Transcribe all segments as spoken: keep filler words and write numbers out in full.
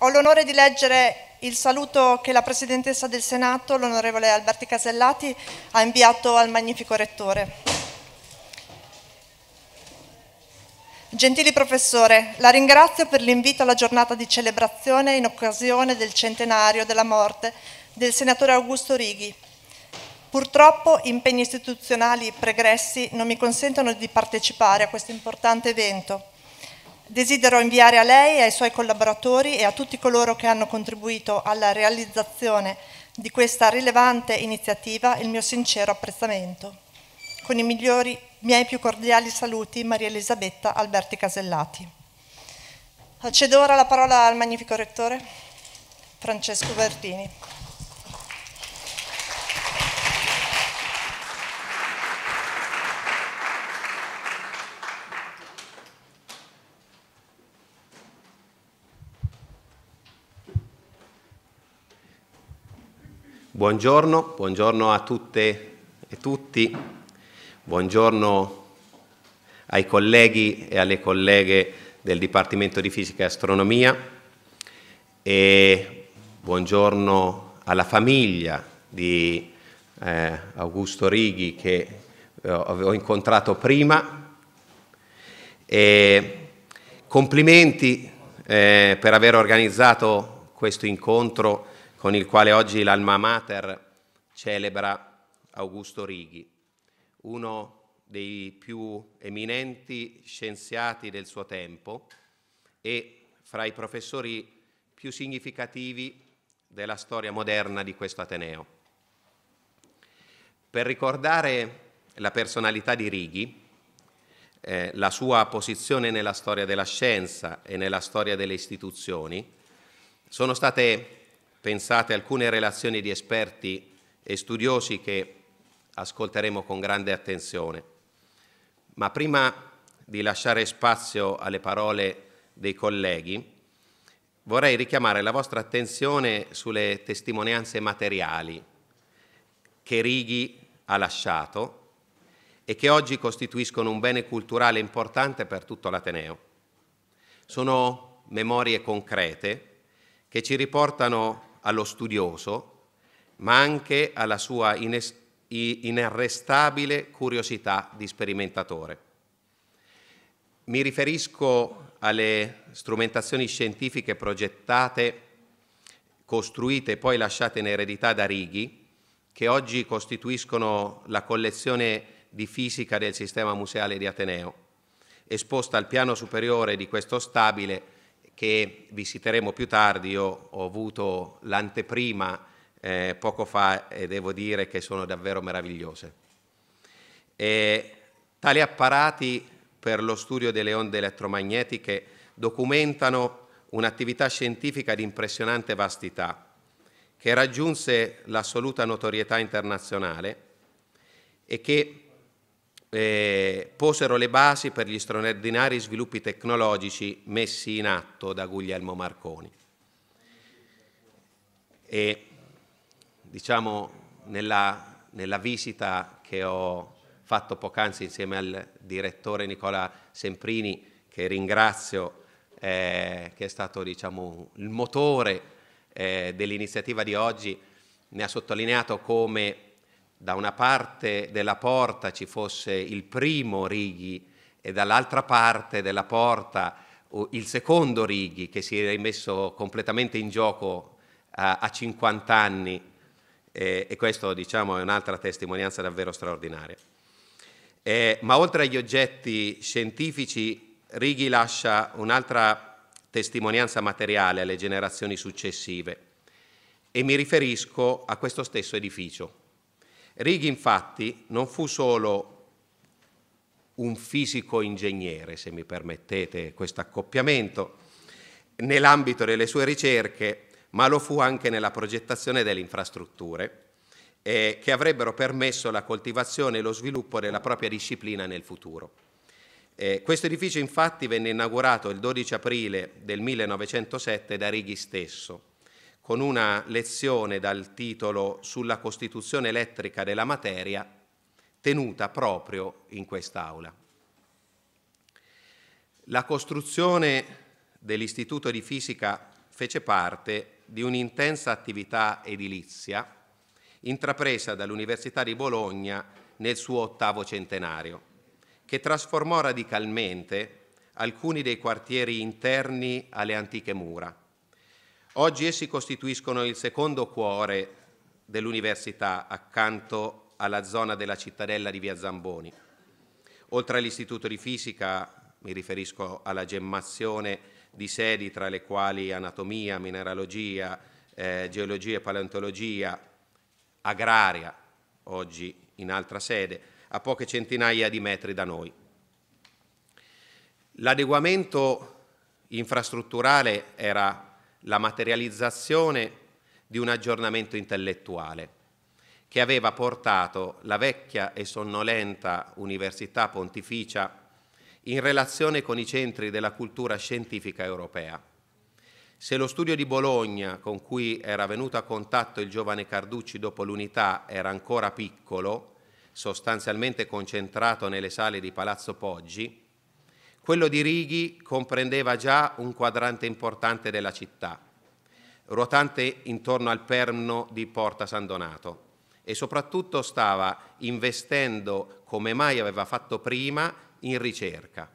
Ho l'onore di leggere il saluto che la Presidentessa del Senato, l'Onorevole Alberti Casellati, ha inviato al magnifico Rettore. Gentili Professore, la ringrazio per l'invito alla giornata di celebrazione in occasione del centenario della morte del Senatore Augusto Righi. Purtroppo impegni istituzionali pregressi non mi consentono di partecipare a questo importante evento. Desidero inviare a lei, ai suoi collaboratori e a tutti coloro che hanno contribuito alla realizzazione di questa rilevante iniziativa il mio sincero apprezzamento. Con i migliori, miei più cordiali saluti, Maria Elisabetta Alberti Casellati. Cedo ora la parola al magnifico Rettore Francesco Bertini. Buongiorno, buongiorno a tutte e tutti, buongiorno ai colleghi e alle colleghe del Dipartimento di Fisica e Astronomia e buongiorno alla famiglia di eh, Augusto Righi che eh, avevo incontrato prima. E complimenti eh, per aver organizzato questo incontro con il quale oggi l'Alma Mater celebra Augusto Righi, uno dei più eminenti scienziati del suo tempo e fra i professori più significativi della storia moderna di questo Ateneo. Per ricordare la personalità di Righi, eh, la sua posizione nella storia della scienza e nella storia delle istituzioni, sono state pensate alcune relazioni di esperti e studiosi che ascolteremo con grande attenzione. Ma prima di lasciare spazio alle parole dei colleghi, vorrei richiamare la vostra attenzione sulle testimonianze materiali che Righi ha lasciato e che oggi costituiscono un bene culturale importante per tutto l'Ateneo. Sono memorie concrete che ci riportano allo studioso, ma anche alla sua inarrestabile curiosità di sperimentatore. Mi riferisco alle strumentazioni scientifiche progettate, costruite e poi lasciate in eredità da Righi, che oggi costituiscono la collezione di fisica del sistema museale di Ateneo, esposta al piano superiore di questo stabile che visiteremo più tardi. Io ho avuto l'anteprima eh, poco fa e devo dire che sono davvero meravigliose. E tali apparati per lo studio delle onde elettromagnetiche documentano un'attività scientifica di impressionante vastità che raggiunse l'assoluta notorietà internazionale e che Eh, posero le basi per gli straordinari sviluppi tecnologici messi in atto da Guglielmo Marconi. E diciamo nella, nella visita che ho fatto poc'anzi insieme al direttore Nicola Semprini, che ringrazio, eh, che è stato diciamo il motore eh, dell'iniziativa di oggi, ne ha sottolineato come da una parte della porta ci fosse il primo Righi e dall'altra parte della porta il secondo Righi, che si era rimesso completamente in gioco a, a cinquanta anni, eh, e questo diciamo è un'altra testimonianza davvero straordinaria. Eh, ma oltre agli oggetti scientifici, Righi lascia un'altra testimonianza materiale alle generazioni successive e mi riferisco a questo stesso edificio. Righi infatti non fu solo un fisico-ingegnere, se mi permettete questo accoppiamento, nell'ambito delle sue ricerche, ma lo fu anche nella progettazione delle infrastrutture eh, che avrebbero permesso la coltivazione e lo sviluppo della propria disciplina nel futuro. Eh, questo edificio infatti venne inaugurato il dodici aprile del millenovecentosette da Righi stesso, con una lezione dal titolo Sulla costituzione elettrica della materia, tenuta proprio in quest'aula. La costruzione dell'Istituto di Fisica fece parte di un'intensa attività edilizia intrapresa dall'Università di Bologna nel suo ottavo centenario, che trasformò radicalmente alcuni dei quartieri interni alle antiche mura. Oggi essi costituiscono il secondo cuore dell'università accanto alla zona della cittadella di Via Zamboni. Oltre all'Istituto di Fisica, mi riferisco alla gemmazione di sedi tra le quali anatomia, mineralogia, eh, geologia e paleontologia, agraria, oggi in altra sede, a poche centinaia di metri da noi. L'adeguamento infrastrutturale era la materializzazione di un aggiornamento intellettuale che aveva portato la vecchia e sonnolenta Università Pontificia in relazione con i centri della cultura scientifica europea. Se lo studio di Bologna, con cui era venuto a contatto il giovane Carducci dopo l'Unità, era ancora piccolo, sostanzialmente concentrato nelle sale di Palazzo Poggi, quello di Righi comprendeva già un quadrante importante della città, ruotante intorno al perno di Porta San Donato, e soprattutto stava investendo, come mai aveva fatto prima, in ricerca.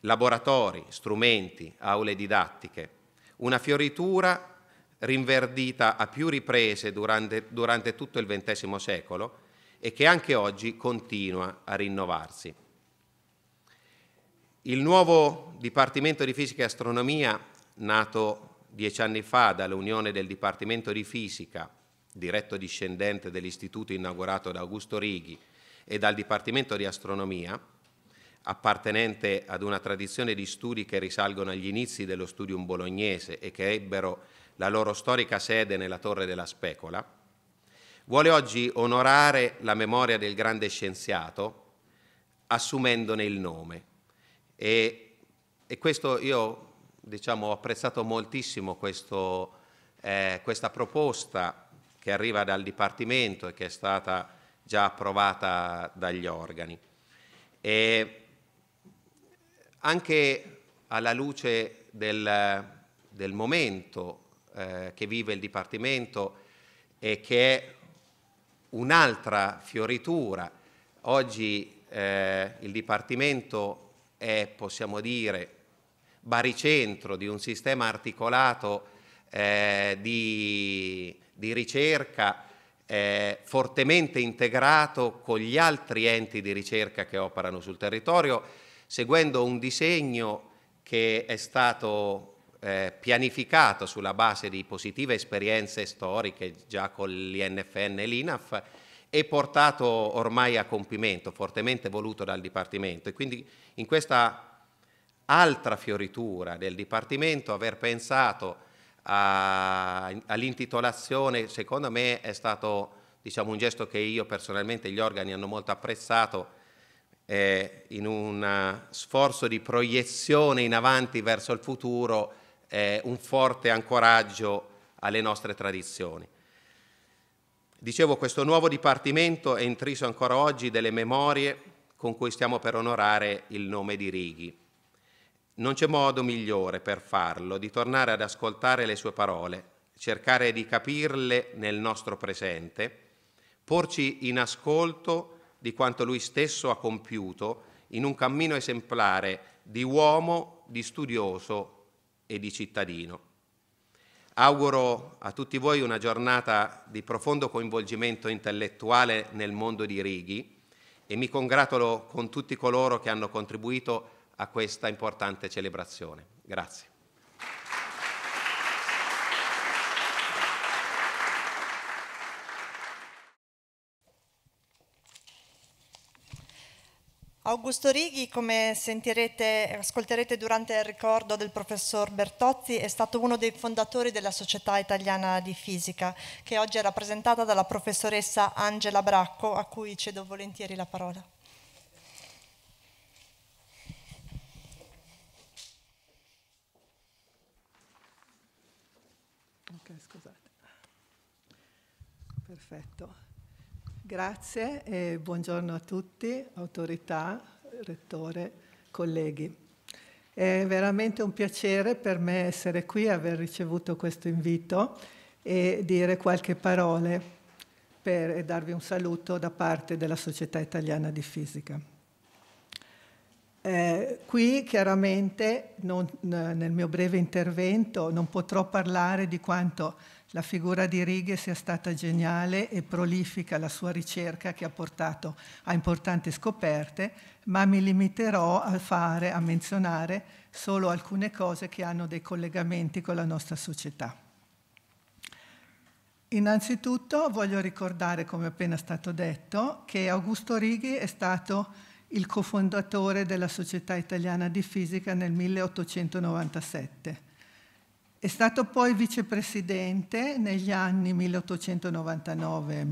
Laboratori, strumenti, aule didattiche, una fioritura rinverdita a più riprese durante, durante tutto il ventesimo secolo e che anche oggi continua a rinnovarsi. Il nuovo Dipartimento di Fisica e Astronomia, nato dieci anni fa dall'unione del Dipartimento di Fisica, diretto discendente dell'istituto inaugurato da Augusto Righi, e dal Dipartimento di Astronomia, appartenente ad una tradizione di studi che risalgono agli inizi dello studium bolognese e che ebbero la loro storica sede nella Torre della Specola, vuole oggi onorare la memoria del grande scienziato assumendone il nome. E, e questo io diciamo, ho apprezzato moltissimo questo, eh, questa proposta che arriva dal Dipartimento e che è stata già approvata dagli organi. E anche alla luce del, del momento eh, che vive il Dipartimento e che è un'altra fioritura, oggi eh, il Dipartimento è, possiamo dire, baricentro di un sistema articolato eh, di, di ricerca Eh, fortemente integrato con gli altri enti di ricerca che operano sul territorio, seguendo un disegno che è stato eh, pianificato sulla base di positive esperienze storiche già con l'I N F N e l'I N A F e portato ormai a compimento, fortemente voluto dal Dipartimento. E quindi in questa altra fioritura del Dipartimento aver pensato all'intitolazione, secondo me è stato diciamo, un gesto che io personalmente e gli organi hanno molto apprezzato, eh, in un sforzo di proiezione in avanti verso il futuro, eh, un forte ancoraggio alle nostre tradizioni. Dicevo, questo nuovo Dipartimento è intriso ancora oggi delle memorie con cui stiamo per onorare il nome di Righi. Non c'è modo migliore per farlo di tornare ad ascoltare le sue parole, cercare di capirle nel nostro presente, porci in ascolto di quanto lui stesso ha compiuto in un cammino esemplare di uomo, di studioso e di cittadino. Auguro a tutti voi una giornata di profondo coinvolgimento intellettuale nel mondo di Righi e mi congratulo con tutti coloro che hanno contribuito a questa importante celebrazione. Grazie. Augusto Righi, come sentirete, ascolterete durante il ricordo del professor Bertozzi, è stato uno dei fondatori della Società Italiana di Fisica, che oggi è rappresentata dalla professoressa Angela Bracco, a cui cedo volentieri la parola. Perfetto, grazie e buongiorno a tutti, autorità, rettore, colleghi. È veramente un piacere per me essere qui, aver ricevuto questo invito e dire qualche parole per, e darvi un saluto da parte della Società Italiana di Fisica. Eh, qui chiaramente non, nel mio breve intervento non potrò parlare di quanto la figura di Righi sia stata geniale e prolifica la sua ricerca che ha portato a importanti scoperte, ma mi limiterò a fare, a menzionare solo alcune cose che hanno dei collegamenti con la nostra società. Innanzitutto voglio ricordare, come appena stato detto, che Augusto Righi è stato il cofondatore della Società Italiana di Fisica nel milleottocentonovantasette. È stato poi vicepresidente negli anni milleottocentonovantanove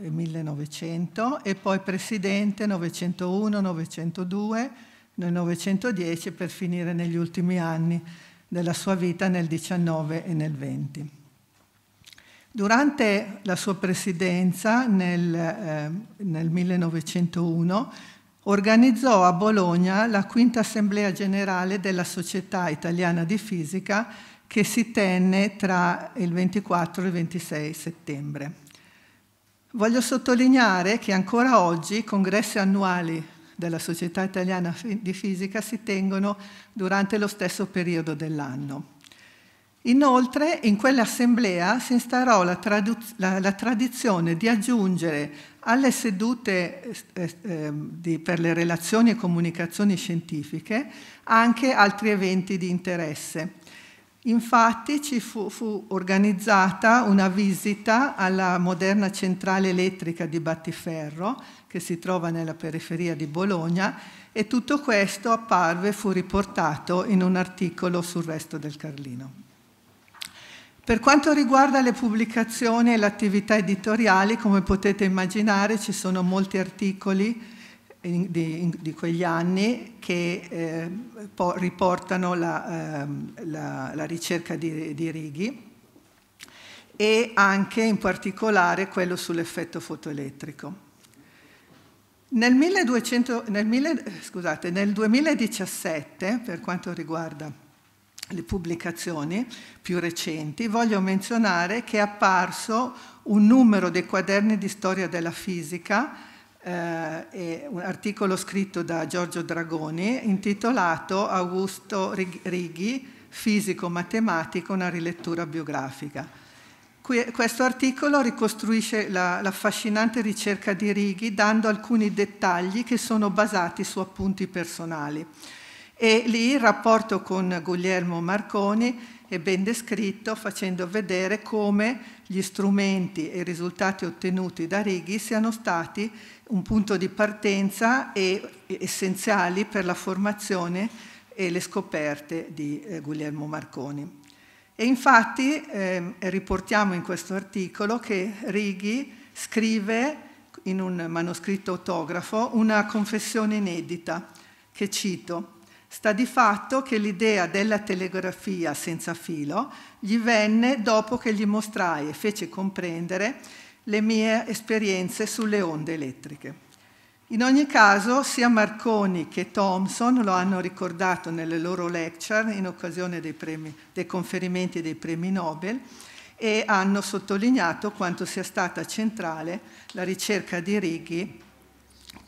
millenovecento e poi presidente novecentouno, novecentodue, novecentodieci per finire negli ultimi anni della sua vita nel diciannove e nel venti. Durante la sua presidenza nel, eh, nel millenovecentouno organizzò a Bologna la quinta assemblea generale della Società Italiana di Fisica che si tenne tra il ventiquattro e il ventisei settembre. Voglio sottolineare che ancora oggi i congressi annuali della Società Italiana di Fisica si tengono durante lo stesso periodo dell'anno. Inoltre, in quell'assemblea si instaurò la, la, la tradizione di aggiungere alle sedute eh, eh, di, per le relazioni e comunicazioni scientifiche anche altri eventi di interesse. Infatti ci fu, fu organizzata una visita alla moderna centrale elettrica di Battiferro, che si trova nella periferia di Bologna, e tutto questo apparve e fu riportato in un articolo sul Resto del Carlino. Per quanto riguarda le pubblicazioni e le attività editoriali, come potete immaginare ci sono molti articoli di, di quegli anni che eh, riportano la, eh, la, la ricerca di, di Righi e anche in particolare quello sull'effetto fotoelettrico. Nel, milleduecento, nel, mille, scusate, nel duemiladiciassette, per quanto riguarda le pubblicazioni più recenti, voglio menzionare che è apparso un numero dei quaderni di storia della fisica, eh, e un articolo scritto da Giorgio Dragoni intitolato Augusto Righi, fisico matematico, una rilettura biografica. Qui, questo articolo ricostruisce l'affascinante ricerca di Righi dando alcuni dettagli che sono basati su appunti personali. E lì il rapporto con Guglielmo Marconi è ben descritto, facendo vedere come gli strumenti e i risultati ottenuti da Righi siano stati un punto di partenza e essenziali per la formazione e le scoperte di eh, Guglielmo Marconi. E infatti eh, riportiamo in questo articolo che Righi scrive in un manoscritto autografo una confessione inedita che cito: sta di fatto che l'idea della telegrafia senza filo gli venne dopo che gli mostrai e fece comprendere le mie esperienze sulle onde elettriche. In ogni caso, sia Marconi che Thomson lo hanno ricordato nelle loro lecture in occasione dei, premi, dei conferimenti dei premi Nobel e hanno sottolineato quanto sia stata centrale la ricerca di Righi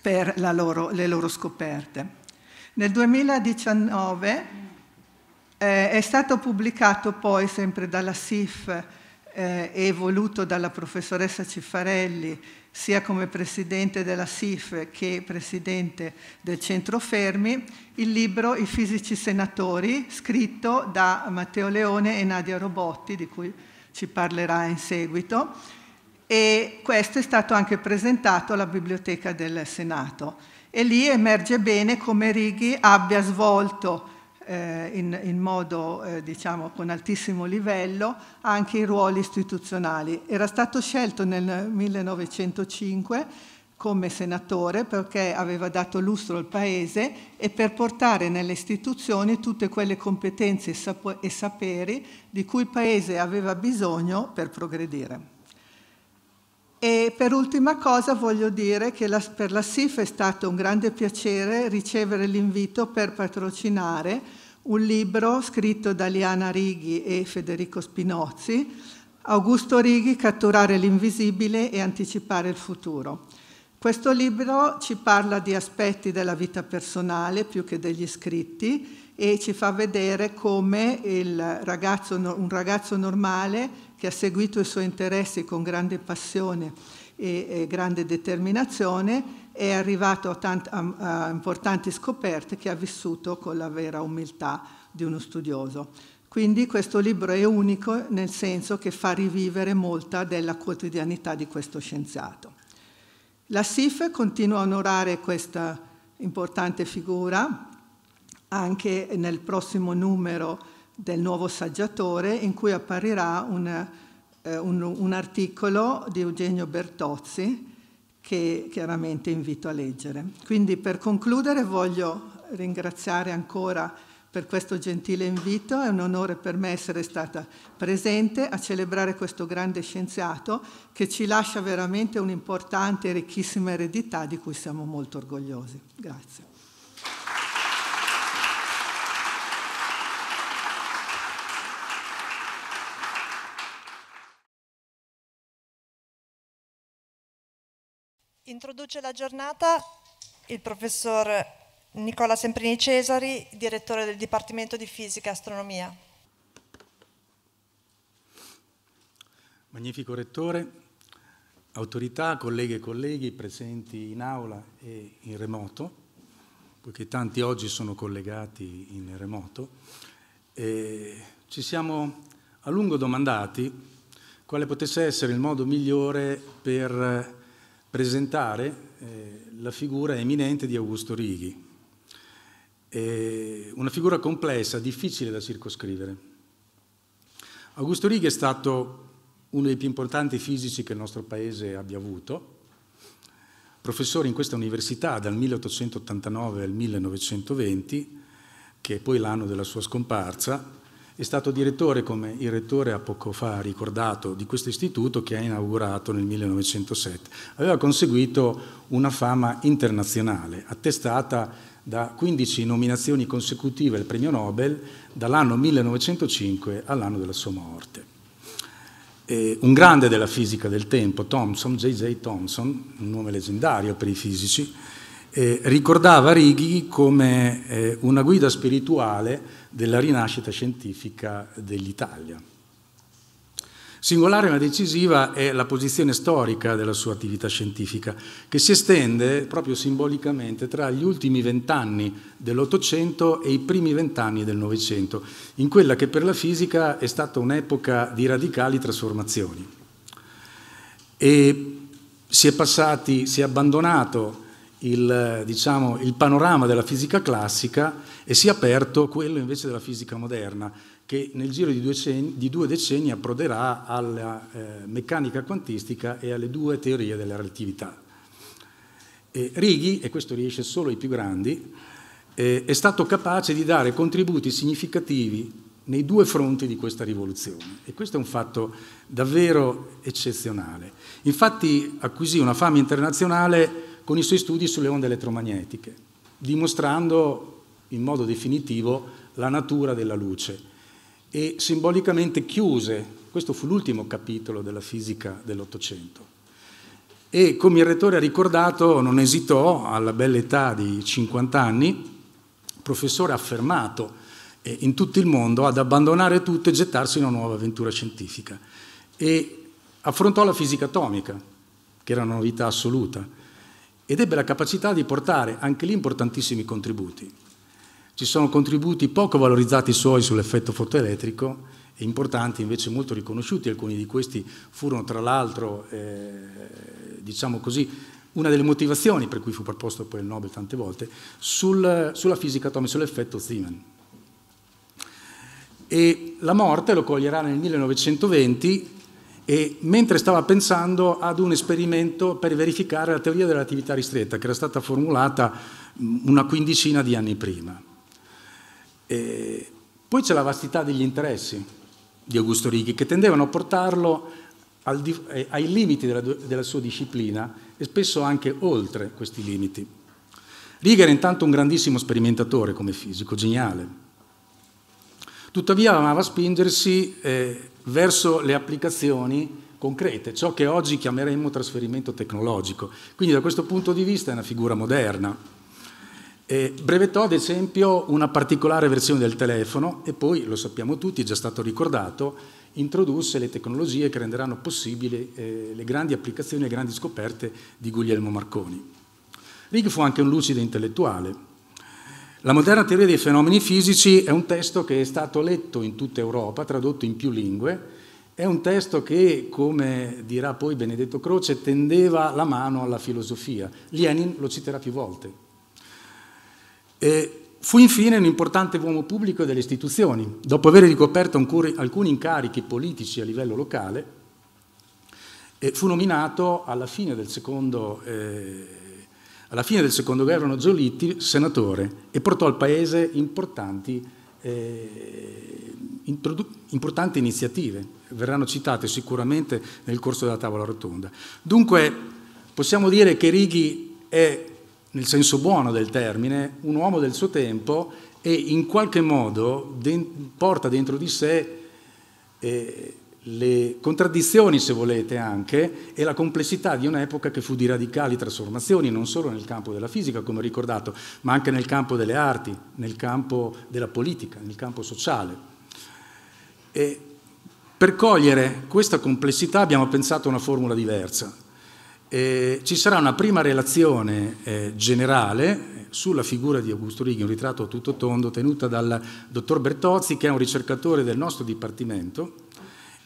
per la loro, le loro scoperte. Nel duemiladiciannove eh, è stato pubblicato poi, sempre dalla S I F eh, e voluto dalla professoressa Cifarelli, sia come presidente della S I F che presidente del Centro Fermi, il libro I fisici senatori, scritto da Matteo Leone e Nadia Robotti, di cui ci parlerà in seguito, e questo è stato anche presentato alla Biblioteca del Senato. E lì emerge bene come Righi abbia svolto eh, in, in modo, eh, diciamo, con altissimo livello anche i ruoli istituzionali. Era stato scelto nel millenovecentocinque come senatore perché aveva dato lustro al Paese e per portare nelle istituzioni tutte quelle competenze e, sap- e saperi di cui il Paese aveva bisogno per progredire. E per ultima cosa voglio dire che la, per la S I F è stato un grande piacere ricevere l'invito per patrocinare un libro scritto da Liana Righi e Federico Spinozzi, Augusto Righi, Catturare l'invisibile e anticipare il futuro. Questo libro ci parla di aspetti della vita personale più che degli scritti e ci fa vedere come il ragazzo, un ragazzo normale che ha seguito i suoi interessi con grande passione e, e grande determinazione, è arrivato a, tant, a, a importanti scoperte che ha vissuto con la vera umiltà di uno studioso. Quindi questo libro è unico nel senso che fa rivivere molta della quotidianità di questo scienziato. La S I F continua a onorare questa importante figura anche nel prossimo numero del Nuovo Saggiatore, in cui apparirà un, eh, un, un articolo di Eugenio Bertozzi che chiaramente invito a leggere. Quindi per concludere voglio ringraziare ancora per questo gentile invito, è un onore per me essere stata presente a celebrare questo grande scienziato che ci lascia veramente un'importante e ricchissima eredità di cui siamo molto orgogliosi. Grazie. Introduce la giornata il professor Nicola Semprini Cesari, direttore del Dipartimento di Fisica e Astronomia. Magnifico rettore, autorità, colleghe e colleghi presenti in aula e in remoto, poiché tanti oggi sono collegati in remoto, e ci siamo a lungo domandati quale potesse essere il modo migliore per presentare eh, la figura eminente di Augusto Righi, eh, una figura complessa, difficile da circoscrivere. Augusto Righi è stato uno dei più importanti fisici che il nostro Paese abbia avuto, professore in questa università dal milleottocentottantanove al millenovecentoventi, che è poi l'anno della sua scomparsa. È stato direttore, come il rettore ha poco fa ricordato, di questo istituto che ha inaugurato nel millenovecentosette. Aveva conseguito una fama internazionale, attestata da quindici nominazioni consecutive al premio Nobel dall'anno millenovecentocinque all'anno della sua morte. E un grande della fisica del tempo, Thomson, J J Thomson, un nome leggendario per i fisici, Eh, ricordava Righi come eh, una guida spirituale della rinascita scientifica dell'Italia. Singolare ma decisiva è la posizione storica della sua attività scientifica, che si estende proprio simbolicamente tra gli ultimi vent'anni dell'Ottocento e i primi vent'anni del Novecento, in quella che per la fisica è stata un'epoca di radicali trasformazioni. E si è passati, si è abbandonato Il, diciamo, il panorama della fisica classica e si è aperto quello invece della fisica moderna, che nel giro di due decenni, di due decenni approderà alla eh, meccanica quantistica e alle due teorie della relatività. E Righi, e questo riesce solo ai più grandi, eh, è stato capace di dare contributi significativi nei due fronti di questa rivoluzione, e questo è un fatto davvero eccezionale. Infatti acquisì una fama internazionale con i suoi studi sulle onde elettromagnetiche, dimostrando in modo definitivo la natura della luce, e simbolicamente chiuse, questo fu l'ultimo capitolo della fisica dell'Ottocento. E come il rettore ha ricordato, non esitò, alla bella età di cinquanta anni, professore affermato in tutto il mondo, ad abbandonare tutto e gettarsi in una nuova avventura scientifica. E affrontò la fisica atomica, che era una novità assoluta, ed ebbe la capacità di portare anche lì importantissimi contributi. Ci sono contributi poco valorizzati suoi sull'effetto fotoelettrico e importanti invece molto riconosciuti. Alcuni di questi furono tra l'altro, eh, diciamo così, una delle motivazioni per cui fu proposto poi il Nobel tante volte, sul, sulla fisica atomica, sull'effetto Zeeman. E la morte lo coglierà nel millenovecentoventi, e mentre stava pensando ad un esperimento per verificare la teoria della relatività ristretta, che era stata formulata una quindicina di anni prima. E poi c'è la vastità degli interessi di Augusto Righi, che tendevano a portarlo al di, eh, ai limiti della, della sua disciplina e spesso anche oltre questi limiti. Righi era intanto un grandissimo sperimentatore come fisico, geniale. Tuttavia amava spingersi eh, verso le applicazioni concrete, ciò che oggi chiameremmo trasferimento tecnologico. Quindi da questo punto di vista è una figura moderna. E brevettò ad esempio una particolare versione del telefono e poi, lo sappiamo tutti, è già stato ricordato, introdusse le tecnologie che renderanno possibili eh, le grandi applicazioni e le grandi scoperte di Guglielmo Marconi. Righi fu anche un lucido intellettuale. La moderna teoria dei fenomeni fisici è un testo che è stato letto in tutta Europa, tradotto in più lingue. È un testo che, come dirà poi Benedetto Croce, tendeva la mano alla filosofia. Lenin lo citerà più volte. E fu infine un importante uomo pubblico delle istituzioni. Dopo aver ricoperto alcuni incarichi politici a livello locale, fu nominato alla fine del secondo, eh, alla fine del secondo governo Giolitti senatore e portò al Paese importanti Eh, importanti iniziative, verranno citate sicuramente nel corso della tavola rotonda. Dunque possiamo dire che Righi è, nel senso buono del termine, un uomo del suo tempo e in qualche modo de- porta dentro di sé eh, le contraddizioni, se volete anche, e la complessità di un'epoca che fu di radicali trasformazioni, non solo nel campo della fisica, come ho ricordato, ma anche nel campo delle arti, nel campo della politica, nel campo sociale. E per cogliere questa complessità abbiamo pensato a una formula diversa. E ci sarà una prima relazione eh, generale sulla figura di Augusto Righi, un ritratto a tutto tondo, tenuta dal dottor Bertozzi, che è un ricercatore del nostro dipartimento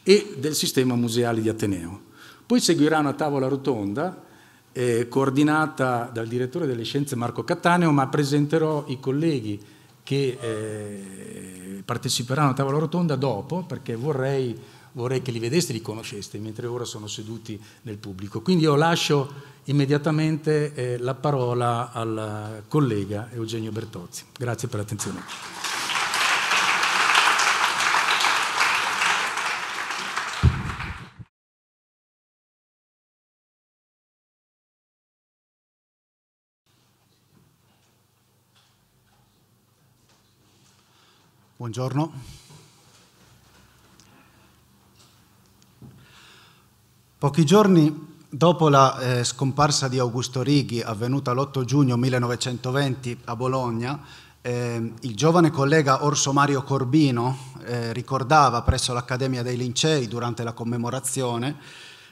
e del sistema museale di Ateneo. Poi seguirà una tavola rotonda eh, coordinata dal direttore delle scienze Marco Cattaneo, ma presenterò i colleghi che eh, parteciperanno alla tavola rotonda dopo, perché vorrei, vorrei che li vedeste e li conosceste, mentre ora sono seduti nel pubblico. Quindi io lascio immediatamente eh, la parola al collega Eugenio Bertozzi. Grazie per l'attenzione. Buongiorno. Pochi giorni dopo la eh, scomparsa di Augusto Righi, avvenuta l'otto giugno millenovecentoventi a Bologna, eh, il giovane collega Orso Mario Corbino eh, ricordava presso l'Accademia dei Lincei, durante la commemorazione,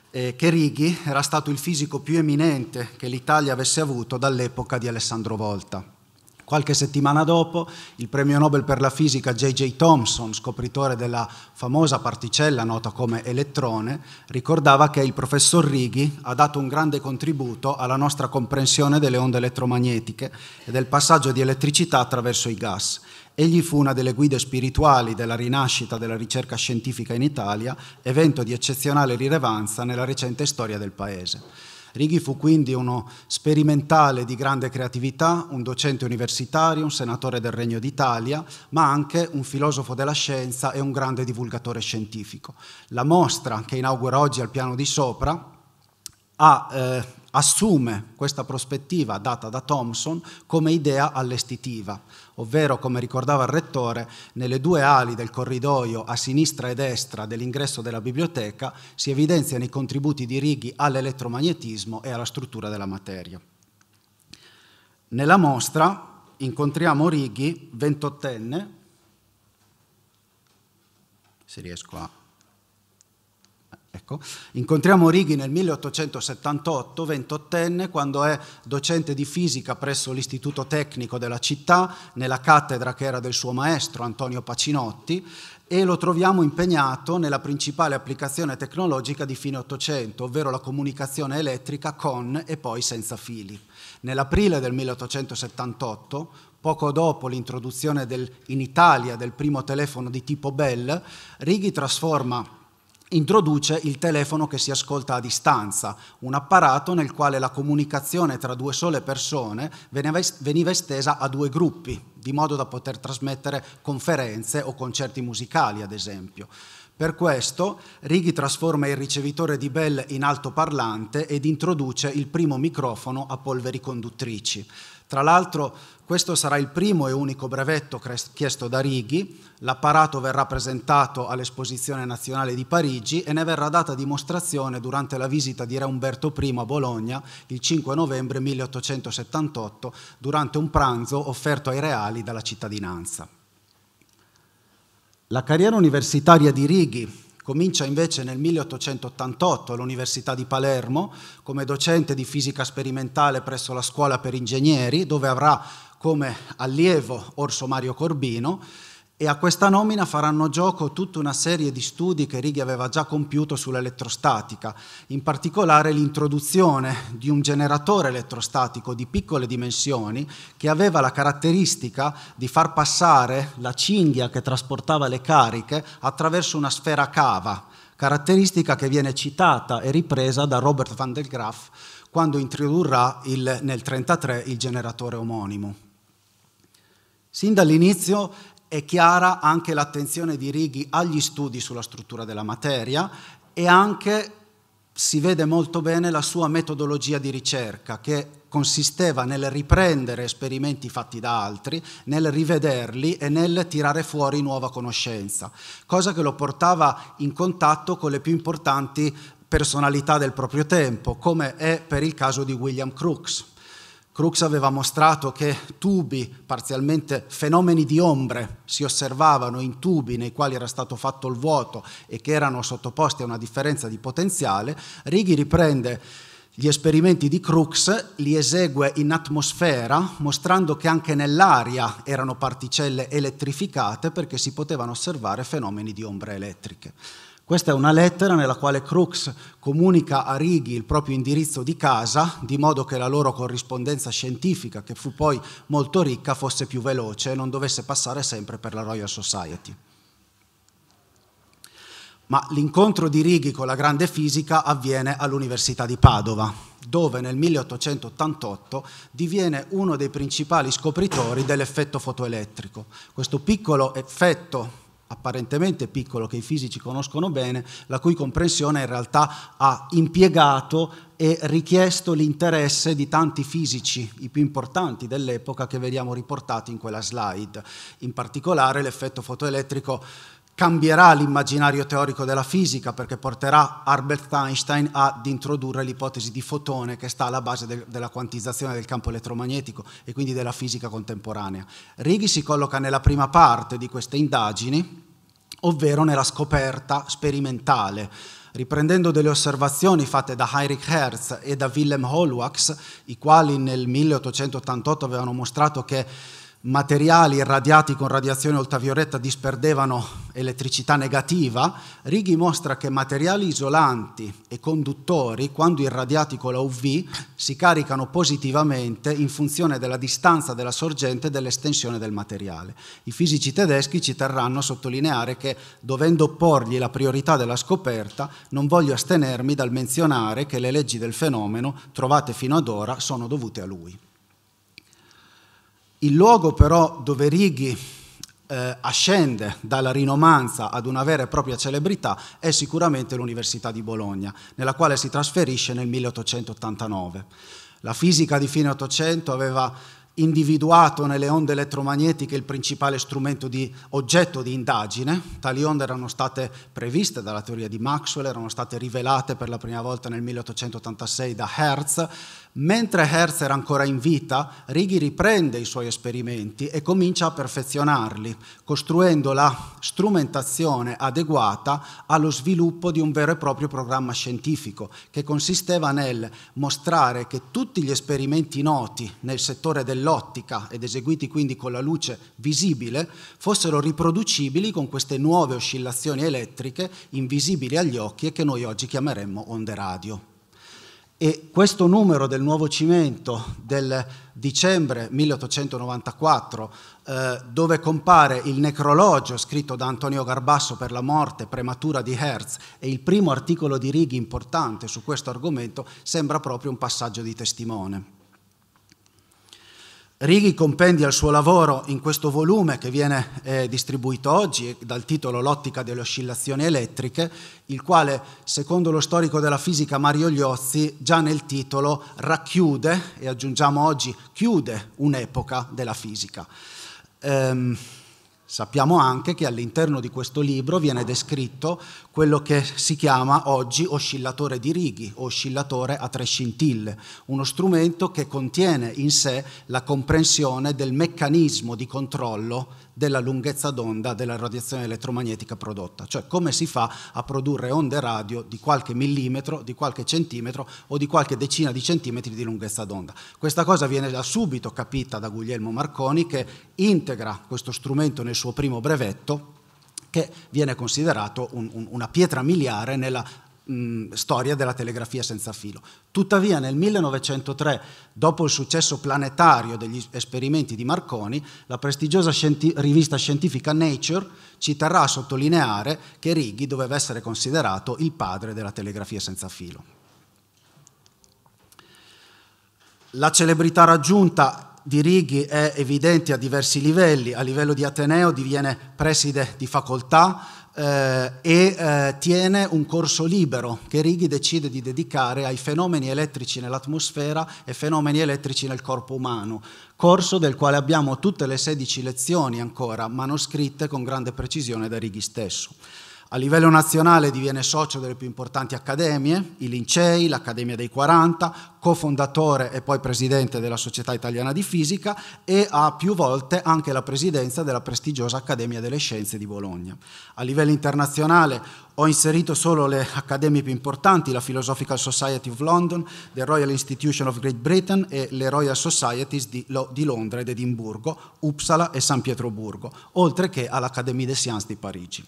eh, che Righi era stato il fisico più eminente che l'Italia avesse avuto dall'epoca di Alessandro Volta. Qualche settimana dopo, il premio Nobel per la fisica J J Thomson, scopritore della famosa particella nota come elettrone, ricordava che il professor Righi ha dato un grande contributo alla nostra comprensione delle onde elettromagnetiche e del passaggio di elettricità attraverso i gas. Egli fu una delle guide spirituali della rinascita della ricerca scientifica in Italia, evento di eccezionale rilevanza nella recente storia del Paese. Righi fu quindi uno sperimentale di grande creatività, un docente universitario, un senatore del Regno d'Italia, ma anche un filosofo della scienza e un grande divulgatore scientifico. La mostra che inaugura oggi al piano di sopra ha, eh, assume questa prospettiva data da Thomson come idea allestitiva, ovvero, come ricordava il rettore, nelle due ali del corridoio a sinistra e destra dell'ingresso della biblioteca si evidenziano i contributi di Righi all'elettromagnetismo e alla struttura della materia. Nella mostra incontriamo Righi, ventottenne, se riesco a... Ecco. Incontriamo Righi nel milleottocentosettantotto, ventottenne, quando è docente di fisica presso l'Istituto Tecnico della città, nella cattedra che era del suo maestro Antonio Pacinotti, e lo troviamo impegnato nella principale applicazione tecnologica di fine Ottocento, ovvero la comunicazione elettrica con e poi senza fili. Nell'aprile del milleottocentosettantotto, poco dopo l'introduzione del, in Italia del primo telefono di tipo Bell, Righi trasforma Introduce il telefono che si ascolta a distanza, un apparato nel quale la comunicazione tra due sole persone veniva estesa a due gruppi, di modo da poter trasmettere conferenze o concerti musicali, ad esempio. Per questo Righi trasforma il ricevitore di Bell in altoparlante ed introduce il primo microfono a polveri conduttrici. Tra l'altro questo sarà il primo e unico brevetto chiesto da Righi, l'apparato verrà presentato all'Esposizione Nazionale di Parigi e ne verrà data dimostrazione durante la visita di Re Umberto primo a Bologna il cinque novembre milleottocentosettantotto durante un pranzo offerto ai reali dalla cittadinanza. La carriera universitaria di Righi comincia invece nel milleottocentottantotto all'Università di Palermo come docente di fisica sperimentale presso la Scuola per Ingegneri, dove avrà come allievo Orso Mario Corbino, e a questa nomina faranno gioco tutta una serie di studi che Righi aveva già compiuto sull'elettrostatica, in particolare l'introduzione di un generatore elettrostatico di piccole dimensioni che aveva la caratteristica di far passare la cinghia che trasportava le cariche attraverso una sfera cava, caratteristica che viene citata e ripresa da Robert van der Graaf quando introdurrà il, nel millenovecentotrentatré il generatore omonimo. Sin dall'inizio è chiara anche l'attenzione di Righi agli studi sulla struttura della materia e anche si vede molto bene la sua metodologia di ricerca, che consisteva nel riprendere esperimenti fatti da altri, nel rivederli e nel tirare fuori nuova conoscenza, cosa che lo portava in contatto con le più importanti personalità del proprio tempo, come è per il caso di William Crookes. Crookes aveva mostrato che tubi, parzialmente fenomeni di ombre, si osservavano in tubi nei quali era stato fatto il vuoto e che erano sottoposti a una differenza di potenziale. Righi riprende gli esperimenti di Crookes, li esegue in atmosfera, mostrando che anche nell'aria erano particelle elettrificate perché si potevano osservare fenomeni di ombre elettriche. Questa è una lettera nella quale Crookes comunica a Righi il proprio indirizzo di casa, di modo che la loro corrispondenza scientifica, che fu poi molto ricca, fosse più veloce e non dovesse passare sempre per la Royal Society. Ma l'incontro di Righi con la grande fisica avviene all'Università di Padova, dove nel milleottocentottantotto diviene uno dei principali scopritori dell'effetto fotoelettrico. Questo piccolo effetto, apparentemente piccolo, che i fisici conoscono bene, la cui comprensione in realtà ha impiegato e richiesto l'interesse di tanti fisici, i più importanti dell'epoca, che vediamo riportati in quella slide. In particolare l'effetto fotoelettrico cambierà l'immaginario teorico della fisica, perché porterà Albert Einstein ad introdurre l'ipotesi di fotone, che sta alla base del, della quantizzazione del campo elettromagnetico e quindi della fisica contemporanea. Righi si colloca nella prima parte di queste indagini, ovvero nella scoperta sperimentale, riprendendo delle osservazioni fatte da Heinrich Hertz e da Wilhelm Holuacs, i quali nel milleottocentottantotto avevano mostrato che materiali irradiati con radiazione ultravioletta disperdevano elettricità negativa. Righi mostra che materiali isolanti e conduttori, quando irradiati con la U V, si caricano positivamente in funzione della distanza della sorgente e dell'estensione del materiale. I fisici tedeschi ci terranno a sottolineare che, dovendo porgli la priorità della scoperta, non voglio astenermi dal menzionare che le leggi del fenomeno trovate fino ad ora sono dovute a lui. Il luogo però dove Righi eh, ascende dalla rinomanza ad una vera e propria celebrità è sicuramente l'Università di Bologna, nella quale si trasferisce nel milleottocentottantanove. La fisica di fine Ottocento aveva individuato nelle onde elettromagnetiche il principale strumento di oggetto di indagine. Tali onde erano state previste dalla teoria di Maxwell, erano state rivelate per la prima volta nel milleottocentottantasei da Hertz. Mentre Hertz era ancora in vita, Righi riprende i suoi esperimenti e comincia a perfezionarli, costruendo la strumentazione adeguata allo sviluppo di un vero e proprio programma scientifico, che consisteva nel mostrare che tutti gli esperimenti noti nel settore dell'ottica ed eseguiti quindi con la luce visibile fossero riproducibili con queste nuove oscillazioni elettriche invisibili agli occhi e che noi oggi chiameremmo onde radio. E questo numero del Nuovo Cimento del dicembre milleottocentonovantaquattro, eh, dove compare il necrologio scritto da Antonio Garbasso per la morte prematura di Hertz e il primo articolo di Righi importante su questo argomento, sembra proprio un passaggio di testimone. Righi compendia il suo lavoro in questo volume che viene eh, distribuito oggi dal titolo L'ottica delle oscillazioni elettriche, il quale, secondo lo storico della fisica Mario Liozzi, già nel titolo racchiude, e aggiungiamo oggi chiude, un'epoca della fisica. Ehm, sappiamo anche che all'interno di questo libro viene descritto quello che si chiama oggi oscillatore di Righi, oscillatore a tre scintille, uno strumento che contiene in sé la comprensione del meccanismo di controllo della lunghezza d'onda della radiazione elettromagnetica prodotta, cioè come si fa a produrre onde radio di qualche millimetro, di qualche centimetro o di qualche decina di centimetri di lunghezza d'onda. Questa cosa viene da subito capita da Guglielmo Marconi, che integra questo strumento nel suo primo brevetto, che viene considerato un, un, una pietra miliare nella mh, storia della telegrafia senza filo. Tuttavia nel millenovecentotre, dopo il successo planetario degli esperimenti di Marconi, la prestigiosa scienti- rivista scientifica Nature ci terrà a sottolineare che Righi doveva essere considerato il padre della telegrafia senza filo. La celebrità raggiunta di Righi è evidente a diversi livelli. A livello di Ateneo diviene preside di facoltà eh, e eh, tiene un corso libero che Righi decide di dedicare ai fenomeni elettrici nell'atmosfera e fenomeni elettrici nel corpo umano, corso del quale abbiamo tutte le sedici lezioni ancora manoscritte con grande precisione da Righi stesso. A livello nazionale diviene socio delle più importanti accademie, i Lincei, l'Accademia dei quaranta, cofondatore e poi presidente della Società Italiana di Fisica, e ha più volte anche la presidenza della prestigiosa Accademia delle Scienze di Bologna. A livello internazionale ho inserito solo le accademie più importanti, la Philosophical Society of London, the Royal Institution of Great Britain e le Royal Societies di, Lo- di Londra ed Edimburgo, Uppsala e San Pietroburgo, oltre che all'Académie des Sciences di Parigi.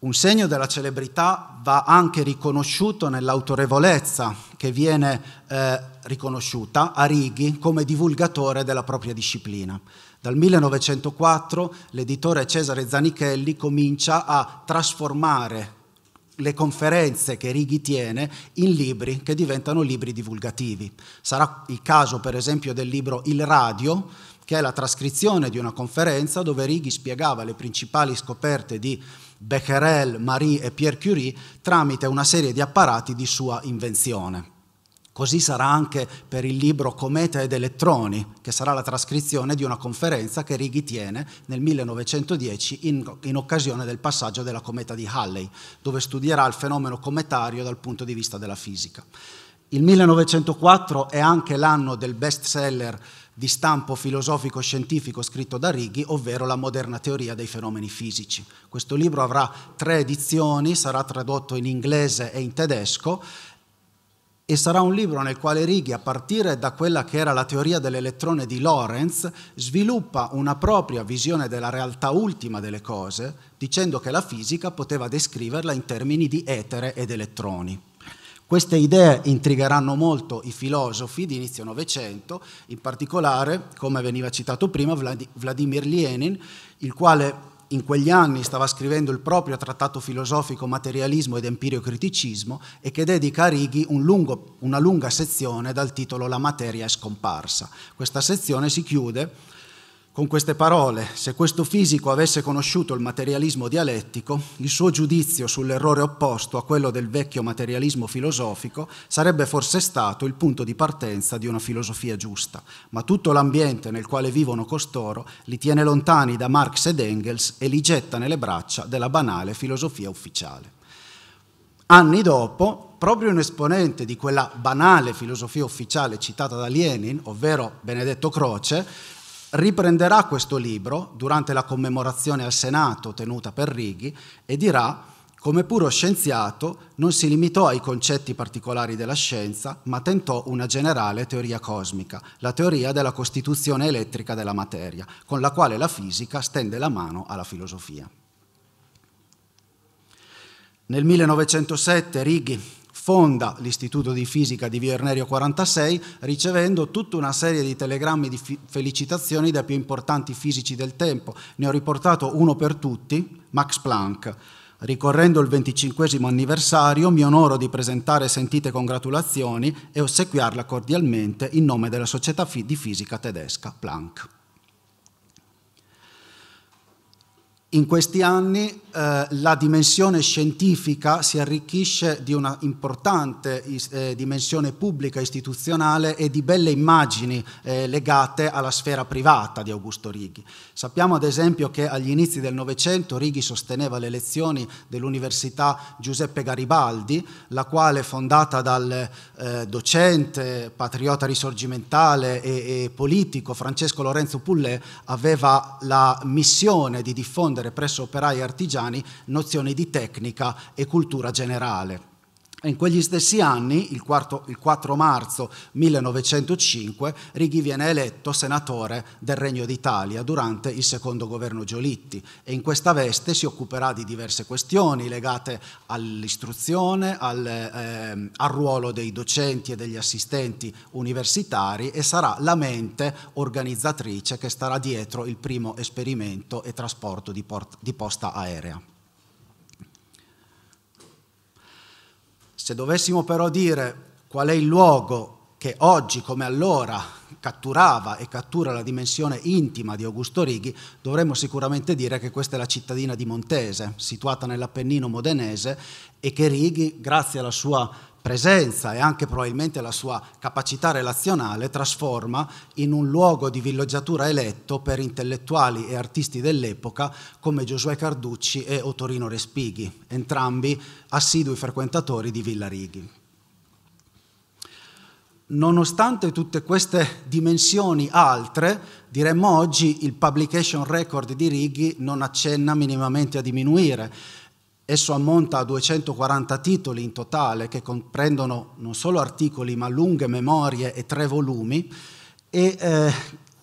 Un segno della celebrità va anche riconosciuto nell'autorevolezza che viene eh, riconosciuta a Righi come divulgatore della propria disciplina. Dal millenovecentoquattro l'editore Cesare Zanichelli comincia a trasformare le conferenze che Righi tiene in libri che diventano libri divulgativi. Sarà il caso per esempio del libro Il Radio, che è la trascrizione di una conferenza dove Righi spiegava le principali scoperte di Becquerel, Marie e Pierre Curie tramite una serie di apparati di sua invenzione. Così sarà anche per il libro Cometa ed Elettroni, che sarà la trascrizione di una conferenza che Righi tiene nel millenovecentodieci in, in occasione del passaggio della cometa di Halley, dove studierà il fenomeno cometario dal punto di vista della fisica. Il millenovecentoquattro è anche l'anno del bestseller di stampo filosofico-scientifico scritto da Righi, ovvero La moderna teoria dei fenomeni fisici. Questo libro avrà tre edizioni, sarà tradotto in inglese e in tedesco, e sarà un libro nel quale Righi, a partire da quella che era la teoria dell'elettrone di Lorentz, sviluppa una propria visione della realtà ultima delle cose, dicendo che la fisica poteva descriverla in termini di etere ed elettroni. Queste idee intrigheranno molto i filosofi di inizio Novecento, in particolare, come veniva citato prima, Vladimir Lenin, il quale in quegli anni stava scrivendo il proprio trattato filosofico Materialismo ed Empiriocriticismo e che dedica a Righi un lungo, una lunga sezione dal titolo La materia è scomparsa. Questa sezione si chiude con queste parole: se questo fisico avesse conosciuto il materialismo dialettico, il suo giudizio sull'errore opposto a quello del vecchio materialismo filosofico sarebbe forse stato il punto di partenza di una filosofia giusta, ma tutto l'ambiente nel quale vivono costoro li tiene lontani da Marx ed Engels e li getta nelle braccia della banale filosofia ufficiale. Anni dopo, proprio un esponente di quella banale filosofia ufficiale citata da Lenin, ovvero Benedetto Croce, riprenderà questo libro durante la commemorazione al Senato tenuta per Righi e dirà: come puro scienziato non si limitò ai concetti particolari della scienza, ma tentò una generale teoria cosmica, la teoria della costituzione elettrica della materia, con la quale la fisica stende la mano alla filosofia. Nel millenovecentosette Righi fonda l'Istituto di Fisica di Via Ernerio quarantasei, ricevendo tutta una serie di telegrammi di felicitazioni dai più importanti fisici del tempo. Ne ho riportato uno per tutti, Max Planck. Ricorrendo il venticinquesimo anniversario, mi onoro di presentare sentite congratulazioni e ossequiarla cordialmente in nome della Società di Fisica tedesca Planck. In questi anni eh, la dimensione scientifica si arricchisce di una importante eh, dimensione pubblica istituzionale e di belle immagini eh, legate alla sfera privata di Augusto Righi. Sappiamo ad esempio che agli inizi del Novecento Righi sosteneva le lezioni dell'Università Giuseppe Garibaldi, la quale, fondata dal eh, docente, patriota risorgimentale e, e politico Francesco Lorenzo Pullè, aveva la missione di diffondere presso operai e artigiani nozioni di tecnica e cultura generale. In quegli stessi anni, il quattro marzo millenovecentocinque, Righi viene eletto senatore del Regno d'Italia durante il secondo governo Giolitti e in questa veste si occuperà di diverse questioni legate all'istruzione, al, eh, al ruolo dei docenti e degli assistenti universitari e sarà la mente organizzatrice che starà dietro il primo esperimento e trasporto di, di posta aerea. Se dovessimo però dire qual è il luogo che oggi come allora catturava e cattura la dimensione intima di Augusto Righi, dovremmo sicuramente dire che questa è la cittadina di Montese, situata nell'Appennino modenese, e che Righi, grazie alla sua presenza e anche probabilmente la sua capacità relazionale, trasforma in un luogo di villeggiatura eletto per intellettuali e artisti dell'epoca come Giosuè Carducci e Ottorino Respighi, entrambi assidui frequentatori di Villa Righi. Nonostante tutte queste dimensioni altre, diremmo oggi il publication record di Righi non accenna minimamente a diminuire. Esso ammonta a duecentoquaranta titoli in totale che comprendono non solo articoli ma lunghe memorie e tre volumi e eh,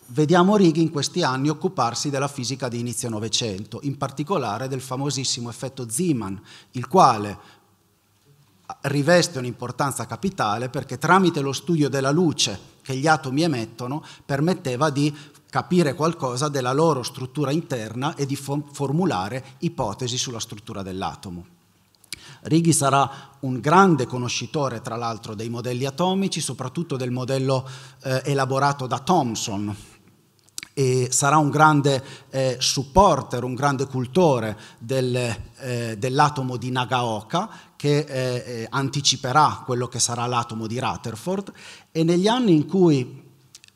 vediamo Righi in questi anni occuparsi della fisica di inizio Novecento, in particolare del famosissimo effetto Zeeman, il quale riveste un'importanza capitale perché tramite lo studio della luce che gli atomi emettono permetteva di capire qualcosa della loro struttura interna e di formulare ipotesi sulla struttura dell'atomo. Righi sarà un grande conoscitore, tra l'altro, dei modelli atomici, soprattutto del modello eh, elaborato da Thomson, e sarà un grande eh, supporter, un grande cultore del, eh, dell'atomo di Nagaoka, che eh, anticiperà quello che sarà l'atomo di Rutherford, e negli anni in cui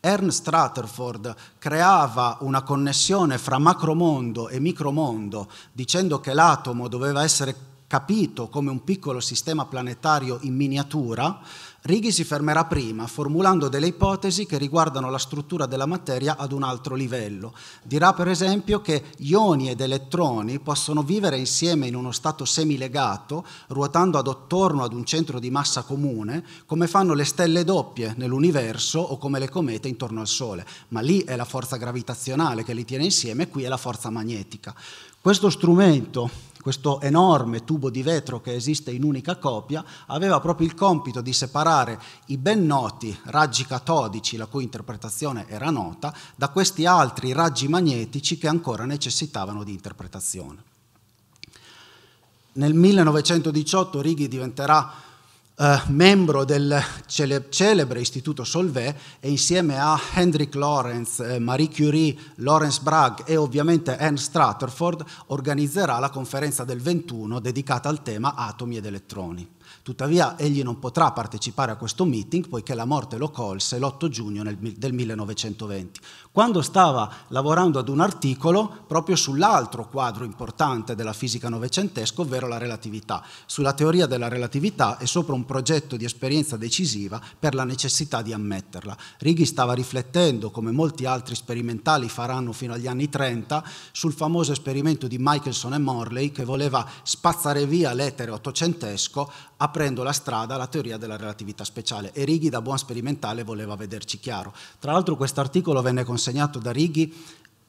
Ernst Rutherford creava una connessione fra macromondo e micromondo dicendo che l'atomo doveva essere capito come un piccolo sistema planetario in miniatura, Righi si fermerà prima formulando delle ipotesi che riguardano la struttura della materia ad un altro livello. Dirà per esempio che ioni ed elettroni possono vivere insieme in uno stato semilegato ruotando attorno ad un centro di massa comune come fanno le stelle doppie nell'universo o come le comete intorno al Sole, ma lì è la forza gravitazionale che li tiene insieme, qui è la forza magnetica. Questo strumento, questo enorme tubo di vetro che esiste in unica copia, aveva proprio il compito di separare i ben noti raggi catodici, la cui interpretazione era nota, da questi altri raggi magnetici che ancora necessitavano di interpretazione. Nel millenovecentodiciotto Righi diventerà eh, membro del cele celebre Istituto Solvay e insieme a Hendrik Lorentz, eh, Marie Curie, Lawrence Bragg e ovviamente Ernst Rutherford organizzerà la conferenza del ventuno dedicata al tema atomi ed elettroni. Tuttavia egli non potrà partecipare a questo meeting poiché la morte lo colse l'otto giugno del millenovecentoventi, quando stava lavorando ad un articolo proprio sull'altro quadro importante della fisica novecentesca, ovvero la relatività, sulla teoria della relatività e sopra un progetto di esperienza decisiva per la necessità di ammetterla. Righi stava riflettendo, come molti altri sperimentali faranno fino agli anni trenta, sul famoso esperimento di Michelson e Morley che voleva spazzare via l'etere ottocentesco aprendo la strada alla teoria della relatività speciale, e Righi da buon sperimentale voleva vederci chiaro. Tra l'altro quest'articolo venne consegnato da Righi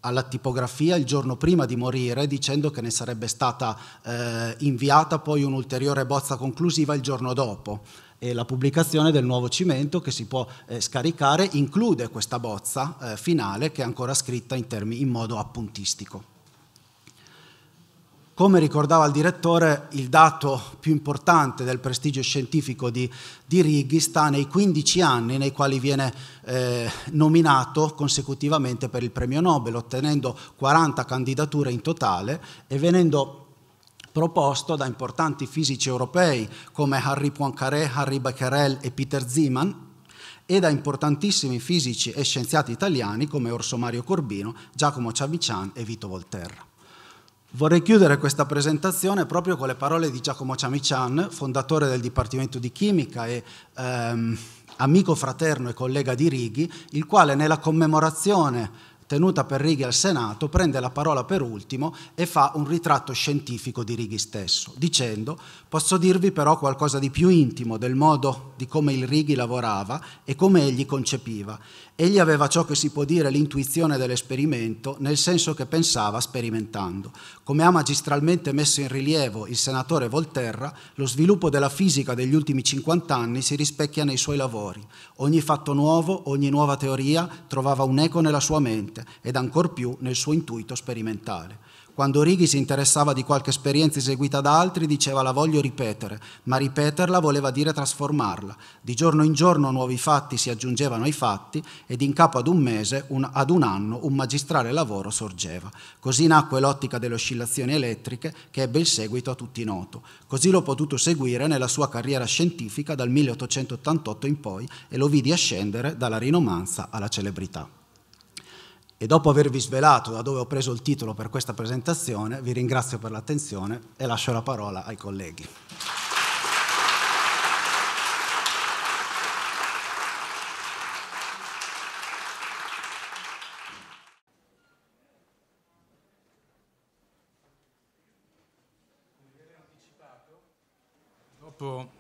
alla tipografia il giorno prima di morire dicendo che ne sarebbe stata eh, inviata poi un'ulteriore bozza conclusiva il giorno dopo, e la pubblicazione del nuovo cimento che si può eh, scaricare include questa bozza eh, finale che è ancora scritta in, termini, in modo appuntistico. Come ricordava il direttore, il dato più importante del prestigio scientifico di, di Righi sta nei quindici anni nei quali viene eh, nominato consecutivamente per il premio Nobel, ottenendo quaranta candidature in totale e venendo proposto da importanti fisici europei come Henri Poincaré, Henri Becquerel e Peter Zeeman e da importantissimi fisici e scienziati italiani come Orso Mario Corbino, Giacomo Ciamician e Vito Volterra. Vorrei chiudere questa presentazione proprio con le parole di Giacomo Ciamician, fondatore del Dipartimento di Chimica e ehm, amico fraterno e collega di Righi, il quale nella commemorazione tenuta per Righi al Senato prende la parola per ultimo e fa un ritratto scientifico di Righi stesso, dicendo: posso dirvi però qualcosa di più intimo del modo di come il Righi lavorava e come egli concepiva. Egli aveva ciò che si può dire l'intuizione dell'esperimento, nel senso che pensava sperimentando. Come ha magistralmente messo in rilievo il senatore Volterra, lo sviluppo della fisica degli ultimi cinquanta anni si rispecchia nei suoi lavori. Ogni fatto nuovo, ogni nuova teoria trovava un'eco nella sua mente ed ancor più nel suo intuito sperimentale. Quando Righi si interessava di qualche esperienza eseguita da altri, diceva: la voglio ripetere, ma ripeterla voleva dire trasformarla. Di giorno in giorno nuovi fatti si aggiungevano ai fatti ed in capo ad un mese, un, ad un anno, un magistrale lavoro sorgeva. Così nacque l'ottica delle oscillazioni elettriche che ebbe il seguito a tutti noto. Così l'ho potuto seguire nella sua carriera scientifica dal milleottocentottantotto in poi e lo vidi ascendere dalla rinomanza alla celebrità. E dopo avervi svelato da dove ho preso il titolo per questa presentazione, vi ringrazio per l'attenzione e lascio la parola ai colleghi. Dopo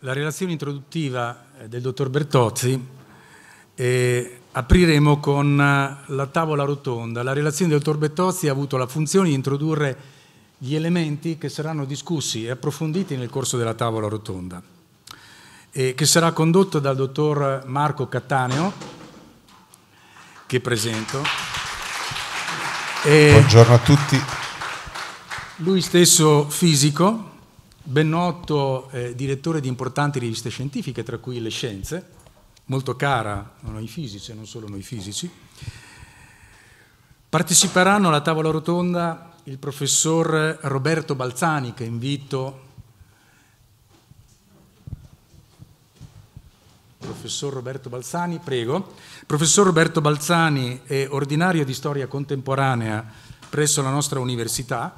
la relazione introduttiva del dottor Bertozzi, e apriremo con la tavola rotonda. La relazione del dottor Bertozzi ha avuto la funzione di introdurre gli elementi che saranno discussi e approfonditi nel corso della tavola rotonda, e che sarà condotta dal dottor Marco Cattaneo, che presento. E buongiorno a tutti. Lui stesso fisico, ben noto eh, direttore di importanti riviste scientifiche, tra cui Le Scienze, molto cara a noi fisici e non solo a noi fisici. Parteciperanno alla tavola rotonda il professor Roberto Balzani, che invito. Professor Roberto Balzani, prego. Professor Roberto Balzani è ordinario di storia contemporanea presso la nostra università,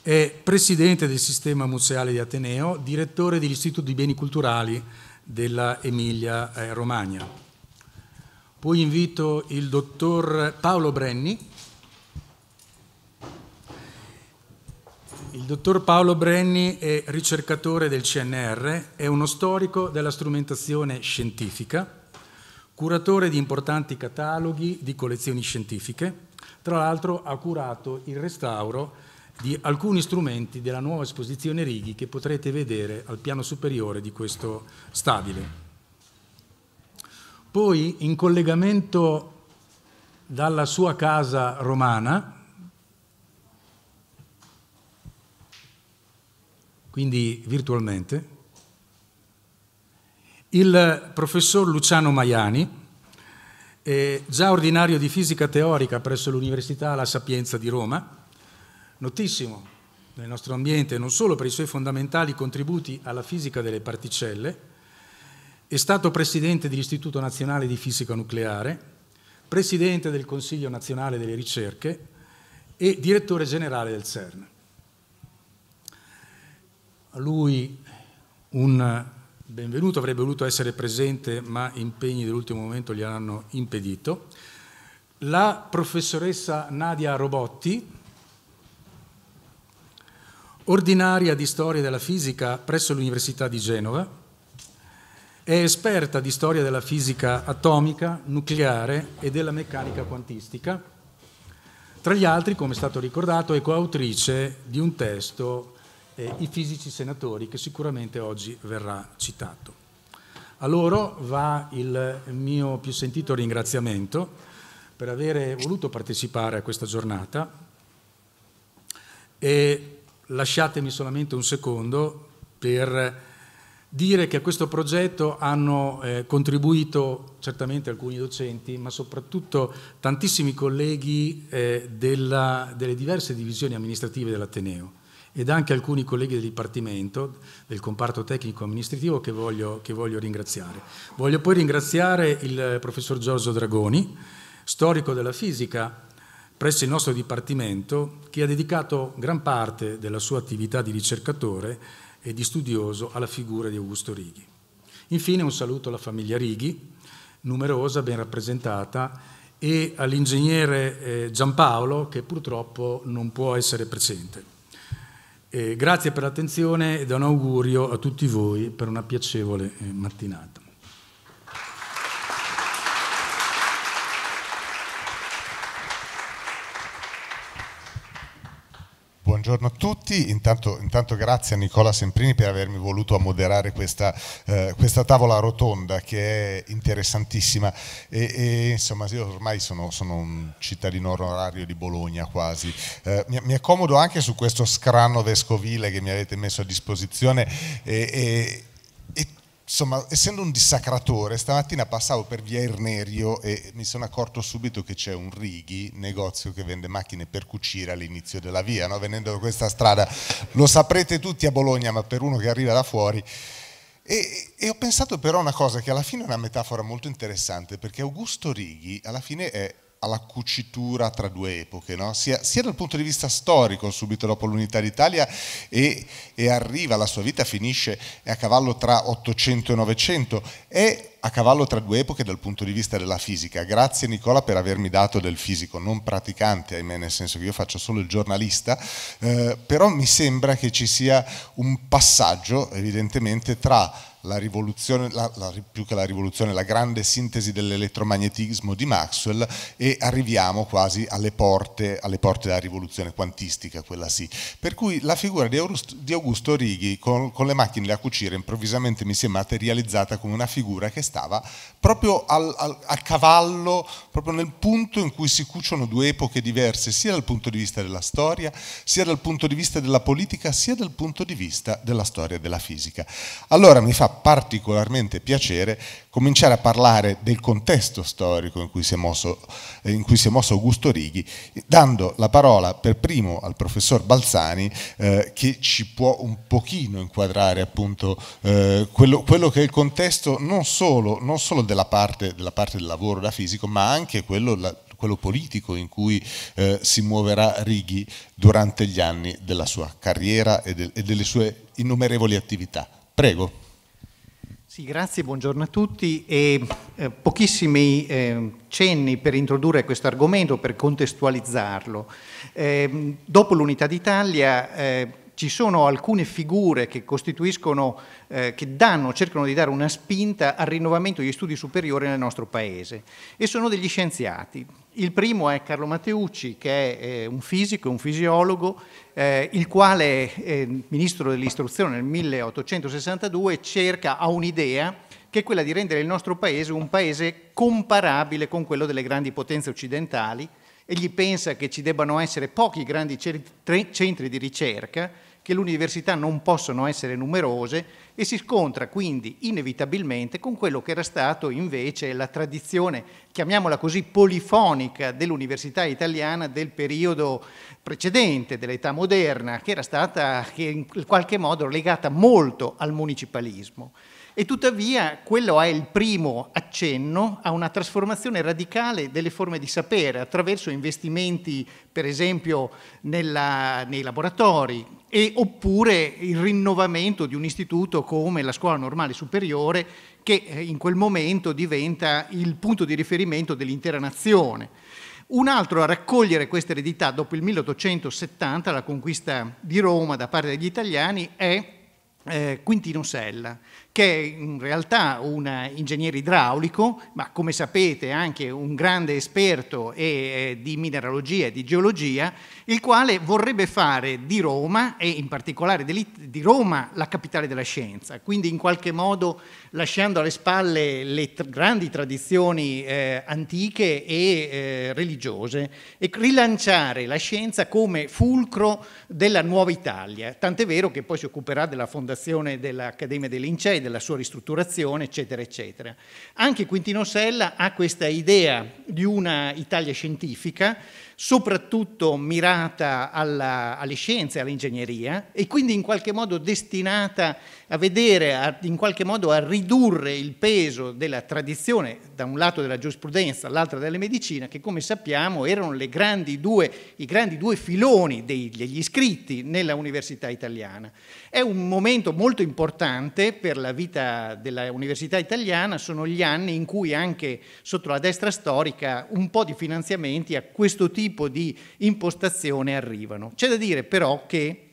è presidente del sistema museale di Ateneo, direttore dell'Istituto di Beni Culturali della Emilia eh, Romagna. Poi invito il dottor Paolo Brenni. Il dottor Paolo Brenni è ricercatore del C N R, è uno storico della strumentazione scientifica, curatore di importanti cataloghi di collezioni scientifiche. Tra l'altro ha curato il restauro di alcuni strumenti della nuova esposizione Righi che potrete vedere al piano superiore di questo stabile. Poi, in collegamento dalla sua casa romana, quindi virtualmente, il professor Luciano Maiani, eh, già ordinario di fisica teorica presso l'Università La Sapienza di Roma, notissimo nel nostro ambiente non solo per i suoi fondamentali contributi alla fisica delle particelle, è stato presidente dell'Istituto Nazionale di Fisica Nucleare, presidente del Consiglio Nazionale delle Ricerche e direttore generale del CERN. A lui un benvenuto, avrebbe voluto essere presente ma impegni dell'ultimo momento gli hanno impedito. La professoressa Nadia Robotti, ordinaria di Storia della Fisica presso l'Università di Genova, è esperta di Storia della Fisica atomica, nucleare e della meccanica quantistica. Tra gli altri, come è stato ricordato, è coautrice di un testo, eh, I fisici senatori, che sicuramente oggi verrà citato. A loro va il mio più sentito ringraziamento per avere voluto partecipare a questa giornata. E lasciatemi solamente un secondo per dire che a questo progetto hanno eh, contribuito certamente alcuni docenti, ma soprattutto tantissimi colleghi eh, della, delle diverse divisioni amministrative dell'Ateneo ed anche alcuni colleghi del Dipartimento, del comparto tecnico amministrativo, che voglio, che voglio ringraziare. Voglio poi ringraziare il professor Giorgio Dragoni, storico della fisica presso il nostro Dipartimento, che ha dedicato gran parte della sua attività di ricercatore e di studioso alla figura di Augusto Righi. Infine un saluto alla famiglia Righi, numerosa, ben rappresentata, e all'ingegnere Giampaolo, che purtroppo non può essere presente. E grazie per l'attenzione e do un augurio a tutti voi per una piacevole mattinata. Buongiorno a tutti, intanto, intanto grazie a Nicola Semprini per avermi voluto a moderare questa, eh, questa tavola rotonda che è interessantissima e, e insomma io ormai sono, sono un cittadino onorario di Bologna quasi, eh, mi, mi accomodo anche su questo scranno vescovile che mi avete messo a disposizione e, e insomma, essendo un dissacratore, stamattina passavo per via Irnerio e mi sono accorto subito che c'è un Righi, negozio che vende macchine per cucire all'inizio della via, no? Venendo da questa strada, lo saprete tutti a Bologna, ma per uno che arriva da fuori. E, e ho pensato però una cosa che alla fine è una metafora molto interessante, perché Augusto Righi alla fine è alla cucitura tra due epoche, no? sia, sia dal punto di vista storico, subito dopo l'Unità d'Italia, e, e arriva, la sua vita finisce a cavallo tra ottocento e novecento, è a cavallo tra due epoche dal punto di vista della fisica. Grazie Nicola per avermi dato del fisico non praticante, ahimè, nel senso che io faccio solo il giornalista, eh, però mi sembra che ci sia un passaggio evidentemente tra la rivoluzione, la, la, più che la rivoluzione, la grande sintesi dell'elettromagnetismo di Maxwell, e arriviamo quasi alle porte, alle porte della rivoluzione quantistica, quella sì. Per cui la figura di Augusto, di Augusto Righi con, con le macchine da cucire improvvisamente mi si è materializzata come una figura che stava proprio al, al, a cavallo, proprio nel punto in cui si cuciono due epoche diverse, sia dal punto di vista della storia, sia dal punto di vista della politica, sia dal punto di vista della storia e della fisica. Allora mi fa particolarmente piacere cominciare a parlare del contesto storico in cui si è mosso, in cui si è mosso Augusto Righi, dando la parola per primo al professor Balzani, eh, che ci può un pochino inquadrare appunto eh, quello, quello che è il contesto non solo, non solo della, parte, della parte del lavoro da fisico, ma anche quello, la, quello politico in cui eh, si muoverà Righi durante gli anni della sua carriera e, de, e delle sue innumerevoli attività. Prego. Sì, grazie, buongiorno a tutti. E, eh, pochissimi eh, cenni per introdurre questo argomento, per contestualizzarlo. Eh, dopo l'Unità d'Italia eh, ci sono alcune figure che costituiscono, eh, che danno, cercano di dare una spinta al rinnovamento degli studi superiori nel nostro paese, e sono degli scienziati. Il primo è Carlo Matteucci, che è eh, un fisico, un fisiologo, eh, il quale, eh, ministro dell'istruzione nel milleottocentosessantadue, cerca, ha un'idea che è quella di rendere il nostro paese un paese comparabile con quello delle grandi potenze occidentali. Egli pensa che ci debbano essere pochi grandi centri di ricerca, che le università non possono essere numerose, e si scontra quindi inevitabilmente con quello che era stato invece la tradizione, chiamiamola così, polifonica dell'università italiana del periodo precedente, dell'età moderna, che era stata che in qualche modo legata molto al municipalismo. E tuttavia quello è il primo accenno a una trasformazione radicale delle forme di sapere attraverso investimenti, per esempio, nella, nei laboratori, e oppure il rinnovamento di un istituto come la Scuola Normale Superiore, che in quel momento diventa il punto di riferimento dell'intera nazione. Un altro a raccogliere questa eredità dopo il milleottocentosettanta, la conquista di Roma da parte degli italiani, è eh, Quintino Sella, che è in realtà un ingegnere idraulico, ma come sapete anche un grande esperto e, eh, di mineralogia e di geologia, il quale vorrebbe fare di Roma, e in particolare di Roma, la capitale della scienza, quindi in qualche modo lasciando alle spalle le grandi tradizioni eh, antiche e eh, religiose, e rilanciare la scienza come fulcro della nuova Italia, tant'è vero che poi si occuperà della fondazione dell'Accademia dei Lincei, della sua ristrutturazione, eccetera, eccetera. Anche Quintino Sella ha questa idea di una Italia scientifica, soprattutto mirata alla, alle scienze e all'ingegneria, e quindi in qualche modo destinata a vedere, a, in qualche modo a ridurre il peso della tradizione, da un lato della giurisprudenza, dall'altro della medicina, che come sappiamo erano le grandi due, i grandi due filoni dei, degli iscritti nella università italiana. È un momento molto importante per la vita della università italiana, sono gli anni in cui anche sotto la destra storica un po' di finanziamenti a questo tipo di impostazione arrivano. C'è da dire però che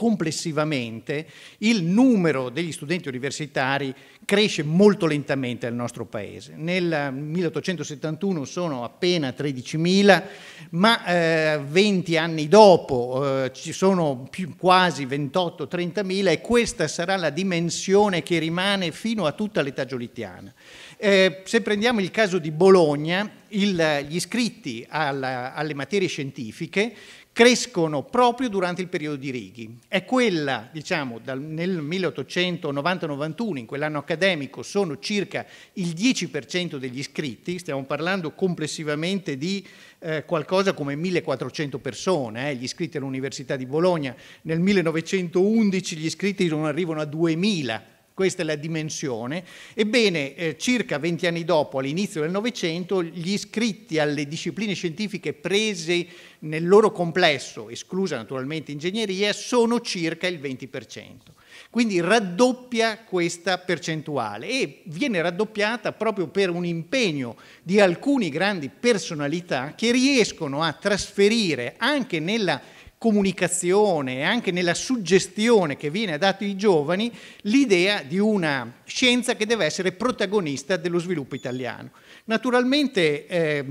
complessivamente il numero degli studenti universitari cresce molto lentamente nel nostro paese. Nel milleottocentosettantuno sono appena tredicimila, ma eh, venti anni dopo eh, ci sono più, quasi ventotto trentamila, e questa sarà la dimensione che rimane fino a tutta l'età giolittiana. Eh, se prendiamo il caso di Bologna, il, gli iscritti alla, alle materie scientifiche crescono proprio durante il periodo di Righi. È quella, diciamo, dal, nel milleottocentonovanta novantuno, in quell'anno accademico, sono circa il dieci per cento degli iscritti, stiamo parlando complessivamente di eh, qualcosa come millequattrocento persone, eh, gli iscritti all'Università di Bologna. Nel millenovecentoundici gli iscritti non arrivano a duemila, questa è la dimensione. Ebbene, eh, circa venti anni dopo, all'inizio del Novecento, gli iscritti alle discipline scientifiche prese nel loro complesso, esclusa naturalmente ingegneria, sono circa il venti per cento. Quindi raddoppia questa percentuale, e viene raddoppiata proprio per un impegno di alcune grandi personalità che riescono a trasferire anche nella comunicazione, anche nella suggestione che viene data ai giovani, l'idea di una scienza che deve essere protagonista dello sviluppo italiano. Naturalmente eh,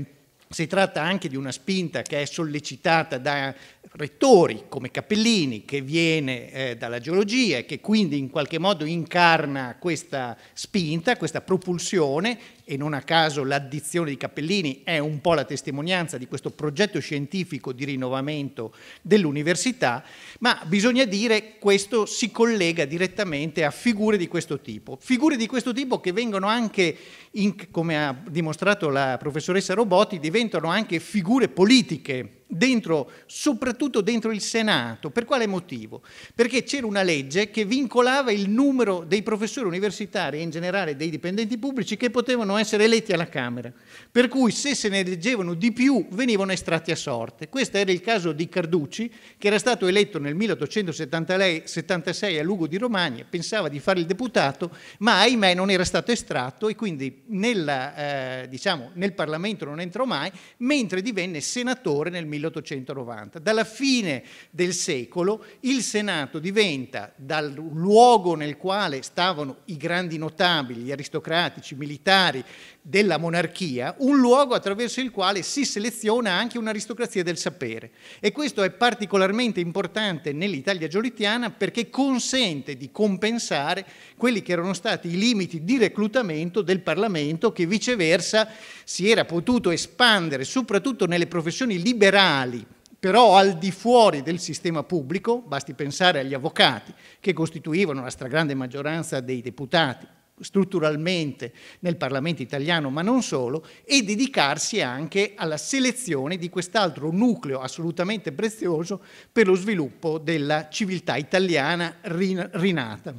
si tratta anche di una spinta che è sollecitata da rettori come Cappellini, che viene eh, dalla geologia e che quindi in qualche modo incarna questa spinta, questa propulsione, e non a caso l'addizione di Cappellini è un po' la testimonianza di questo progetto scientifico di rinnovamento dell'università. Ma bisogna dire che questo si collega direttamente a figure di questo tipo, figure di questo tipo che vengono anche, in, come ha dimostrato la professoressa Robotti, diventano anche figure politiche, dentro, soprattutto dentro il Senato. Per quale motivo? Perché c'era una legge che vincolava il numero dei professori universitari e in generale dei dipendenti pubblici che potevano essere eletti alla Camera, per cui se se ne eleggevano di più venivano estratti a sorte. Questo era il caso di Carducci, che era stato eletto nel milleottocentosettantasei a Lugo di Romagna, pensava di fare il deputato, ma ahimè non era stato estratto, e quindi nella, eh, diciamo, nel Parlamento non entrò mai, mentre divenne senatore nel milleottocentonovanta. Dalla fine del secolo il Senato diventa, dal luogo nel quale stavano i grandi notabili, gli aristocratici, i militari della monarchia, un luogo attraverso il quale si seleziona anche un'aristocrazia del sapere. E questo è particolarmente importante nell'Italia giolittiana, perché consente di compensare quelli che erano stati i limiti di reclutamento del Parlamento, che viceversa si era potuto espandere soprattutto nelle professioni liberali, però al di fuori del sistema pubblico. Basti pensare agli avvocati, che costituivano la stragrande maggioranza dei deputati strutturalmente nel Parlamento italiano, ma non solo, e dedicarsi anche alla selezione di quest'altro nucleo assolutamente prezioso per lo sviluppo della civiltà italiana rinata.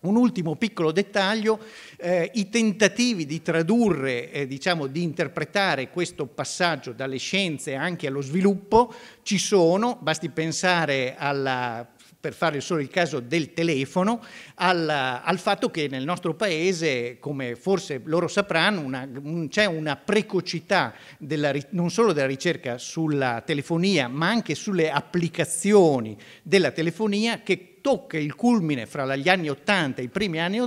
Un ultimo piccolo dettaglio, eh, i tentativi di tradurre, eh, diciamo, di interpretare questo passaggio dalle scienze anche allo sviluppo ci sono. Basti pensare alla, per fare solo il caso del telefono, al, al fatto che nel nostro paese, come forse loro sapranno, c'è una precocità della, non solo della ricerca sulla telefonia, ma anche sulle applicazioni della telefonia, che che tocca il culmine fra gli anni ottanta e i primi anni,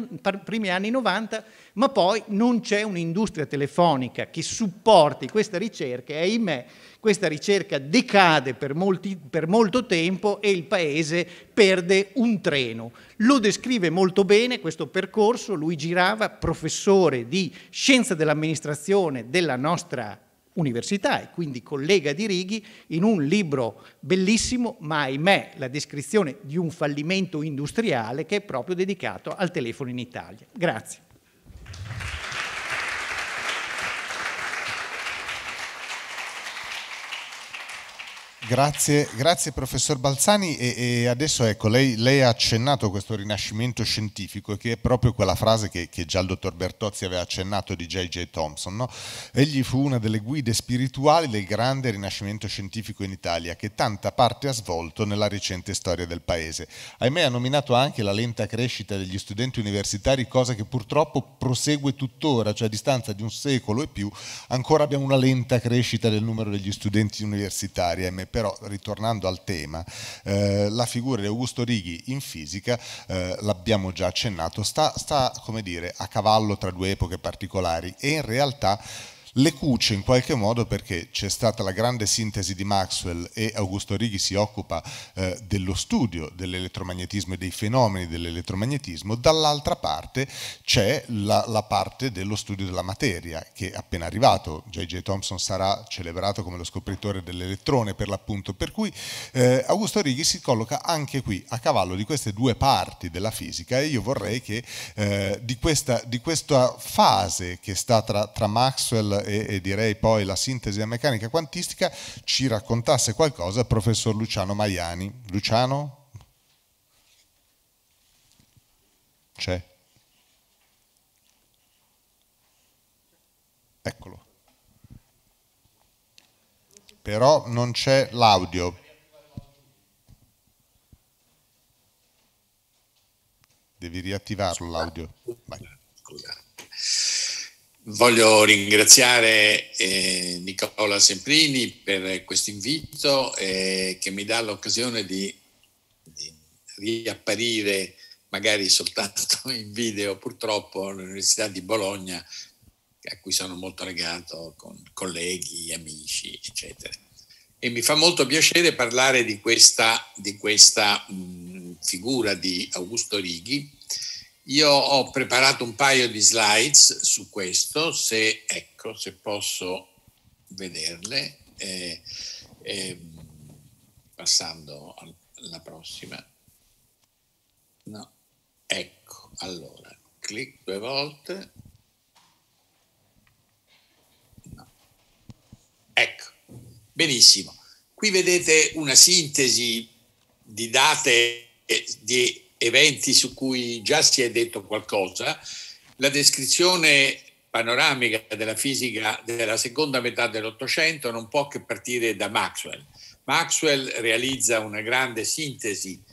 primi anni novanta, ma poi non c'è un'industria telefonica che supporti questa ricerca e ahimè questa ricerca decade per, molti, per molto tempo e il Paese perde un treno. Lo descrive molto bene questo percorso Luigi Rava, professore di scienza dell'amministrazione della nostra università e quindi collega di Righi, in un libro bellissimo, ma ahimè la descrizione di un fallimento industriale, che è proprio dedicato al telefono in Italia. Grazie. Grazie, grazie professor Balzani, e, e adesso ecco, lei, lei ha accennato questo rinascimento scientifico, che è proprio quella frase che, che già il dottor Bertozzi aveva accennato di J J. Thomson, no? Egli fu una delle guide spirituali del grande rinascimento scientifico in Italia, che tanta parte ha svolto nella recente storia del Paese. Ahimè ha nominato anche la lenta crescita degli studenti universitari, cosa che purtroppo prosegue tuttora, cioè a distanza di un secolo e più ancora abbiamo una lenta crescita del numero degli studenti universitari, ahimè. Però ritornando al tema, eh, la figura di Augusto Righi in fisica, eh, l'abbiamo già accennato, sta, sta come dire, a cavallo tra due epoche particolari e in realtà le cuce in qualche modo, perché c'è stata la grande sintesi di Maxwell e Augusto Righi si occupa eh, dello studio dell'elettromagnetismo e dei fenomeni dell'elettromagnetismo, dall'altra parte c'è la, la parte dello studio della materia che è appena arrivato. J J. Thomson sarà celebrato come lo scopritore dell'elettrone per l'appunto, per cui eh, Augusto Righi si colloca anche qui a cavallo di queste due parti della fisica e io vorrei che eh, di, questa, di questa fase che sta tra, tra Maxwell E, e direi poi la sintesi della meccanica quantistica ci raccontasse qualcosa il professor Luciano Maiani. Luciano? C'è? Eccolo. Però non c'è l'audio. Devi riattivarlo l'audio. Vai. Voglio ringraziare eh, Nicola Semprini per questo invito eh, che mi dà l'occasione di, di riapparire magari soltanto in video purtroppo all'Università di Bologna, a cui sono molto legato con colleghi, amici eccetera, e mi fa molto piacere parlare di questa, di questa mh, figura di Augusto Righi. Io ho preparato un paio di slides su questo, se, ecco, se posso vederle, eh, eh, passando alla prossima. No, ecco, allora, clic due volte. No. Ecco, benissimo. Qui vedete una sintesi di date di eventi su cui già si è detto qualcosa, la descrizione panoramica della fisica della seconda metà dell'Ottocento non può che partire da Maxwell. Maxwell realizza una grande sintesi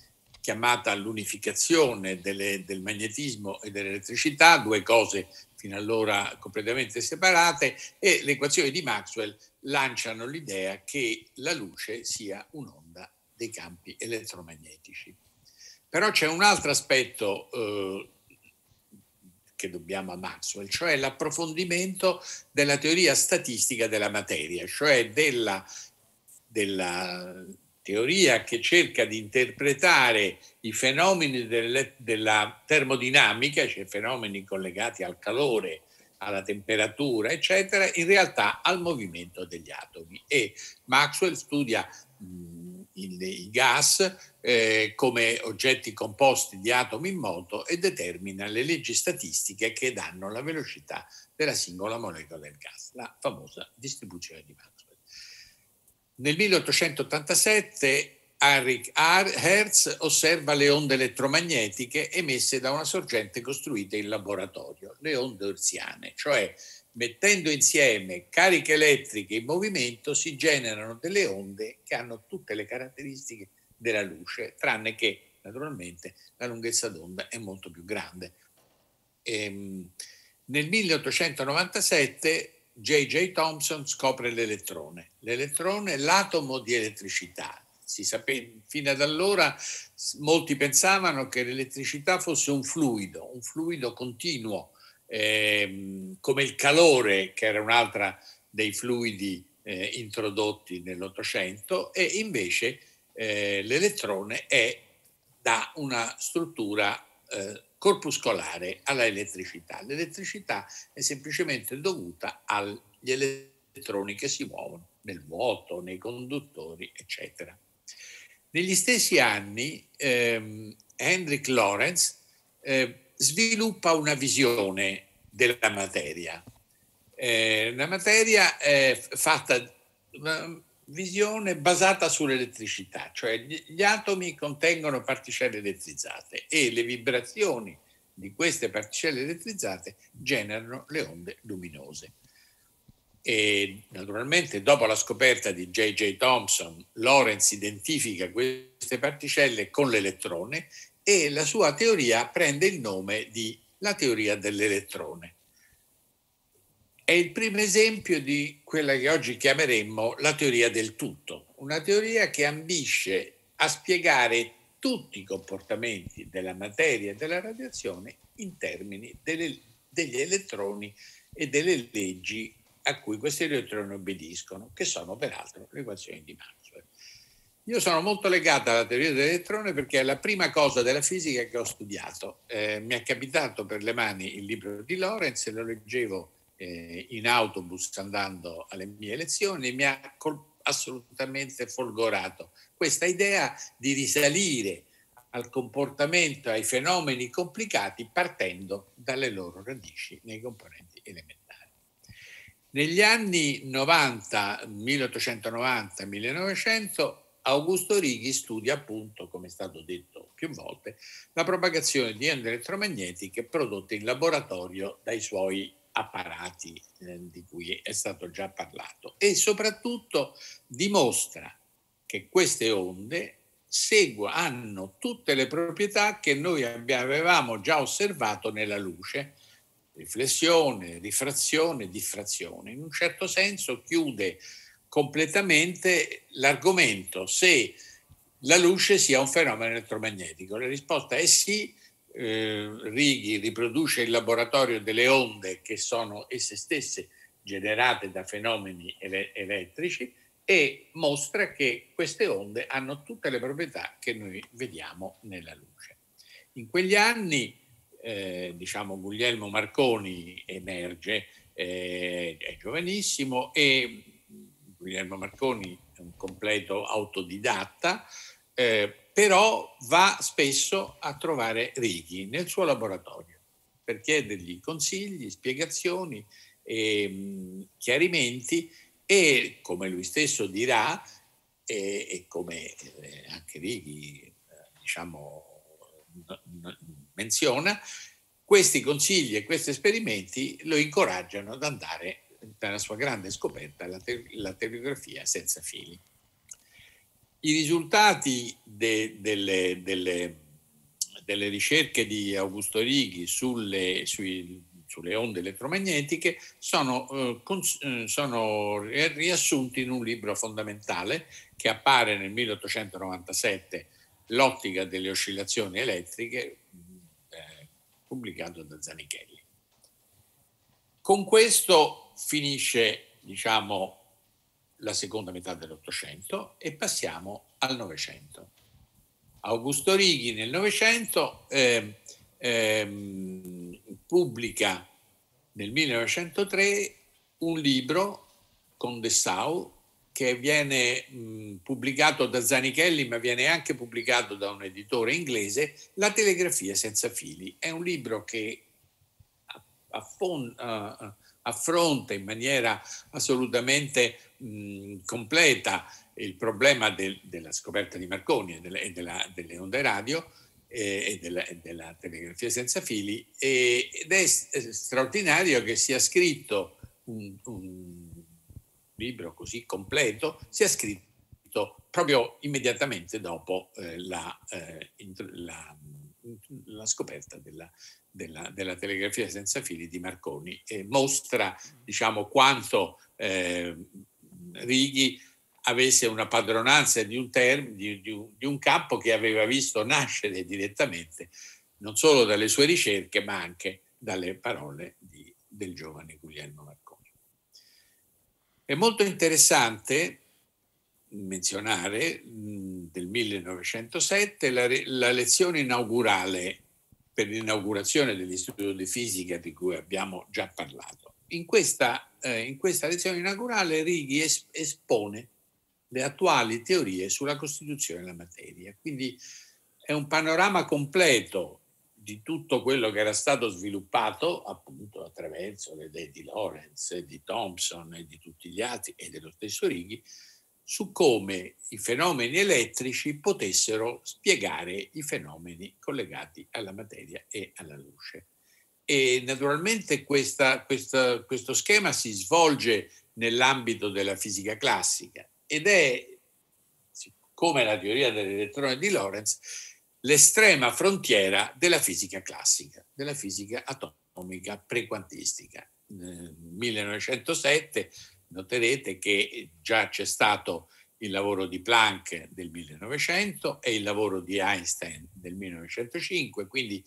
chiamata l'unificazione del magnetismo e dell'elettricità, due cose fino allora completamente separate, e le equazioni di Maxwell lanciano l'idea che la luce sia un'onda dei campi elettromagnetici. Però c'è un altro aspetto eh, che dobbiamo a Maxwell, cioè l'approfondimento della teoria statistica della materia, cioè della, della teoria che cerca di interpretare i fenomeni delle, della termodinamica, cioè fenomeni collegati al calore, alla temperatura, eccetera, in realtà al movimento degli atomi. E Maxwell studia mh, il, i gas Eh, come oggetti composti di atomi in moto e determina le leggi statistiche che danno la velocità della singola molecola del gas, la famosa distribuzione di Maxwell. Nel milleottocentottantasette Heinrich Hertz osserva le onde elettromagnetiche emesse da una sorgente costruita in laboratorio, le onde hertziane, cioè mettendo insieme cariche elettriche in movimento si generano delle onde che hanno tutte le caratteristiche della luce, tranne che naturalmente la lunghezza d'onda è molto più grande. Ehm, nel milleottocentonovantasette J J. Thomson scopre l'elettrone, l'elettrone è l'atomo di elettricità, Si sapeva, fino ad allora molti pensavano che l'elettricità fosse un fluido, un fluido continuo, ehm, come il calore, che era un'altra dei fluidi eh, introdotti nell'Ottocento, e invece eh, l'elettrone è da una struttura eh, corpuscolare alla elettricità. L'elettricità è semplicemente dovuta agli elettroni che si muovono nel vuoto, nei conduttori, eccetera. Negli stessi anni ehm, Hendrik Lorentz eh, sviluppa una visione della materia. Eh, una materia eh, fatta, una visione basata sull'elettricità, cioè gli, gli atomi contengono particelle elettrizzate e le vibrazioni di queste particelle elettrizzate generano le onde luminose. E naturalmente dopo la scoperta di J J Thomson, Lorentz identifica queste particelle con l'elettrone e la sua teoria prende il nome di la teoria dell'elettrone. È il primo esempio di quella che oggi chiameremmo la teoria del tutto, una teoria che ambisce a spiegare tutti i comportamenti della materia e della radiazione in termini delle, degli elettroni e delle leggi a cui questi elettroni obbediscono, che sono peraltro le equazioni di Maxwell. Io sono molto legata alla teoria dell'elettrone perché è la prima cosa della fisica che ho studiato. Eh, mi è capitato per le mani il libro di Lorentz e lo leggevo eh, in autobus andando alle mie lezioni e mi ha assolutamente folgorato questa idea di risalire al comportamento, ai fenomeni complicati partendo dalle loro radici nei componenti elementari. Negli anni novanta, milleottocentonovanta millenovecento, Augusto Righi studia appunto, come è stato detto più volte, la propagazione di onde elettromagnetiche prodotte in laboratorio dai suoi apparati eh, di cui è stato già parlato e soprattutto dimostra che queste onde seguono, hanno tutte le proprietà che noi avevamo già osservato nella luce, riflessione, rifrazione, diffrazione. In un certo senso chiude completamente l'argomento se la luce sia un fenomeno elettromagnetico. La risposta è sì. eh, Righi riproduce in laboratorio delle onde che sono esse stesse generate da fenomeni ele- elettrici e mostra che queste onde hanno tutte le proprietà che noi vediamo nella luce. In quegli anni Eh, diciamo Guglielmo Marconi emerge, eh, è giovanissimo e Guglielmo Marconi è un completo autodidatta, eh, però va spesso a trovare Righi nel suo laboratorio per chiedergli consigli, spiegazioni e mh, chiarimenti e, come lui stesso dirà e, e come eh, anche Righi eh, diciamo menziona, questi consigli e questi esperimenti lo incoraggiano ad andare nella sua grande scoperta, la, te- la telegrafia senza fili. I risultati de- delle, delle, delle ricerche di Augusto Righi sulle, sui, sulle onde elettromagnetiche sono, eh, cons- sono riassunti in un libro fondamentale che appare nel milleottocentonovantasette, L'ottica delle oscillazioni elettriche, pubblicato da Zanichelli. Con questo finisce, diciamo, la seconda metà dell'Ottocento e passiamo al Novecento. Augusto Righi nel Novecento eh, eh, pubblica nel millenovecentotre un libro con Dessau che viene mh, pubblicato da Zanichelli, ma viene anche pubblicato da un editore inglese, La telegrafia senza fili. È un libro che affon- uh, affronta in maniera assolutamente mh, completa il problema del, della scoperta di Marconi e, della, e della, delle onde radio e, e, della, e della telegrafia senza fili e, ed è straordinario che sia scritto un, un libro così completo, si è scritto proprio immediatamente dopo eh, la, eh, la, la scoperta della, della, della telegrafia senza fili di Marconi e mostra, diciamo, quanto eh, Righi avesse una padronanza di un, term, di, di, di un campo che aveva visto nascere direttamente non solo dalle sue ricerche ma anche dalle parole di, del giovane Guglielmo Marconi. È molto interessante menzionare del millenovecentosette la, la lezione inaugurale per l'inaugurazione dell'Istituto di Fisica di cui abbiamo già parlato. In questa, eh, in questa lezione inaugurale Righi es, espone le attuali teorie sulla costituzione della materia. Quindi è un panorama completo di tutto quello che era stato sviluppato appunto attraverso le idee di Lorentz, di Thomson e di tutti gli altri e dello stesso Righi su come i fenomeni elettrici potessero spiegare i fenomeni collegati alla materia e alla luce. E naturalmente questa, questa, questo schema si svolge nell'ambito della fisica classica ed è, come la teoria dell'elettrone di Lorentz, l'estrema frontiera della fisica classica, della fisica atomica prequantistica. Nel millenovecentosette noterete che già c'è stato il lavoro di Planck del millenovecento e il lavoro di Einstein del millenovecentocinque, quindi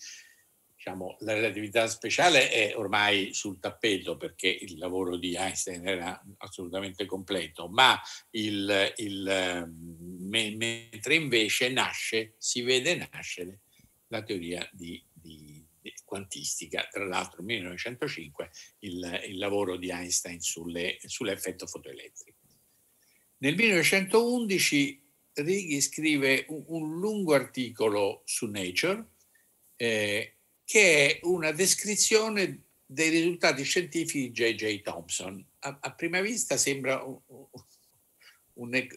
diciamo, la relatività speciale è ormai sul tappeto perché il lavoro di Einstein era assolutamente completo, ma il, il, me, mentre invece nasce, si vede nascere la teoria di, di quantistica, tra l'altro nel millenovecentocinque il, il lavoro di Einstein sulle, sull'effetto fotoelettrico. Nel millenovecentoundici Righi scrive un, un lungo articolo su Nature eh, che è una descrizione dei risultati scientifici di J J Thomson. A, a prima vista sembra un, un,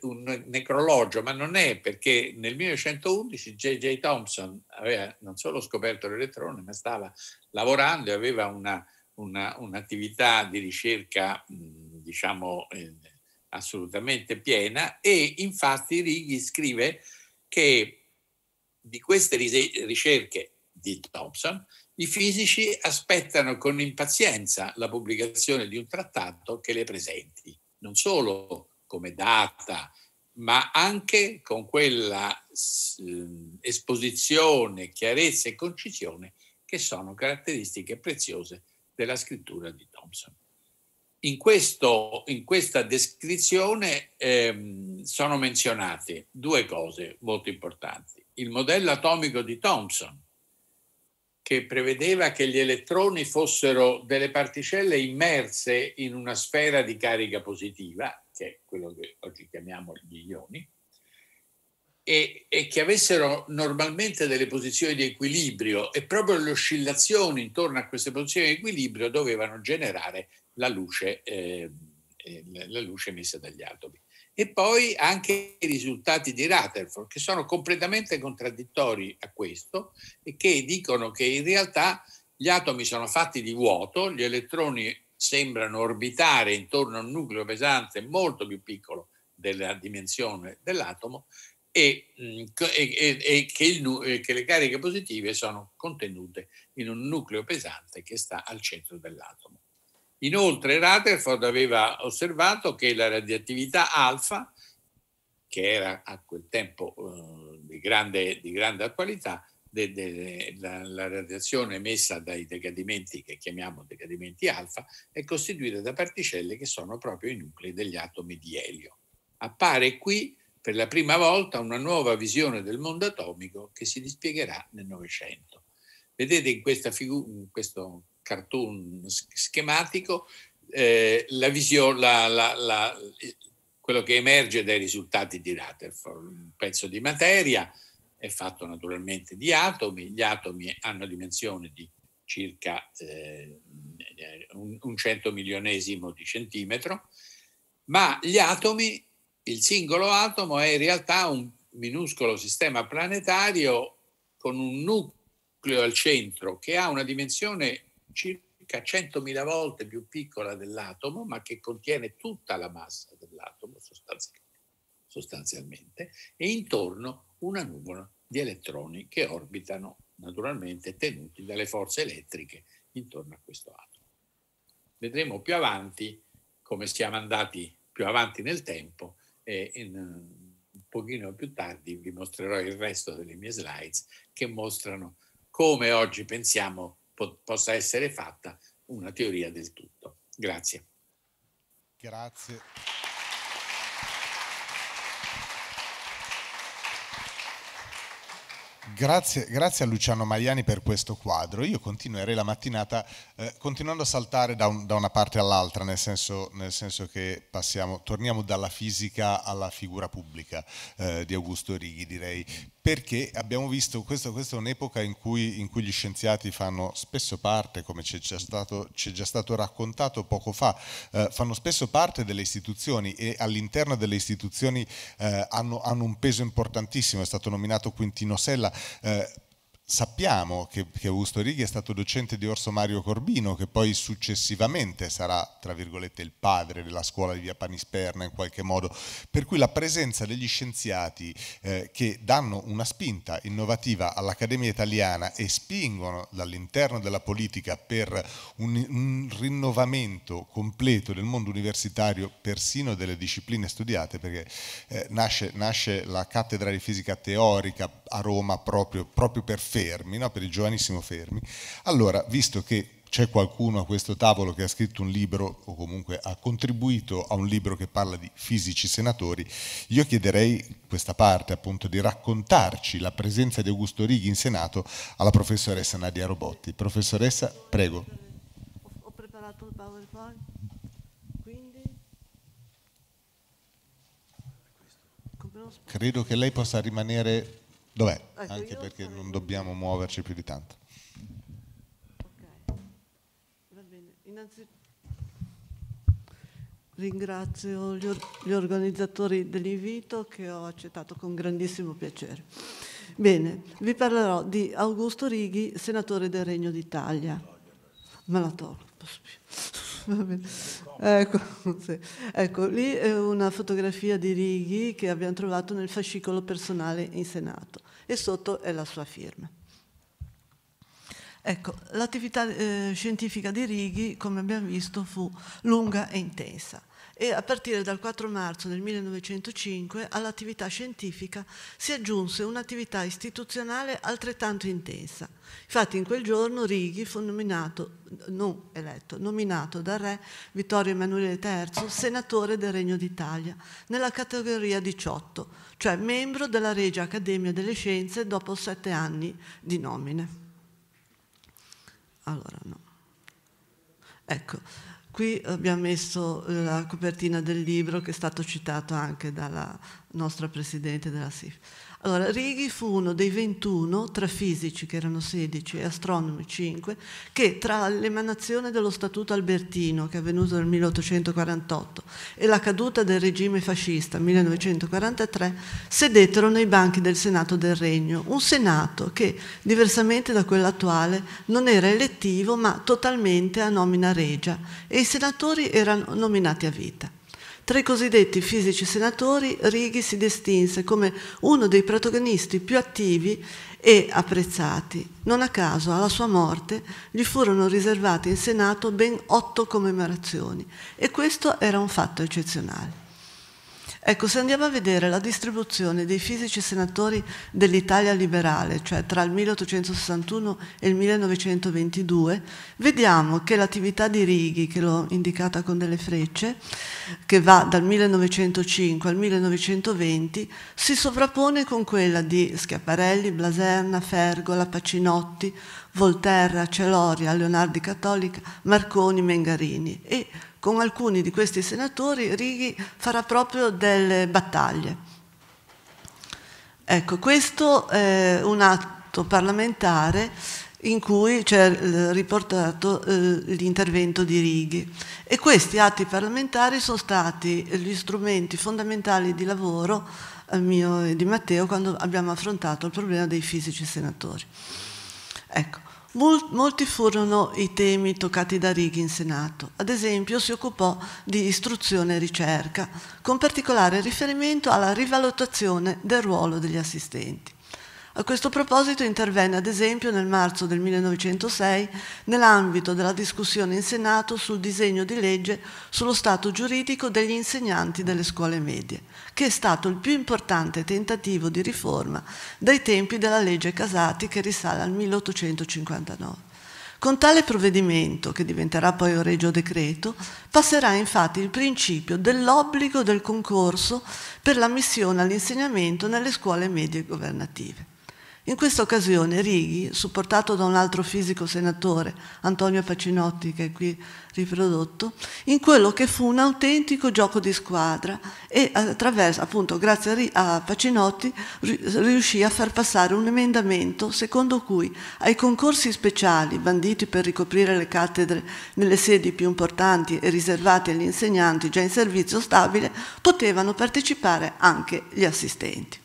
un necrologio, ma non è, perché nel millenovecentoundici J J Thomson aveva non solo scoperto l'elettrone, ma stava lavorando e aveva una, una, un'attività di ricerca, diciamo, eh, assolutamente piena, e infatti Righi scrive che di queste ricerche di Thomson, i fisici aspettano con impazienza la pubblicazione di un trattato che le presenti, non solo come data, ma anche con quella esposizione, chiarezza e concisione che sono caratteristiche preziose della scrittura di Thomson. In, questo, in questa descrizione ehm, sono menzionate due cose molto importanti. Il modello atomico di Thomson, che prevedeva che gli elettroni fossero delle particelle immerse in una sfera di carica positiva, che è quello che oggi chiamiamo gli ioni, e, e che avessero normalmente delle posizioni di equilibrio, e proprio le oscillazioni intorno a queste posizioni di equilibrio dovevano generare la luce, eh, la luce emessa dagli atomi. E poi anche i risultati di Rutherford, che sono completamente contraddittori a questo e che dicono che in realtà gli atomi sono fatti di vuoto, gli elettroni sembrano orbitare intorno a un nucleo pesante molto più piccolo della dimensione dell'atomo e, e, e che, il, che le cariche positive sono contenute in un nucleo pesante che sta al centro dell'atomo. Inoltre Rutherford aveva osservato che la radioattività alfa, che era a quel tempo eh, di, grande, di grande attualità, de, de, de, la, la radiazione emessa dai decadimenti che chiamiamo decadimenti alfa, è costituita da particelle che sono proprio i nuclei degli atomi di elio. Appare qui per la prima volta una nuova visione del mondo atomico che si dispiegherà nel Novecento. Vedete in questa figura, in questo cartoon schematico, eh, la visione, la, la, la, quello che emerge dai risultati di Rutherford. Un pezzo di materia è fatto naturalmente di atomi, gli atomi hanno dimensioni di circa eh, un, un centomilionesimo di centimetro, ma gli atomi, il singolo atomo è in realtà un minuscolo sistema planetario con un nucleo al centro che ha una dimensione circa centomila volte più piccola dell'atomo, ma che contiene tutta la massa dell'atomo sostanzialmente, e intorno una nuvola di elettroni che orbitano naturalmente tenuti dalle forze elettriche intorno a questo atomo. Vedremo più avanti come siamo andati più avanti nel tempo e in, un pochino più tardi vi mostrerò il resto delle mie slides che mostrano come oggi pensiamo po- possa essere fatta una teoria del tutto. Grazie. Grazie. Grazie, grazie a Luciano Maiani per questo quadro. Io continuerei la mattinata eh, continuando a saltare da, un, da una parte all'altra, nel senso, nel senso che passiamo, torniamo dalla fisica alla figura pubblica eh, di Augusto Righi, direi, perché abbiamo visto, questo, questa è un'epoca in cui, in cui gli scienziati fanno spesso parte, come ci è già stato, ci è già stato raccontato poco fa, eh, fanno spesso parte delle istituzioni e all'interno delle istituzioni eh, hanno, hanno un peso importantissimo. È stato nominato Quintino Sella. Eh, sappiamo che, che Augusto Righi è stato docente di Orso Mario Corbino, che poi successivamente sarà, tra virgolette, il padre della scuola di via Panisperna in qualche modo, per cui la presenza degli scienziati eh, che danno una spinta innovativa all'Accademia Italiana e spingono dall'interno della politica per un, un rinnovamento completo del mondo universitario, persino delle discipline studiate, perché eh, nasce, nasce la cattedra di fisica teorica a Roma proprio, proprio per Fermi, no? Per il giovanissimo Fermi. Allora, visto che c'è qualcuno a questo tavolo che ha scritto un libro o comunque ha contribuito a un libro che parla di fisici senatori, io chiederei questa parte appunto di raccontarci la presenza di Augusto Righi in Senato alla professoressa Nadia Robotti. Professoressa, prego. Ho preparato il PowerPoint, quindi credo che lei possa rimanere... Dov'è? Ecco, anche perché non dobbiamo muoverci più di tanto. Ok, va bene. Innanzitutto ringrazio gli, or gli organizzatori dell'invito che ho accettato con grandissimo piacere. Bene, vi parlerò di Augusto Righi, senatore del Regno d'Italia. Me la tolgo, posso più. Va bene. Ecco, sì. Ecco, lì è una fotografia di Righi che abbiamo trovato nel fascicolo personale in Senato e sotto è la sua firma. Ecco, l'attività eh, scientifica di Righi, come abbiamo visto, fu lunga e intensa e a partire dal quattro marzo del millenovecentocinque all'attività scientifica si aggiunse un'attività istituzionale altrettanto intensa. Infatti in quel giorno Righi fu nominato, non eletto, nominato dal re Vittorio Emanuele terzo senatore del Regno d'Italia nella categoria diciotto, cioè membro della Regia Accademia delle Scienze dopo sette anni di nomine. Allora no. Ecco, qui abbiamo messo la copertina del libro che è stato citato anche dalla nostra Presidente della S I F. Allora, Righi fu uno dei ventuno, tra fisici che erano sedici e astronomi cinque, che tra l'emanazione dello Statuto Albertino, che è avvenuto nel milleottocentoquarantotto, e la caduta del regime fascista nel millenovecentoquarantatré, sedettero nei banchi del Senato del Regno, un Senato che, diversamente da quello attuale, non era elettivo ma totalmente a nomina regia e i senatori erano nominati a vita. Tra i cosiddetti fisici senatori, Righi si distinse come uno dei protagonisti più attivi e apprezzati. Non a caso, alla sua morte, gli furono riservate in Senato ben otto commemorazioni e questo era un fatto eccezionale. Ecco, se andiamo a vedere la distribuzione dei fisici senatori dell'Italia liberale, cioè tra il milleottocentosessantuno e il millenovecentoventidue, vediamo che l'attività di Righi, che l'ho indicata con delle frecce, che va dal millenovecentocinque al millenovecentoventi, si sovrappone con quella di Schiaparelli, Blaserna, Fergola, Pacinotti, Volterra, Celoria, Leonardi Cattolica, Marconi, Mengarini e con alcuni di questi senatori Righi farà proprio delle battaglie. Ecco, questo è un atto parlamentare in cui c'è riportato eh, l'intervento di Righi e questi atti parlamentari sono stati gli strumenti fondamentali di lavoro eh, mio e di Matteo quando abbiamo affrontato il problema dei fisici senatori. Ecco. Molti furono i temi toccati da Righi in Senato. Ad esempio si occupò di istruzione e ricerca, con particolare riferimento alla rivalutazione del ruolo degli assistenti. A questo proposito intervenne ad esempio nel marzo del millenovecentosei nell'ambito della discussione in Senato sul disegno di legge sullo stato giuridico degli insegnanti delle scuole medie, che è stato il più importante tentativo di riforma dai tempi della legge Casati che risale al milleottocentocinquantanove. Con tale provvedimento, che diventerà poi un regio decreto, passerà infatti il principio dell'obbligo del concorso per l'ammissione all'insegnamento nelle scuole medie governative. In questa occasione Righi, supportato da un altro fisico senatore, Antonio Pacinotti, che è qui riprodotto, in quello che fu un autentico gioco di squadra e attraverso, appunto, grazie a Pacinotti riuscì a far passare un emendamento secondo cui ai concorsi speciali banditi per ricoprire le cattedre nelle sedi più importanti e riservati agli insegnanti già in servizio stabile potevano partecipare anche gli assistenti.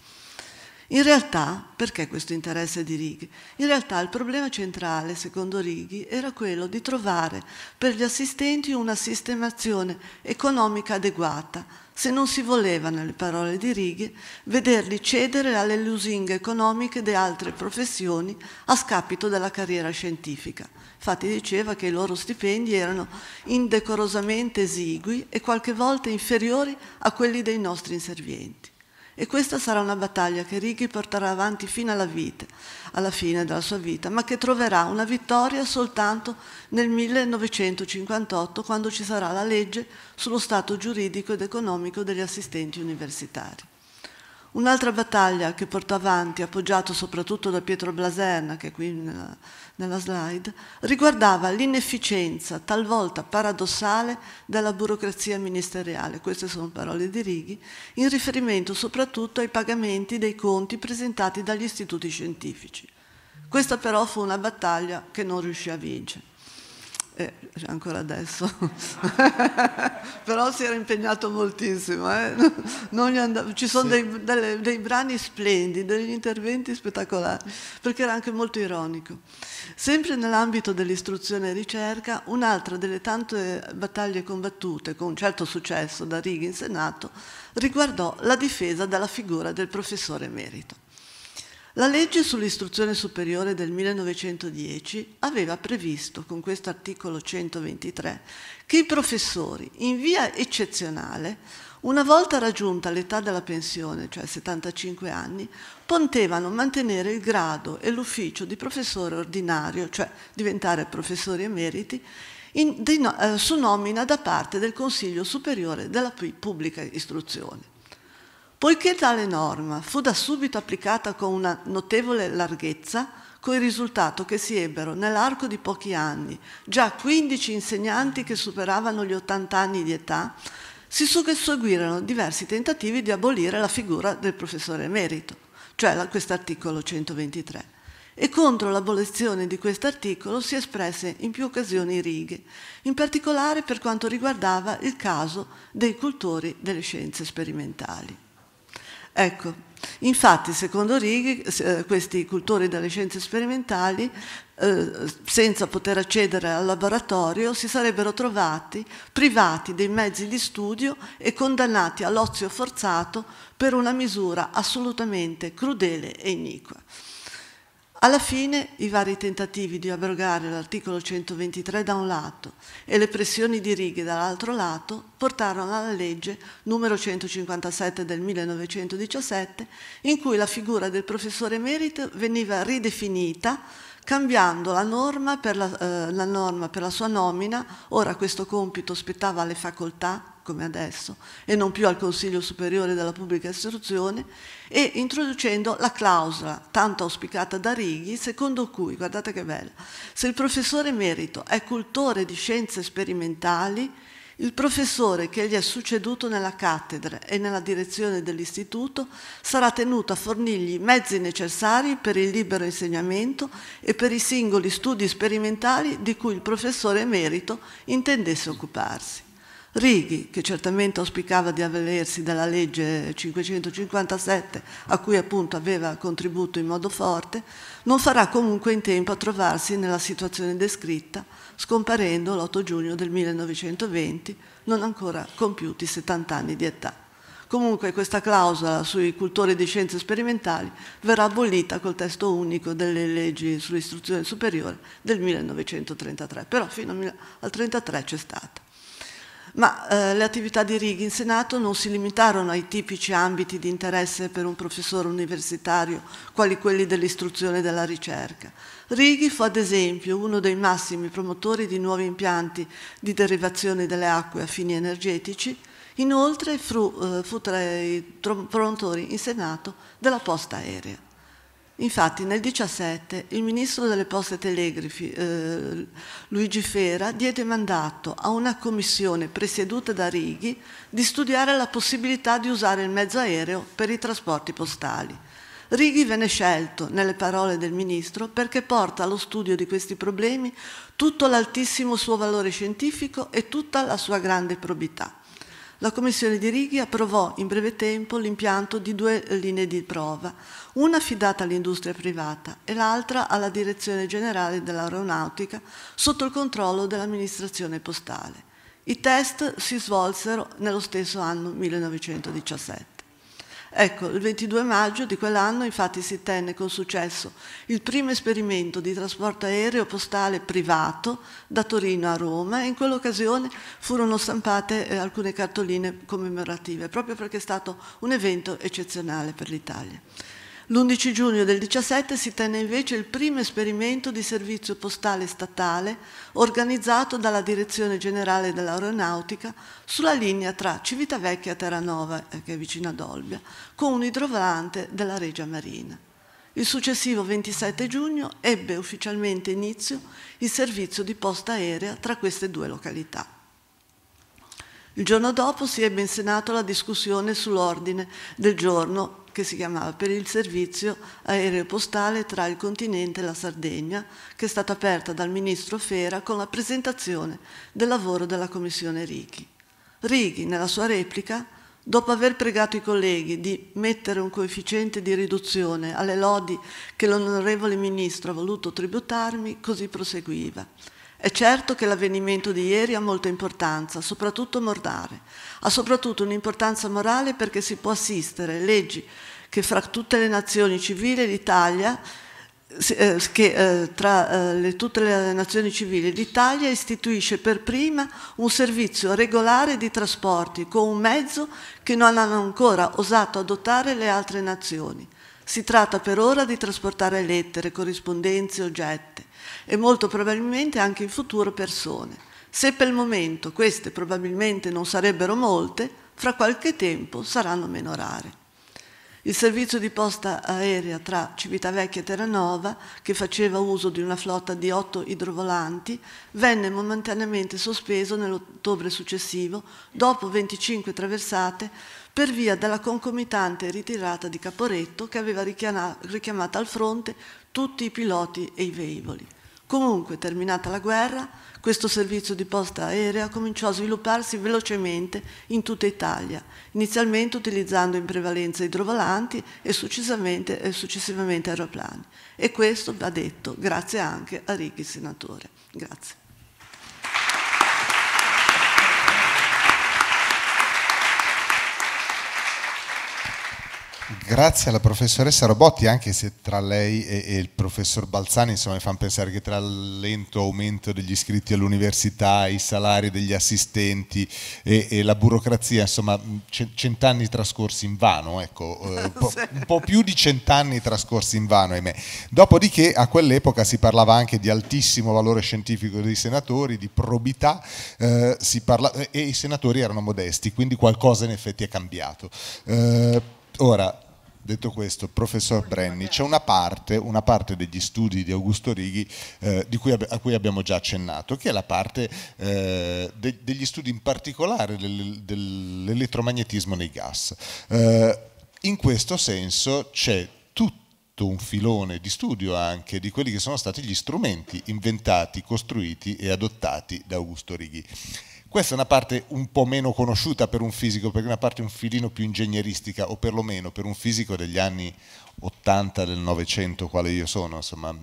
In realtà, perché questo interesse di Righi? In realtà il problema centrale, secondo Righi, era quello di trovare per gli assistenti una sistemazione economica adeguata, se non si voleva, nelle parole di Righi, vederli cedere alle lusinghe economiche di altre professioni a scapito della carriera scientifica. Infatti diceva che i loro stipendi erano indecorosamente esigui e qualche volta inferiori a quelli dei nostri inservienti. E questa sarà una battaglia che Righi porterà avanti fino alla vita, alla fine della sua vita, ma che troverà una vittoria soltanto nel millenovecentocinquantotto, quando ci sarà la legge sullo stato giuridico ed economico degli assistenti universitari. Un'altra battaglia che portò avanti, appoggiato soprattutto da Pietro Blaserna, che è qui nella, nella slide, riguardava l'inefficienza, talvolta paradossale, della burocrazia ministeriale, queste sono parole di Righi, in riferimento soprattutto ai pagamenti dei conti presentati dagli istituti scientifici. Questa però fu una battaglia che non riuscì a vincere. Eh, ancora adesso però si era impegnato moltissimo, eh? Non gli andava... ci sono sì. dei, delle, dei brani splendidi, degli interventi spettacolari, perché era anche molto ironico. Sempre nell'ambito dell'istruzione e ricerca, un'altra delle tante battaglie combattute con un certo successo da Righi in Senato riguardò la difesa della figura del professore emerito. La legge sull'istruzione superiore del millenovecentodieci aveva previsto, con questo articolo centoventitré, che i professori, in via eccezionale, una volta raggiunta l'età della pensione, cioè settantacinque anni, potevano mantenere il grado e l'ufficio di professore ordinario, cioè diventare professori emeriti, in, di, eh, su nomina da parte del Consiglio Superiore della Pubblica Istruzione. Poiché tale norma fu da subito applicata con una notevole larghezza, con il risultato che si ebbero nell'arco di pochi anni già quindici insegnanti che superavano gli ottanta anni di età, si susseguirono diversi tentativi di abolire la figura del professore emerito, cioè quest'articolo centoventitré. E contro l'abolizione di quest'articolo si espresse in più occasioni Righi, in particolare per quanto riguardava il caso dei cultori delle scienze sperimentali. Ecco, infatti, secondo Righi, questi cultori delle scienze sperimentali, eh, senza poter accedere al laboratorio, si sarebbero trovati privati dei mezzi di studio e condannati all'ozio forzato per una misura assolutamente crudele e iniqua. Alla fine i vari tentativi di abrogare l'articolo centoventitré da un lato e le pressioni di Righi dall'altro lato portarono alla legge numero centocinquantasette del millenovecentodiciassette, in cui la figura del professore emerito veniva ridefinita cambiando la norma per la, eh, la norma per la sua nomina. Ora questo compito spettava alle facoltà, come adesso, e non più al Consiglio Superiore della Pubblica Istruzione, e introducendo la clausola tanto auspicata da Righi, secondo cui, guardate che bella, se il professore emerito è cultore di scienze sperimentali, il professore che gli è succeduto nella cattedra e nella direzione dell'istituto sarà tenuto a fornirgli i mezzi necessari per il libero insegnamento e per i singoli studi sperimentali di cui il professore emerito intendesse occuparsi. Righi, che certamente auspicava di avvalersi della legge cinquecentocinquantasette, a cui appunto aveva contribuito in modo forte, non farà comunque in tempo a trovarsi nella situazione descritta, scomparendo l'otto giugno del millenovecentoventi, non ancora compiuti settanta anni di età. Comunque questa clausola sui cultori di scienze sperimentali verrà abolita col testo unico delle leggi sull'istruzione superiore del millenovecentotrentatré, però fino al millenovecentotrentatré c'è stata. Ma eh, le attività di Righi in Senato non si limitarono ai tipici ambiti di interesse per un professore universitario, quali quelli dell'istruzione e della ricerca. Righi fu ad esempio uno dei massimi promotori di nuovi impianti di derivazione delle acque a fini energetici. Inoltre fu, eh, fu tra i promotori in Senato della posta aerea. Infatti nel diciassette il ministro delle poste e telegrafi eh, Luigi Fera diede mandato a una commissione presieduta da Righi di studiare la possibilità di usare il mezzo aereo per i trasporti postali. Righi venne scelto, nelle parole del ministro, perché porta allo studio di questi problemi tutto l'altissimo suo valore scientifico e tutta la sua grande probità. La commissione di Righi approvò in breve tempo l'impianto di due linee di prova, una affidata all'industria privata e l'altra alla Direzione Generale dell'Aeronautica sotto il controllo dell'amministrazione postale. I test si svolsero nello stesso anno millenovecentodiciassette. Ecco, il ventidue maggio di quell'anno infatti si tenne con successo il primo esperimento di trasporto aereo postale privato da Torino a Roma e in quell'occasione furono stampate alcune cartoline commemorative, proprio perché è stato un evento eccezionale per l'Italia. L'undici giugno del diciassette si tenne invece il primo esperimento di servizio postale statale organizzato dalla Direzione Generale dell'Aeronautica sulla linea tra Civitavecchia e Terranova, che è vicino ad Olbia, con un idrovante della Regia Marina. Il successivo ventisette giugno ebbe ufficialmente inizio il servizio di posta aerea tra queste due località. Il giorno dopo si ebbe in Senato la discussione sull'ordine del giorno che si chiamava per il servizio aereo postale tra il continente e la Sardegna, che è stata aperta dal ministro Fera con la presentazione del lavoro della commissione Righi. Righi, nella sua replica, dopo aver pregato i colleghi di mettere un coefficiente di riduzione alle lodi che l'onorevole ministro ha voluto tributarmi, così proseguiva. È certo che l'avvenimento di ieri ha molta importanza, soprattutto morale. Ha soprattutto un'importanza morale perché si può assistere leggi che fra tutte le nazioni civili d'Italia, eh, che eh, tra eh, le, tutte le nazioni civili d'Italia istituisce per prima un servizio regolare di trasporti con un mezzo che non hanno ancora osato adottare le altre nazioni. Si tratta per ora di trasportare lettere, corrispondenze, oggetti e molto probabilmente anche in futuro persone. Se per il momento queste probabilmente non sarebbero molte, fra qualche tempo saranno meno rare. Il servizio di posta aerea tra Civitavecchia e Terranova, che faceva uso di una flotta di otto idrovolanti, venne momentaneamente sospeso nell'ottobre successivo, dopo venticinque traversate, per via della concomitante ritirata di Caporetto, che aveva richiamato al fronte tutti i piloti e i velivoli. Comunque, terminata la guerra, questo servizio di posta aerea cominciò a svilupparsi velocemente in tutta Italia, inizialmente utilizzando in prevalenza idrovolanti e successivamente, e successivamente aeroplani. E questo va detto grazie anche a Righi, senatore. Grazie. Grazie alla professoressa Robotti, anche se tra lei e, e il professor Balzani insomma, mi fanno pensare che tra il lento aumento degli iscritti all'università, i salari degli assistenti e, e la burocrazia, insomma cent'anni trascorsi in vano, ecco, eh, po', un po' più di cent'anni trascorsi in vano, ahimè. Dopodiché a quell'epoca si parlava anche di altissimo valore scientifico dei senatori, di probità, eh, si parla, e i senatori erano modesti, quindi qualcosa in effetti è cambiato. Eh, Ora, detto questo, professor Brenni, c'è una parte, una parte degli studi di Augusto Righi eh, di cui, a cui abbiamo già accennato, che è la parte eh, de, degli studi in particolare del, dell'elettromagnetismo nei gas. Eh, in questo senso c'è tutto un filone di studio anche di quelli che sono stati gli strumenti inventati, costruiti e adottati da Augusto Righi. Questa è una parte un po' meno conosciuta per un fisico, perché è una parte un filino più ingegneristica, o perlomeno per un fisico degli anni ottanta del Novecento, quale io sono, insomma,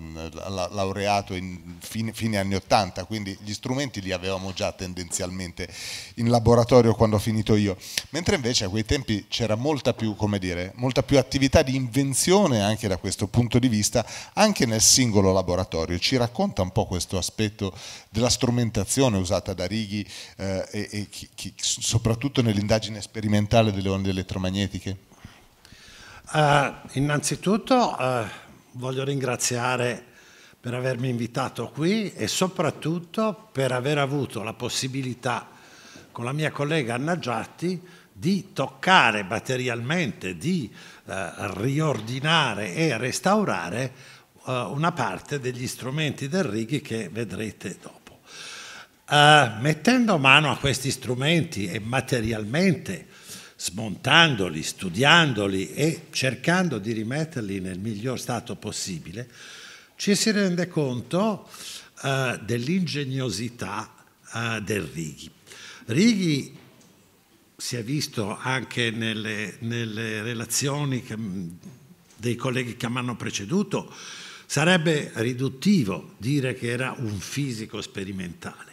laureato in fine, fine anni ottanta, quindi gli strumenti li avevamo già tendenzialmente in laboratorio quando ho finito io, mentre invece a quei tempi c'era molta più, come dire, molta più attività di invenzione anche da questo punto di vista, anche nel singolo laboratorio. Ci racconta un po' questo aspetto della strumentazione usata da Righi, Eh, e, e chi, chi, soprattutto nell'indagine sperimentale delle onde elettromagnetiche? Uh, innanzitutto uh, voglio ringraziare per avermi invitato qui e soprattutto per aver avuto la possibilità con la mia collega Anna Giatti di toccare materialmente, di uh, riordinare e restaurare uh, una parte degli strumenti del Righi che vedrete dopo. Uh, mettendo mano a questi strumenti e materialmente smontandoli, studiandoli e cercando di rimetterli nel miglior stato possibile, ci si rende conto uh, dell'ingegnosità uh, del Righi. Righi si è visto anche nelle, nelle relazioni che, dei colleghi che mi hanno preceduto, sarebbe riduttivo dire che era un fisico sperimentale.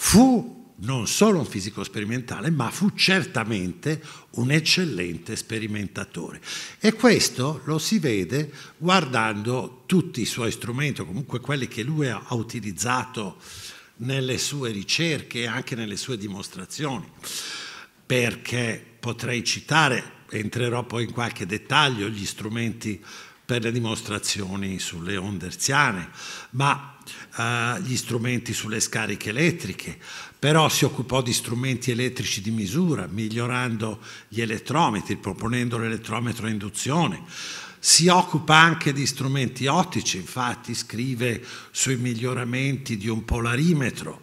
Fu non solo un fisico sperimentale, ma fu certamente un eccellente sperimentatore. E questo lo si vede guardando tutti i suoi strumenti, comunque quelli che lui ha utilizzato nelle sue ricerche e anche nelle sue dimostrazioni. Perché potrei citare, entrerò poi in qualche dettaglio, gli strumenti per le dimostrazioni sulle onde hertziane, ma Uh, gli strumenti sulle scariche elettriche, però si occupò di strumenti elettrici di misura, migliorando gli elettrometri, proponendo l'elettrometro a induzione. Si occupa anche di strumenti ottici, infatti scrive sui miglioramenti di un polarimetro.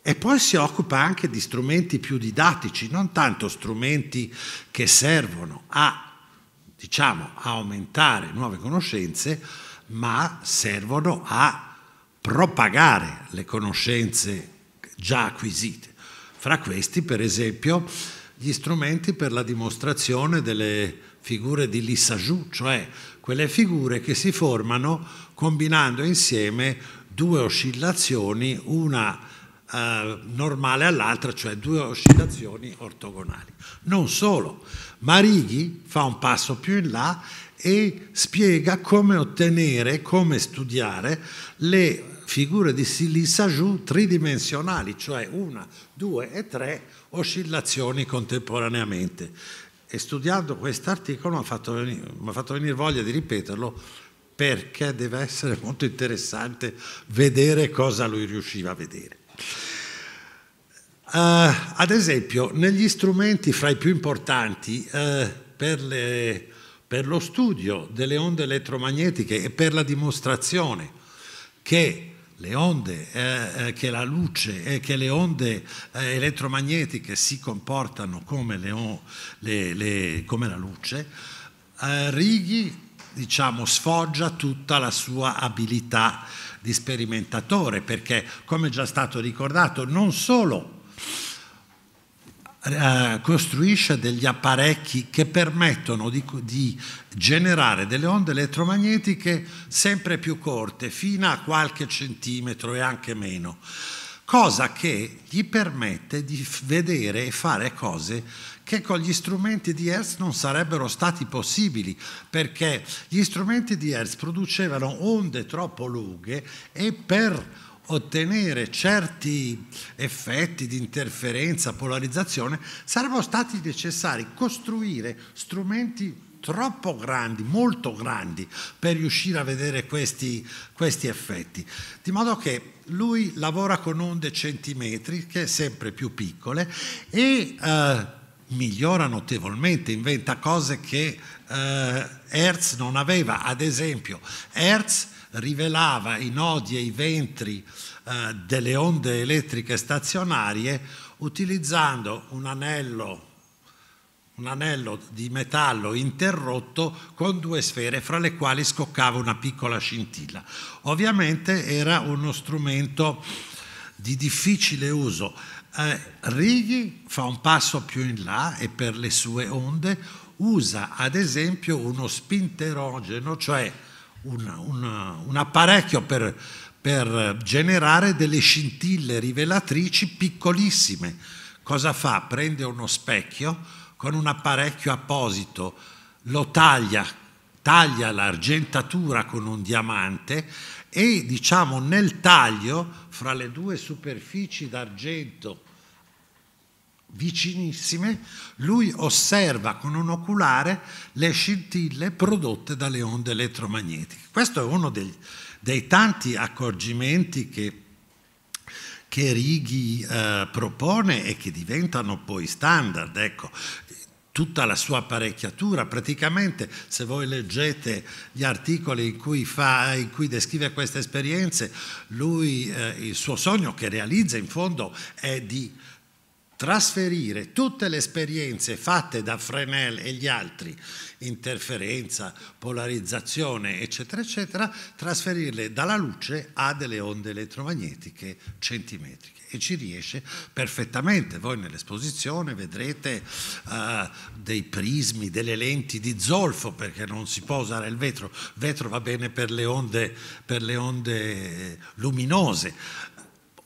E poi si occupa anche di strumenti più didattici, non tanto strumenti che servono a, diciamo, a aumentare nuove conoscenze, ma servono a propagare le conoscenze già acquisite. Fra questi, per esempio, gli strumenti per la dimostrazione delle figure di Lissajous, cioè quelle figure che si formano combinando insieme due oscillazioni, una eh, normale all'altra, cioè due oscillazioni ortogonali. Non solo, ma Righi fa un passo più in là e spiega come ottenere, come studiare le figure di Lissajous tridimensionali, cioè una, due e tre oscillazioni contemporaneamente. E studiando quest'articolo mi ha fatto venire, mi ha fatto venire voglia di ripeterlo, perché deve essere molto interessante vedere cosa lui riusciva a vedere. Uh, ad esempio, negli strumenti fra i più importanti uh, per le... per lo studio delle onde elettromagnetiche e per la dimostrazione che le onde, eh, che la luce e eh, che le onde eh, elettromagnetiche si comportano come, le on, le, le, come la luce, eh, Righi, diciamo, sfoggia tutta la sua abilità di sperimentatore, perché, come già stato ricordato, non solo costruisce degli apparecchi che permettono di, di generare delle onde elettromagnetiche sempre più corte, fino a qualche centimetro e anche meno, cosa che gli permette di vedere e fare cose che con gli strumenti di Hertz non sarebbero stati possibili, perché gli strumenti di Hertz producevano onde troppo lunghe e per ottenere certi effetti di interferenza, polarizzazione, sarebbero stati necessari costruire strumenti troppo grandi, molto grandi, per riuscire a vedere questi, questi effetti. Di modo che lui lavora con onde centimetriche, sempre più piccole, e eh, migliora notevolmente, inventa cose che eh, Hertz non aveva. Ad esempio, Hertz rivelava i nodi e i ventri eh, delle onde elettriche stazionarie utilizzando un anello, un anello di metallo interrotto con due sfere fra le quali scoccava una piccola scintilla. Ovviamente era uno strumento di difficile uso, eh, Righi fa un passo più in là e per le sue onde usa ad esempio uno spinterogeno, cioè un, un, un apparecchio per, per generare delle scintille rivelatrici piccolissime. Cosa fa? Prende uno specchio, con un apparecchio apposito lo taglia, taglia l'argentatura con un diamante e, diciamo, nel taglio fra le due superfici d'argento vicinissime lui osserva con un oculare le scintille prodotte dalle onde elettromagnetiche. Questo è uno dei, dei tanti accorgimenti che, che Righi eh, propone e che diventano poi standard, ecco. Tutta la sua apparecchiatura, praticamente se voi leggete gli articoli in cui, fa, in cui descrive queste esperienze, lui, eh, il suo sogno che realizza in fondo è di trasferire tutte le esperienze fatte da Fresnel e gli altri, interferenza, polarizzazione, eccetera, eccetera, trasferirle dalla luce a delle onde elettromagnetiche centimetriche. E ci riesce perfettamente. Voi nell'esposizione vedrete uh, dei prismi, delle lenti di zolfo, perché non si può usare il vetro, il vetro va bene per le onde, per le onde luminose.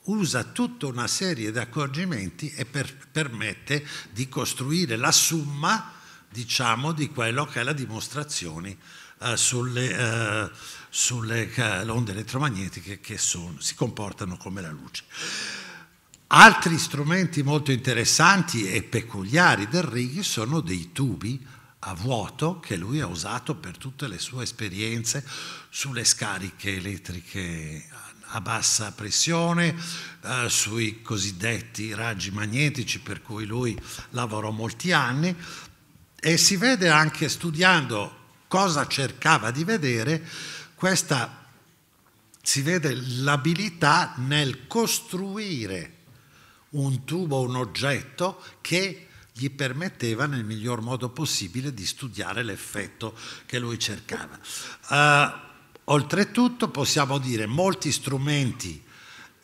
Usa tutta una serie di accorgimenti e per, permette di costruire la somma, diciamo, di quello che è la dimostrazione uh, sulle... Uh, sulle onde elettromagnetiche che sono, si comportano come la luce. Altri strumenti molto interessanti e peculiari del Righi sono dei tubi a vuoto che lui ha usato per tutte le sue esperienze sulle scariche elettriche a bassa pressione, eh, sui cosiddetti raggi magnetici, per cui lui lavorò molti anni, e si vede anche studiando cosa cercava di vedere. Questa si vede l'abilità nel costruire un tubo, un oggetto che gli permetteva nel miglior modo possibile di studiare l'effetto che lui cercava. Uh, oltretutto possiamo dire che molti strumenti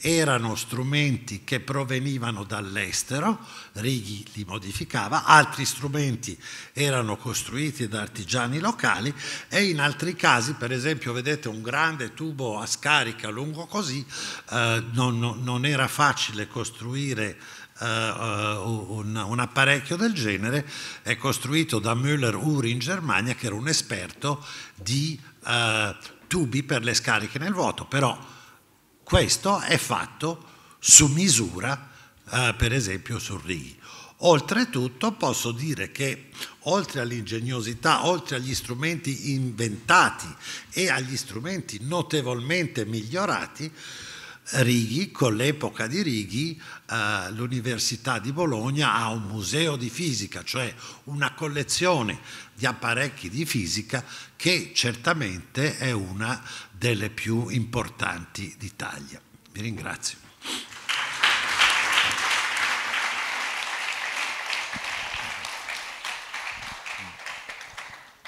erano strumenti che provenivano dall'estero, Righi li modificava, altri strumenti erano costruiti da artigiani locali e in altri casi, per esempio vedete un grande tubo a scarica lungo così, eh, non, non, non era facile costruire eh, un, un apparecchio del genere, è costruito da Müller-Uhr in Germania, che era un esperto di eh, tubi per le scariche nel vuoto, però questo è fatto su misura, eh, per esempio su Righi. Oltretutto posso dire che oltre all'ingegnosità, oltre agli strumenti inventati e agli strumenti notevolmente migliorati, Righi, con l'epoca di Righi, eh, l'Università di Bologna ha un museo di fisica, cioè una collezione di apparecchi di fisica che certamente è una delle più importanti d'Italia. Vi ringrazio.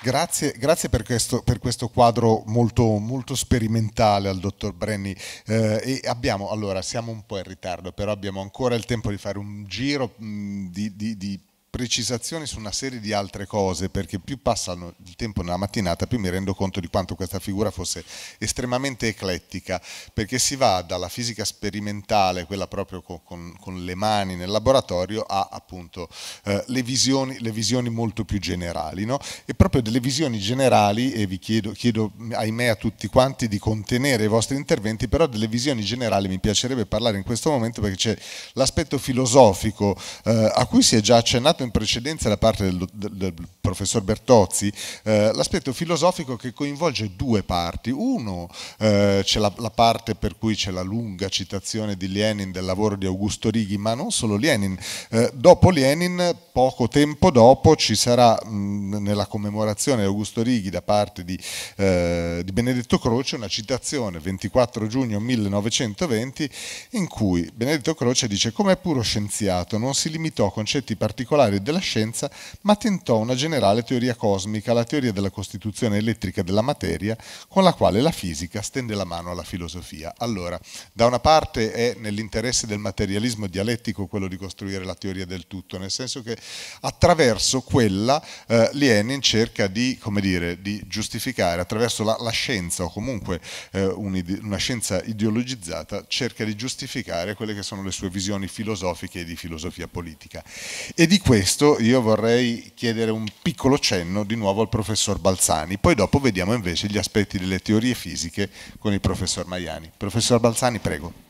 Grazie, grazie per, questo, per questo quadro molto, molto sperimentale al dottor Brenni. Eh, e abbiamo, allora, siamo un po' in ritardo, però abbiamo ancora il tempo di fare un giro mh, di... di, di precisazioni su una serie di altre cose, perché più passa il tempo nella mattinata più mi rendo conto di quanto questa figura fosse estremamente eclettica, perché si va dalla fisica sperimentale, quella proprio con, con, con le mani nel laboratorio, a appunto eh, le, visioni, le visioni molto più generali, no? E proprio delle visioni generali, e vi chiedo, chiedo ahimè a tutti quanti di contenere i vostri interventi, però delle visioni generali mi piacerebbe parlare in questo momento, perché c'è l'aspetto filosofico eh, a cui si è già accennato in precedenza da parte del, del, del professor Bertozzi, eh, l'aspetto filosofico che coinvolge due parti. Uno, eh, c'è la, la parte per cui c'è la lunga citazione di Lenin del lavoro di Augusto Righi, ma non solo Lenin. Eh, dopo Lenin, poco tempo dopo, ci sarà mh, nella commemorazione di Augusto Righi da parte di, eh, di Benedetto Croce una citazione, ventiquattro giugno millenovecentoventi, in cui Benedetto Croce dice: come puro scienziato non si limitò a concetti particolari primario della scienza, ma tentò una generale teoria cosmica, la teoria della costituzione elettrica della materia, con la quale la fisica stende la mano alla filosofia. Allora, da una parte è nell'interesse del materialismo dialettico quello di costruire la teoria del tutto, nel senso che attraverso quella eh, Lenin cerca di, come dire, di giustificare, attraverso la, la scienza o comunque eh, una scienza ideologizzata, cerca di giustificare quelle che sono le sue visioni filosofiche e di filosofia politica. E di questo io vorrei chiedere un piccolo cenno di nuovo al professor Balzani, poi dopo vediamo invece gli aspetti delle teorie fisiche con il professor Maiani. Professor Balzani, prego.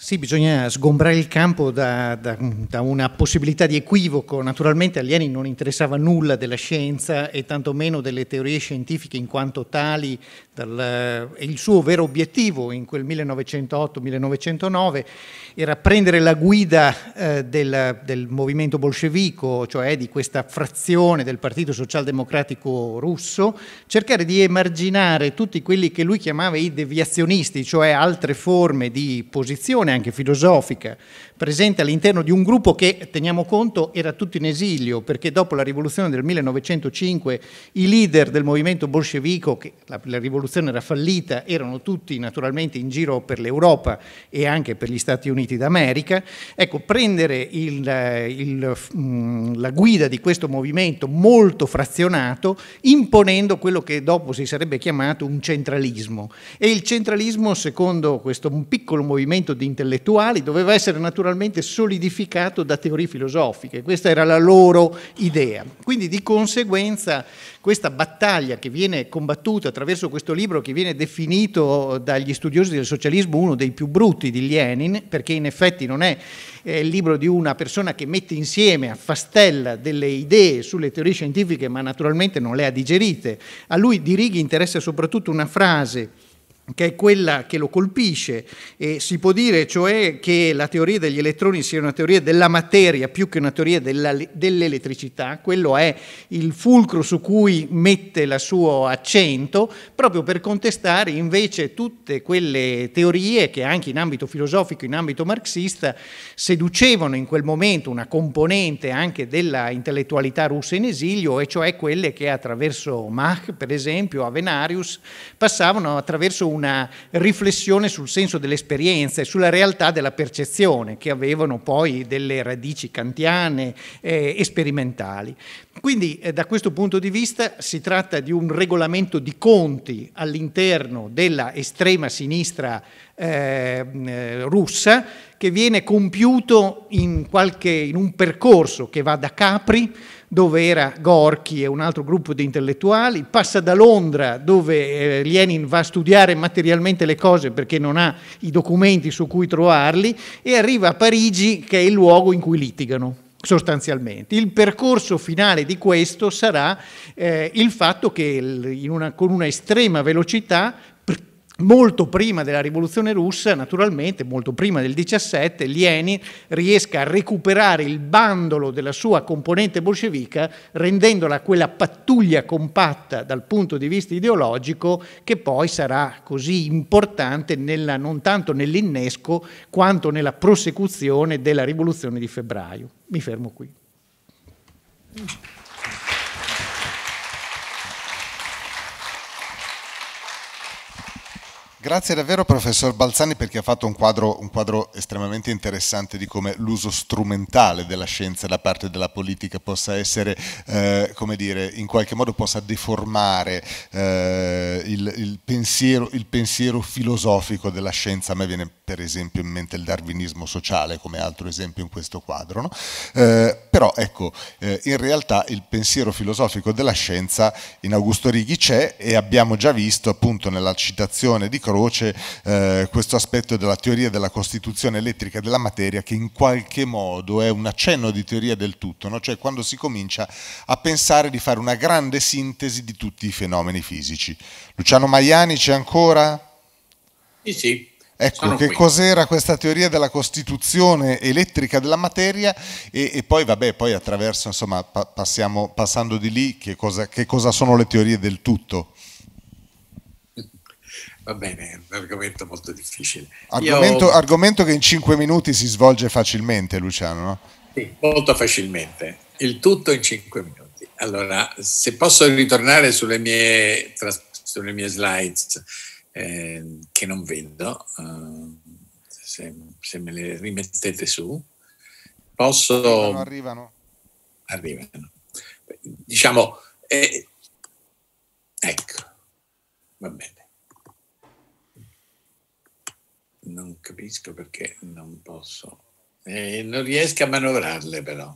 Sì, bisogna sgombrare il campo da, da, da una possibilità di equivoco. Naturalmente a Lenin non interessava nulla della scienza e tantomeno delle teorie scientifiche in quanto tali. Dal, il suo vero obiettivo in quel millenovecentotto millenovecento nove era prendere la guida eh, del, del movimento bolscevico, cioè di questa frazione del Partito Socialdemocratico Russo, cercare di emarginare tutti quelli che lui chiamava i deviazionisti, cioè altre forme di posizione anche filosofica, presente all'interno di un gruppo che, teniamo conto, era tutto in esilio, perché dopo la rivoluzione del millenovecentocinque i leader del movimento bolscevico, che la, la rivoluzione era fallita, erano tutti naturalmente in giro per l'Europa e anche per gli Stati Uniti d'America. Ecco, prendere il, il, la guida di questo movimento molto frazionato, imponendo quello che dopo si sarebbe chiamato un centralismo. E il centralismo, secondo questo piccolo movimento di intellettuali, doveva essere naturalmente solidificato da teorie filosofiche, questa era la loro idea. Quindi di conseguenza questa battaglia che viene combattuta attraverso questo libro, che viene definito dagli studiosi del socialismo uno dei più brutti di Lenin, perché in effetti non è eh, il libro di una persona che mette insieme, affastella delle idee sulle teorie scientifiche, ma naturalmente non le ha digerite. A lui di Righi interessa soprattutto una frase che è quella che lo colpisce, e si può dire cioè che la teoria degli elettroni sia una teoria della materia più che una teoria dell'elettricità. Quello è il fulcro su cui mette il suo accento, proprio per contestare invece tutte quelle teorie che anche in ambito filosofico, in ambito marxista, seducevano in quel momento una componente anche della intellettualità russa in esilio, e cioè quelle che attraverso Mach, per esempio, Avenarius, passavano attraverso un una riflessione sul senso dell'esperienza e sulla realtà della percezione, che avevano poi delle radici kantiane eh, sperimentali. Quindi eh, da questo punto di vista si tratta di un regolamento di conti all'interno della estrema sinistra eh, russa, che viene compiuto in, qualche, in un percorso che va da Capri, dove era Gorky e un altro gruppo di intellettuali, passa da Londra, dove eh, Lenin va a studiare materialmente le cose perché non ha i documenti su cui trovarli, e arriva a Parigi, che è il luogo in cui litigano sostanzialmente. Il percorso finale di questo sarà eh, il fatto che in una, con una estrema velocità, molto prima della rivoluzione russa, naturalmente, molto prima del diciassette, Lenin riesca a recuperare il bandolo della sua componente bolscevica, rendendola quella pattuglia compatta dal punto di vista ideologico, che poi sarà così importante nella, non tanto nell'innesco quanto nella prosecuzione della rivoluzione di febbraio. Mi fermo qui. Grazie davvero professor Balzani, perché ha fatto un quadro, un quadro estremamente interessante di come l'uso strumentale della scienza da parte della politica possa essere, eh, come dire, in qualche modo possa deformare eh, il, il, pensiero, il pensiero filosofico della scienza. A me viene per esempio in mente il darwinismo sociale come altro esempio in questo quadro, no? Eh, però ecco, eh, in realtà il pensiero filosofico della scienza in Augusto Righi c'è, e abbiamo già visto appunto nella citazione di Croce eh, questo aspetto della teoria della costituzione elettrica della materia, che in qualche modo è un accenno di teoria del tutto, no? Cioè quando si comincia a pensare di fare una grande sintesi di tutti i fenomeni fisici. Luciano Maiani c'è ancora? Sì, sì. Ecco, che cos'era questa teoria della costituzione elettrica della materia, e, e poi vabbè, poi attraverso, insomma, pa passiamo, passando di lì, che cosa, che cosa sono le teorie del tutto? Va bene, è un argomento molto difficile. Argomento, Io... argomento che in cinque minuti si svolge facilmente, Luciano, no? Sì, molto facilmente. il tutto in cinque minuti. Allora, se posso ritornare sulle mie, sulle mie slides, eh, che non vedo, eh, se, se me le rimettete su, posso... Non arrivano. Arrivano. Diciamo, eh, ecco, va bene. Non capisco perché non posso... Eh, non riesco a manovrarle, però.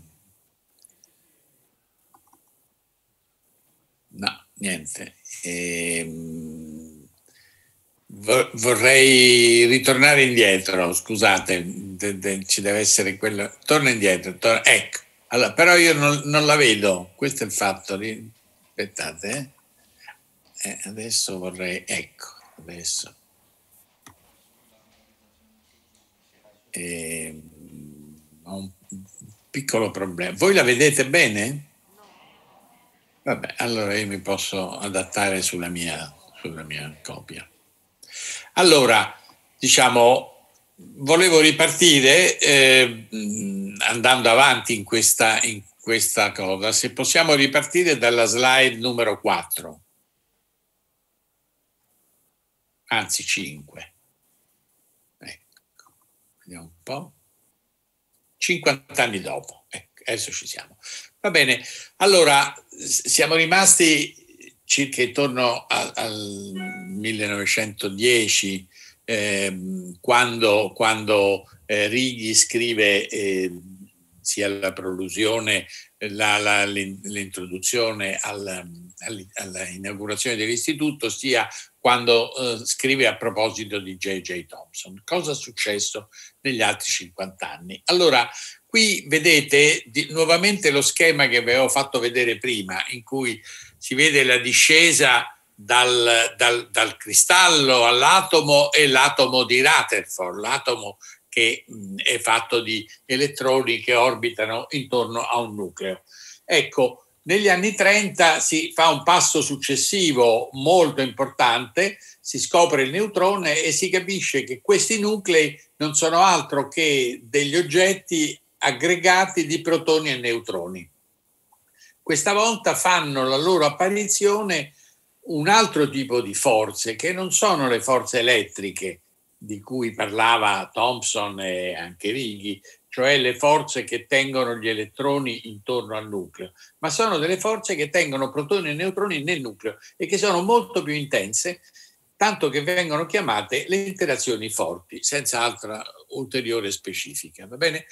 No, niente. Eh, vorrei ritornare indietro, scusate, de, de, ci deve essere quello... Torna indietro, torna, ecco. Allora, però io non, non la vedo, questo è il fatto. Aspettate. Eh, adesso vorrei... Ecco, adesso... Eh, ho un piccolo problema. Voi la vedete bene? Vabbè, allora io mi posso adattare sulla mia, sulla mia copia. Allora, diciamo, volevo ripartire eh, andando avanti in questa, in questa cosa. Se possiamo ripartire dalla slide numero quattro. Anzi, cinque. Vediamo un po'. cinquant'anni dopo, ecco, adesso ci siamo. Va bene, allora siamo rimasti circa intorno al, al millenovecentodieci, eh, quando, quando eh, Righi scrive eh, sia la prolusione, l'introduzione all'inaugurazione dell'istituto, sia quando eh, scrive a proposito di J J. Thomson. Cosa è successo negli altri cinquant'anni? Allora, qui vedete di, nuovamente lo schema che vi avevo fatto vedere prima, in cui si vede la discesa dal, dal, dal cristallo all'atomo e l'atomo di Rutherford, l'atomo che mh, è fatto di elettroni che orbitano intorno a un nucleo. Ecco, negli anni trenta si fa un passo successivo molto importante, si scopre il neutrone e si capisce che questi nuclei non sono altro che degli oggetti aggregati di protoni e neutroni. Questa volta fanno la loro apparizione un altro tipo di forze, che non sono le forze elettriche, di cui parlava Thomson e anche Righi, cioè le forze che tengono gli elettroni intorno al nucleo, ma sono delle forze che tengono protoni e neutroni nel nucleo e che sono molto più intense, tanto che vengono chiamate le interazioni forti, senza altra ulteriore specifica. Va bene?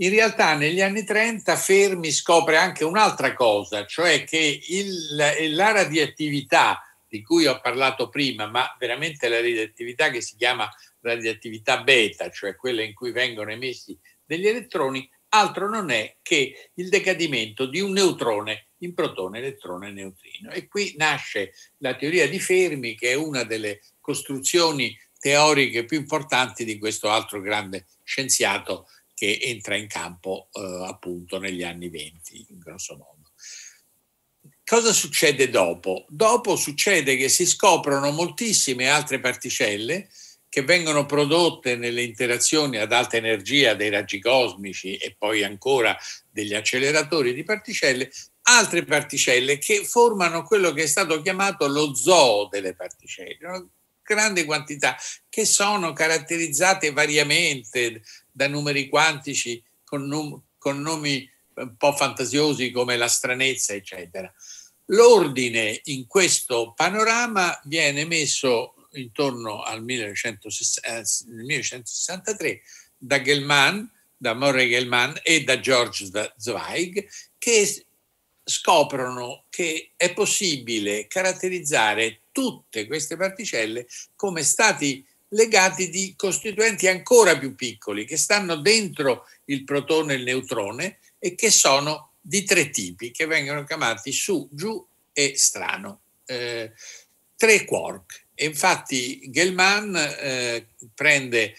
In realtà negli anni trenta Fermi scopre anche un'altra cosa, cioè che il, la radioattività di cui ho parlato prima, ma veramente la radioattività che si chiama radioattività beta, cioè quella in cui vengono emessi degli elettroni, altro non è che il decadimento di un neutrone in protone, elettrone e neutrino. E qui nasce la teoria di Fermi, che è una delle costruzioni teoriche più importanti di questo altro grande scienziato che entra in campo eh, appunto negli anni venti, in grosso modo. Cosa succede dopo? Dopo succede che si scoprono moltissime altre particelle che vengono prodotte nelle interazioni ad alta energia dei raggi cosmici e poi ancora degli acceleratori di particelle, altre particelle che formano quello che è stato chiamato lo zoo delle particelle, una grande quantità, che sono caratterizzate variamente da numeri quantici con, num- con nomi un po' fantasiosi come la stranezza, eccetera. L'ordine in questo panorama viene messo intorno al millenovecentosessantatré da Gell-Mann, da Murray Gell-Mann e da George Zweig, che scoprono che è possibile caratterizzare tutte queste particelle come stati legati di costituenti ancora più piccoli, che stanno dentro il protone e il neutrone e che sono di tre tipi, che vengono chiamati su, giù e strano. Eh, tre quark. E infatti Gell-Mann eh, prende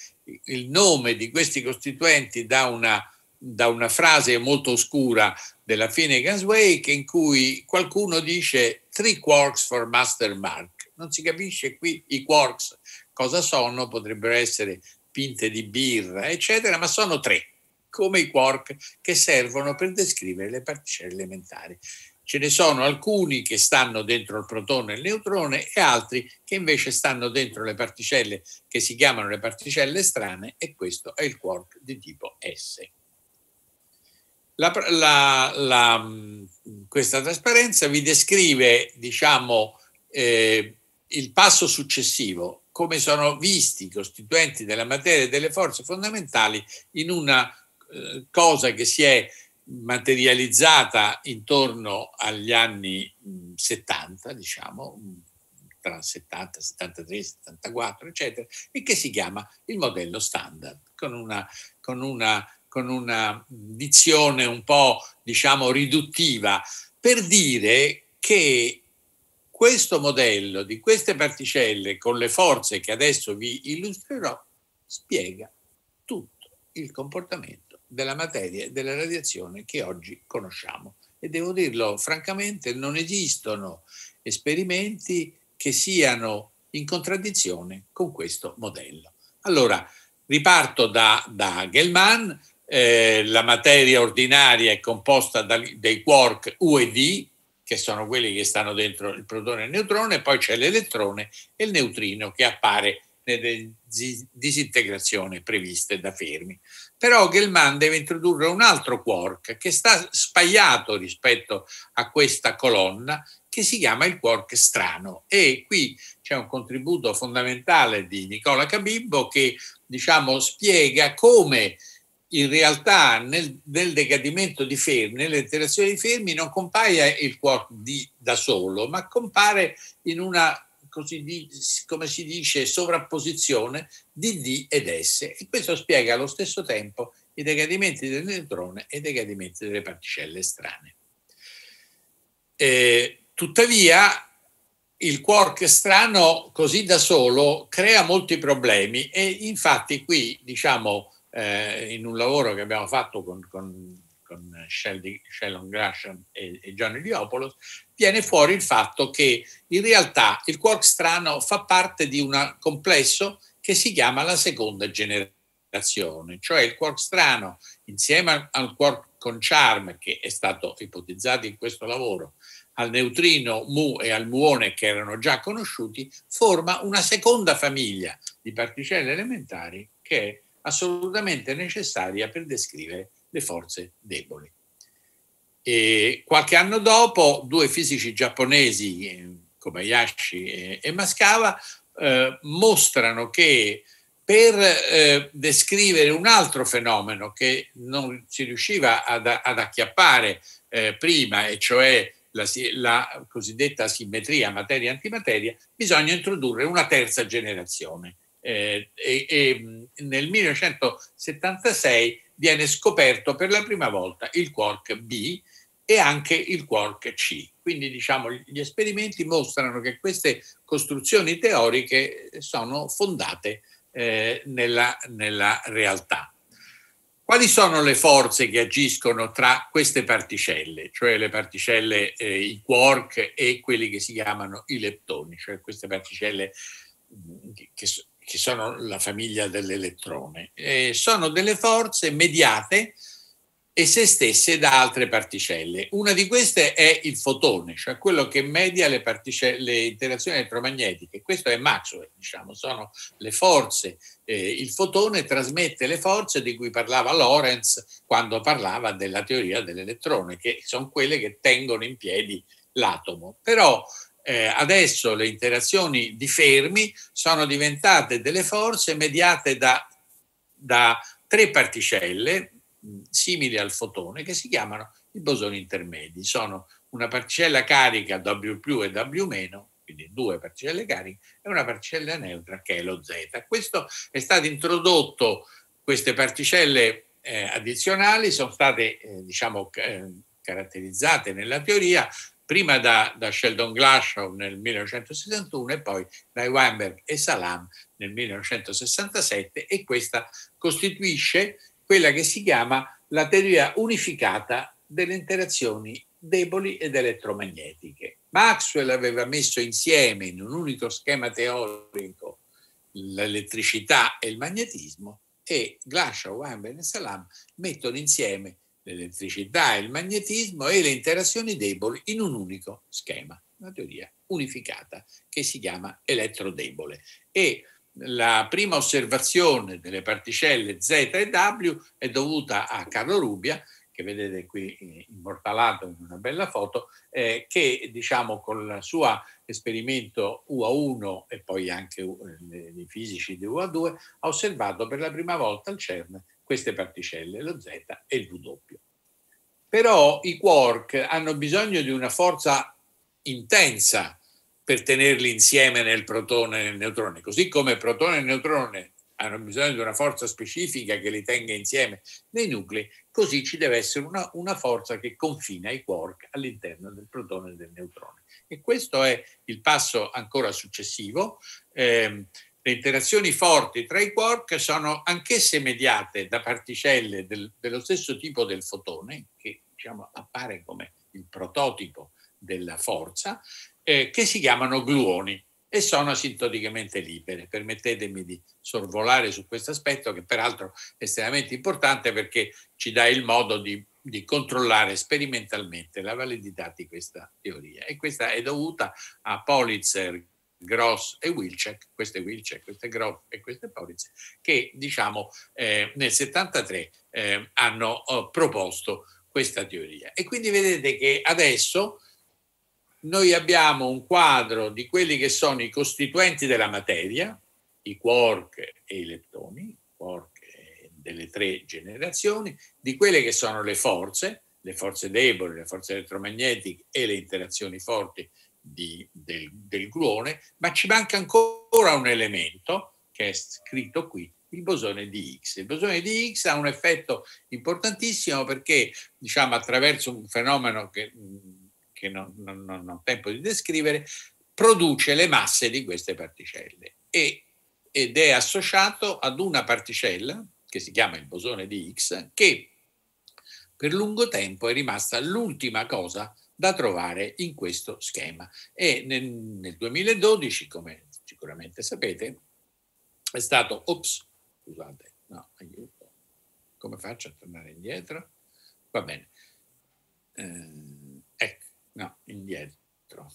il nome di questi costituenti da una, da una frase molto oscura della Finnegan's Wake, in cui qualcuno dice three quarks for Master Mark. Non si capisce qui i quarks cosa sono, potrebbero essere pinte di birra, eccetera, ma sono tre. come i quark che servono per descrivere le particelle elementari. Ce ne sono alcuni che stanno dentro il protone e il neutrone e altri che invece stanno dentro le particelle che si chiamano le particelle strane, e questo è il quark di tipo S. La, la, la, questa trasparenza vi descrive, diciamo, eh, il passo successivo, come sono visti i costituenti della materia e delle forze fondamentali in una eh, cosa che si è materializzata intorno agli anni settanta, diciamo, tra settanta, settantatré, settantaquattro, eccetera, e che si chiama il modello standard, con una, con una, con una dizione un po', diciamo, riduttiva, per dire che questo modello di queste particelle, con le forze che adesso vi illustrerò, spiega tutto il comportamento della materia e della radiazione che oggi conosciamo. E devo dirlo francamente, non esistono esperimenti che siano in contraddizione con questo modello. Allora, riparto da, da Gell-Mann. Eh, la materia ordinaria è composta da, dei quark U e D, che sono quelli che stanno dentro il protone e il neutrone, poi c'è l'elettrone e il neutrino che appare nelle disintegrazioni previste da Fermi. Però Gell-Mann deve introdurre un altro quark che sta spagliato rispetto a questa colonna, che si chiama il quark strano. E qui c'è un contributo fondamentale di Nicola Cabibbo che, diciamo, spiega come in realtà nel, nel decadimento di Fermi, nell'interazione di Fermi, non compaia il quark D da solo, ma compare in una, così, come si dice, sovrapposizione di D ed S, e questo spiega allo stesso tempo i decadimenti del neutrone e i decadimenti delle particelle strane. Eh, tuttavia il quark strano così da solo crea molti problemi, e infatti qui, diciamo, eh, in un lavoro che abbiamo fatto con, con, con Sheldon Grasham e, e Gianni Liopoulos, viene fuori il fatto che in realtà il quark strano fa parte di un complesso che si chiama la seconda generazione, cioè il quark strano insieme al quark conciarm, che è stato ipotizzato in questo lavoro, al neutrino mu e al muone che erano già conosciuti, forma una seconda famiglia di particelle elementari che è assolutamente necessaria per descrivere le forze deboli. E qualche anno dopo due fisici giapponesi, Kobayashi e Maskawa, eh, mostrano che per eh, descrivere un altro fenomeno che non si riusciva ad, ad acchiappare eh, prima, e cioè la, la cosiddetta simmetria materia-antimateria, bisogna introdurre una terza generazione. Eh, e, e nel millenovecentosettantasei viene scoperto per la prima volta il quark B e anche il quark C. Quindi, diciamo, gli esperimenti mostrano che queste costruzioni teoriche sono fondate eh, nella, nella realtà. Quali sono le forze che agiscono tra queste particelle, cioè le particelle, eh, i quark e quelli che si chiamano i leptoni, cioè queste particelle che sono che sono la famiglia dell'elettrone? Eh, sono delle forze mediate e se stesse da altre particelle. Una di queste è il fotone, cioè quello che media le, le interazioni elettromagnetiche. Questo è Maxwell, diciamo, sono le forze. Eh, il fotone trasmette le forze di cui parlava Lorentz quando parlava della teoria dell'elettrone, che sono quelle che tengono in piedi l'atomo. Però Eh, adesso le interazioni di Fermi sono diventate delle forze mediate da, da tre particelle mh, simili al fotone, che si chiamano i bosoni intermedi. Sono una particella carica W più e W-, quindi due particelle cariche, e una particella neutra che è lo Z. Questo è stato introdotto, queste particelle eh, addizionali sono state eh, diciamo, eh, caratterizzate nella teoria prima da, da Sheldon Glashow nel millenovecentosessantuno e poi da Weinberg e Salam nel millenovecentosessantasette, e questa costituisce quella che si chiama la teoria unificata delle interazioni deboli ed elettromagnetiche. Maxwell aveva messo insieme in un unico schema teorico l'elettricità e il magnetismo, e Glashow, Weinberg e Salam mettono insieme l'elettricità, il magnetismo e le interazioni deboli in un unico schema, una teoria unificata che si chiama elettrodebole. E la prima osservazione delle particelle Z e W è dovuta a Carlo Rubbia, che vedete qui immortalato in una bella foto, eh, che diciamo con il suo esperimento U A uno e poi anche i fisici di U A due ha osservato per la prima volta al CERN queste particelle, lo Z e il W. Però i quark hanno bisogno di una forza intensa per tenerli insieme nel protone e nel neutrone, così come protone e neutrone hanno bisogno di una forza specifica che li tenga insieme nei nuclei, così ci deve essere una, una forza che confina i quark all'interno del protone e del neutrone. E questo è il passo ancora successivo. Eh, le interazioni forti tra i quark sono anch'esse mediate da particelle del, dello stesso tipo del fotone, che diciamo appare come il prototipo della forza, Eh, che si chiamano gluoni e sono asintoticamente libere. Permettetemi di sorvolare su questo aspetto, che peraltro è estremamente importante perché ci dà il modo di, di controllare sperimentalmente la validità di questa teoria. E questa è dovuta a Politzer, Gross e Wilczek, queste Wilczek, queste Gross e queste Politzer, che diciamo eh, nel settantatré eh, hanno eh, proposto questa teoria. E quindi vedete che adesso noi abbiamo un quadro di quelli che sono i costituenti della materia, i quark e i leptoni, quark delle tre generazioni, di quelle che sono le forze, le forze deboli, le forze elettromagnetiche e le interazioni forti di, del, del gluone, ma ci manca ancora un elemento che è scritto qui, il bosone di Higgs. Il bosone di Higgs ha un effetto importantissimo perché, diciamo, attraverso un fenomeno che che non, non, non ho tempo di descrivere, produce le masse di queste particelle e, ed è associato ad una particella che si chiama il bosone di Higgs, che per lungo tempo è rimasta l'ultima cosa da trovare in questo schema. E nel, nel duemiladodici, come sicuramente sapete, è stato... Ops, scusate, no, aiuto. Come faccio a tornare indietro? Va bene. Eh, No, indietro,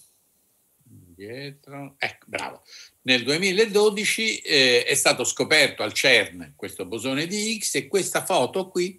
indietro, ecco, bravo. Nel duemiladodici eh, è stato scoperto al CERN questo bosone di Higgs e questa foto qui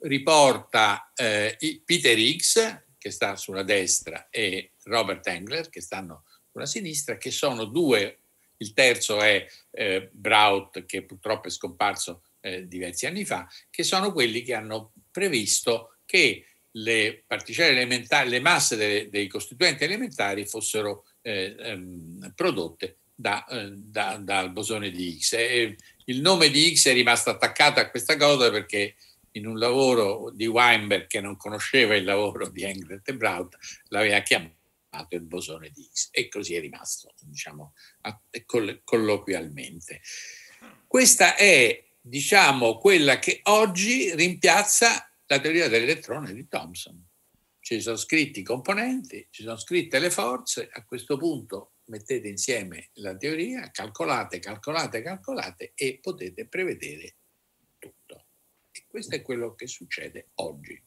riporta eh, Peter Higgs, che sta sulla destra, e Robert Engler, che stanno sulla sinistra, che sono due, il terzo è eh, Braut, che purtroppo è scomparso eh, diversi anni fa, che sono quelli che hanno previsto che le particelle elementari, le masse dei, dei costituenti elementari fossero eh, ehm, prodotte da, eh, da, dal bosone di Higgs. E il nome di Higgs è rimasto attaccato a questa cosa perché in un lavoro di Weinberg, che non conosceva il lavoro di Englert e Braut, l'aveva chiamato il bosone di Higgs e così è rimasto, diciamo, colloquialmente. Questa è, diciamo, quella che oggi rimpiazza la teoria dell'elettrone di Thomson. Ci sono scritti i componenti, ci sono scritte le forze, a questo punto mettete insieme la teoria, calcolate, calcolate, calcolate e potete prevedere tutto. E questo è quello che succede oggi.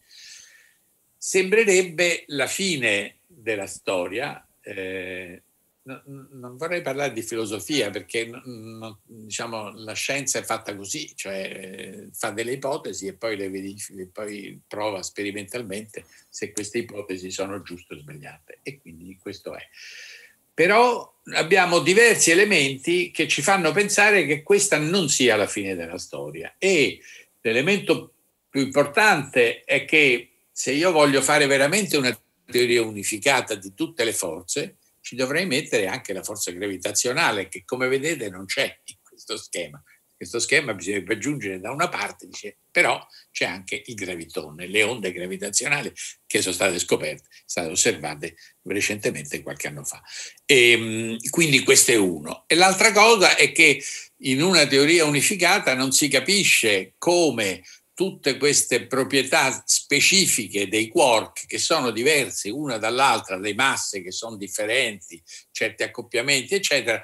Sembrerebbe la fine della storia, eh, non vorrei parlare di filosofia perché, diciamo, la scienza è fatta così, cioè fa delle ipotesi e poi le verifica e poi prova sperimentalmente se queste ipotesi sono giuste o sbagliate, e quindi questo è. Però abbiamo diversi elementi che ci fanno pensare che questa non sia la fine della storia, e l'elemento più importante è che se io voglio fare veramente una teoria unificata di tutte le forze ci dovrei mettere anche la forza gravitazionale, che come vedete non c'è in questo schema. Questo schema bisogna aggiungere da una parte, dice, però c'è anche il gravitone, le onde gravitazionali che sono state scoperte, state osservate recentemente qualche anno fa. E quindi questo è uno. E l'altra cosa è che in una teoria unificata non si capisce come tutte queste proprietà specifiche dei quark, che sono diversi una dall'altra, le masse che sono differenti, certi accoppiamenti eccetera,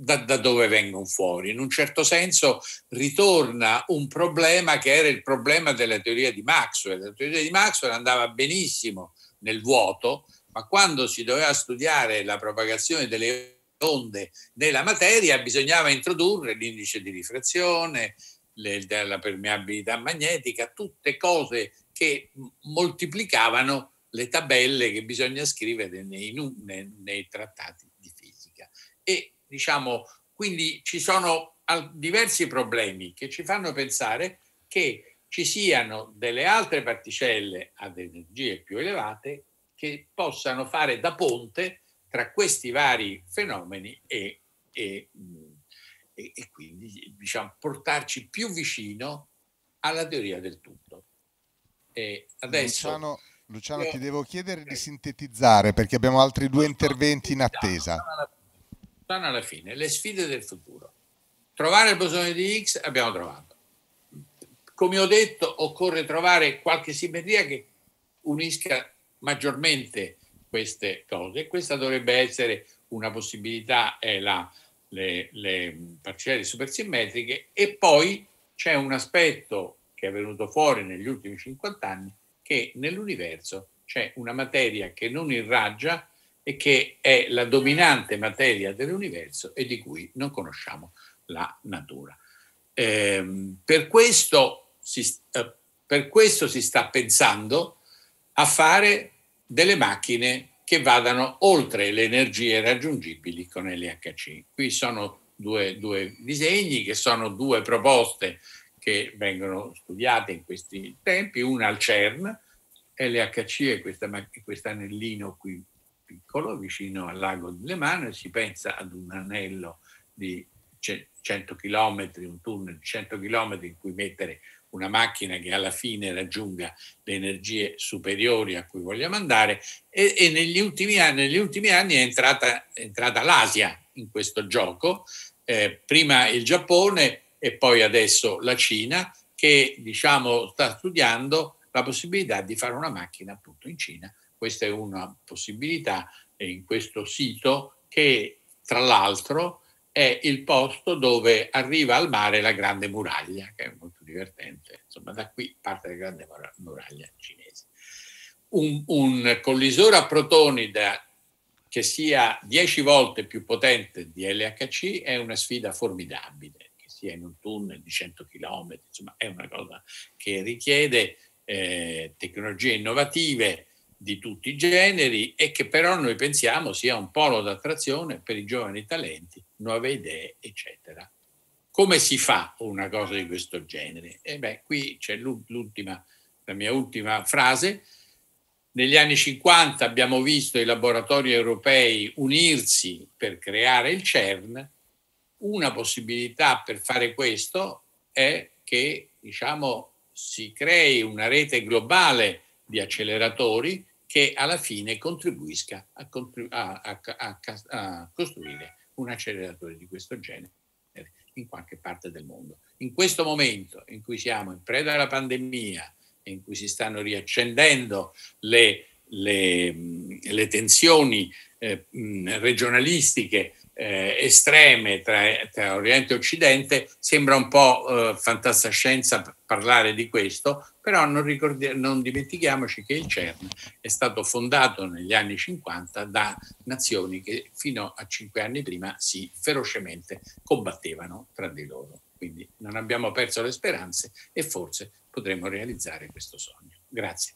da, da dove vengono fuori. In un certo senso ritorna un problema che era il problema della teoria di Maxwell. La teoria di Maxwell andava benissimo nel vuoto, ma quando si doveva studiare la propagazione delle onde nella materia bisognava introdurre l'indice di rifrazione, le, la permeabilità magnetica, tutte cose che moltiplicavano le tabelle che bisogna scrivere nei, nei, nei trattati di fisica. E diciamo, quindi ci sono diversi problemi che ci fanno pensare che ci siano delle altre particelle ad energie più elevate che possano fare da ponte tra questi vari fenomeni e, e, e, e quindi diciamo, portarci più vicino alla teoria del tutto. E adesso... Luciano, Luciano io, ti devo chiedere di sintetizzare perché abbiamo altri due interventi in attesa. Sono alla, sono alla fine, le sfide del futuro. Trovare il bosone di Higgs abbiamo trovato. Come ho detto, occorre trovare qualche simmetria che unisca maggiormente queste cose. Questa dovrebbe essere una possibilità, è la, le, le particelle supersimmetriche, e poi c'è un aspetto che è venuto fuori negli ultimi cinquanta anni, che nell'universo c'è una materia che non irraggia e che è la dominante materia dell'universo e di cui non conosciamo la natura. Eh, per questo si, eh, per questo si sta pensando a fare delle macchine che vadano oltre le energie raggiungibili con L H C. Qui sono due, due disegni che sono due proposte che vengono studiate in questi tempi, una al CERN, L H C è questo anellino qui piccolo vicino al lago di Le Mans, si pensa ad un anello di cento chilometri, un tunnel di cento chilometri in cui mettere una macchina che alla fine raggiunga le energie superiori a cui vogliamo andare, e, e negli, ultimi anni, negli ultimi anni è entrata, è entrata l'Asia in questo gioco, eh, prima il Giappone e poi adesso la Cina, che diciamo sta studiando la possibilità di fare una macchina appunto in Cina. Questa è una possibilità in questo sito che tra l'altro è il posto dove arriva al mare la Grande Muraglia, che è molto divertente, insomma da qui parte la Grande Muraglia cinese. Un, un collisore a protoni da, che sia dieci volte più potente di L H C è una sfida formidabile, che sia in un tunnel di cento chilometri, insomma è una cosa che richiede eh, tecnologie innovative di tutti i generi e che però noi pensiamo sia un polo d'attrazione per i giovani talenti, nuove idee, eccetera. Come si fa una cosa di questo genere? E beh, qui c'è l'ultima, la mia ultima frase. Negli anni cinquanta abbiamo visto i laboratori europei unirsi per creare il CERN. Una possibilità per fare questo è che, diciamo, si crei una rete globale di acceleratori che alla fine contribuisca a, a, a, a costruire un acceleratore di questo genere in qualche parte del mondo. In questo momento in cui siamo in preda alla pandemia e in cui si stanno riaccendendo le, le, le tensioni eh, regionalistiche eh, estreme tra, tra Oriente e Occidente, sembra un po' eh, fantascienza parlare di questo, però non, ricordi- non dimentichiamoci che il CERN è stato fondato negli anni cinquanta da nazioni che fino a cinque anni prima si ferocemente combattevano tra di loro. Quindi non abbiamo perso le speranze e forse potremo realizzare questo sogno. Grazie.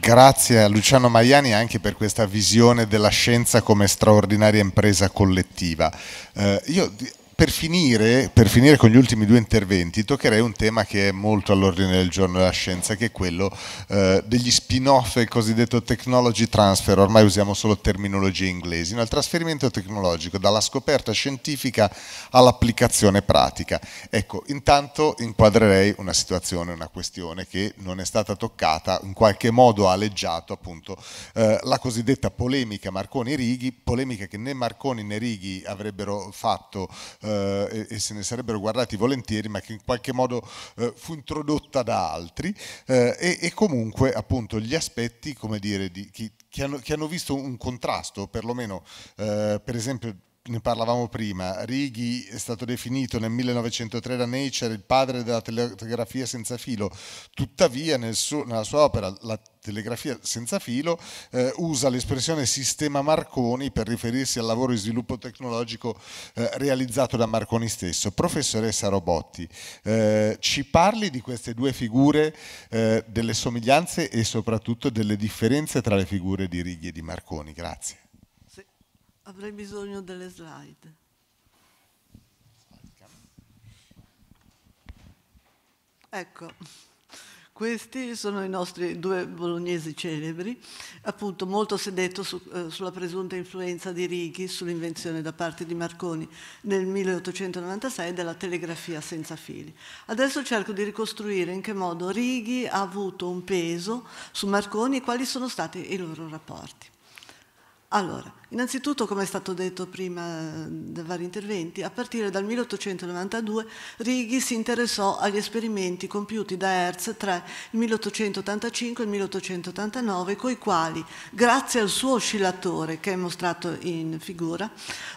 Grazie a Luciano Maiani anche per questa visione della scienza come straordinaria impresa collettiva. Eh, io per finire, per finire con gli ultimi due interventi toccherei un tema che è molto all'ordine del giorno della scienza, che è quello eh, degli spin-off e il cosiddetto technology transfer, ormai usiamo solo terminologie inglesi, no? Il trasferimento tecnologico dalla scoperta scientifica all'applicazione pratica. Ecco, intanto inquadrerei una situazione, una questione che non è stata toccata, in qualche modo ha aleggiato appunto eh, la cosiddetta polemica Marconi-Righi, polemica che né Marconi né Righi avrebbero fatto eh, e, e se ne sarebbero guardati volentieri, ma che in qualche modo eh, fu introdotta da altri, eh, e, e comunque appunto gli aspetti, come dire, di, che, che, hanno, che hanno visto un contrasto, perlomeno eh, per esempio, ne parlavamo prima, Righi è stato definito nel millenovecentotre da Nature il padre della telegrafia senza filo, tuttavia nel suo, nella sua opera la telegrafia senza filo eh, usa l'espressione sistema Marconi per riferirsi al lavoro di sviluppo tecnologico eh, realizzato da Marconi stesso. Professoressa Robotti, eh, ci parli di queste due figure, eh, delle somiglianze e soprattutto delle differenze tra le figure di Righi e di Marconi? Grazie. Avrei bisogno delle slide. Ecco, questi sono i nostri due bolognesi celebri. Appunto, molto si è detto su, eh, sulla presunta influenza di Righi sull'invenzione da parte di Marconi nel milleottocentonovantasei della telegrafia senza fili. Adesso cerco di ricostruire in che modo Righi ha avuto un peso su Marconi e quali sono stati i loro rapporti. Allora, innanzitutto, come è stato detto prima da vari interventi, a partire dal milleottocentonovantadue Righi si interessò agli esperimenti compiuti da Hertz tra il milleottocentottantacinque e il milleottocentottantanove, coi quali, grazie al suo oscillatore che è mostrato in figura,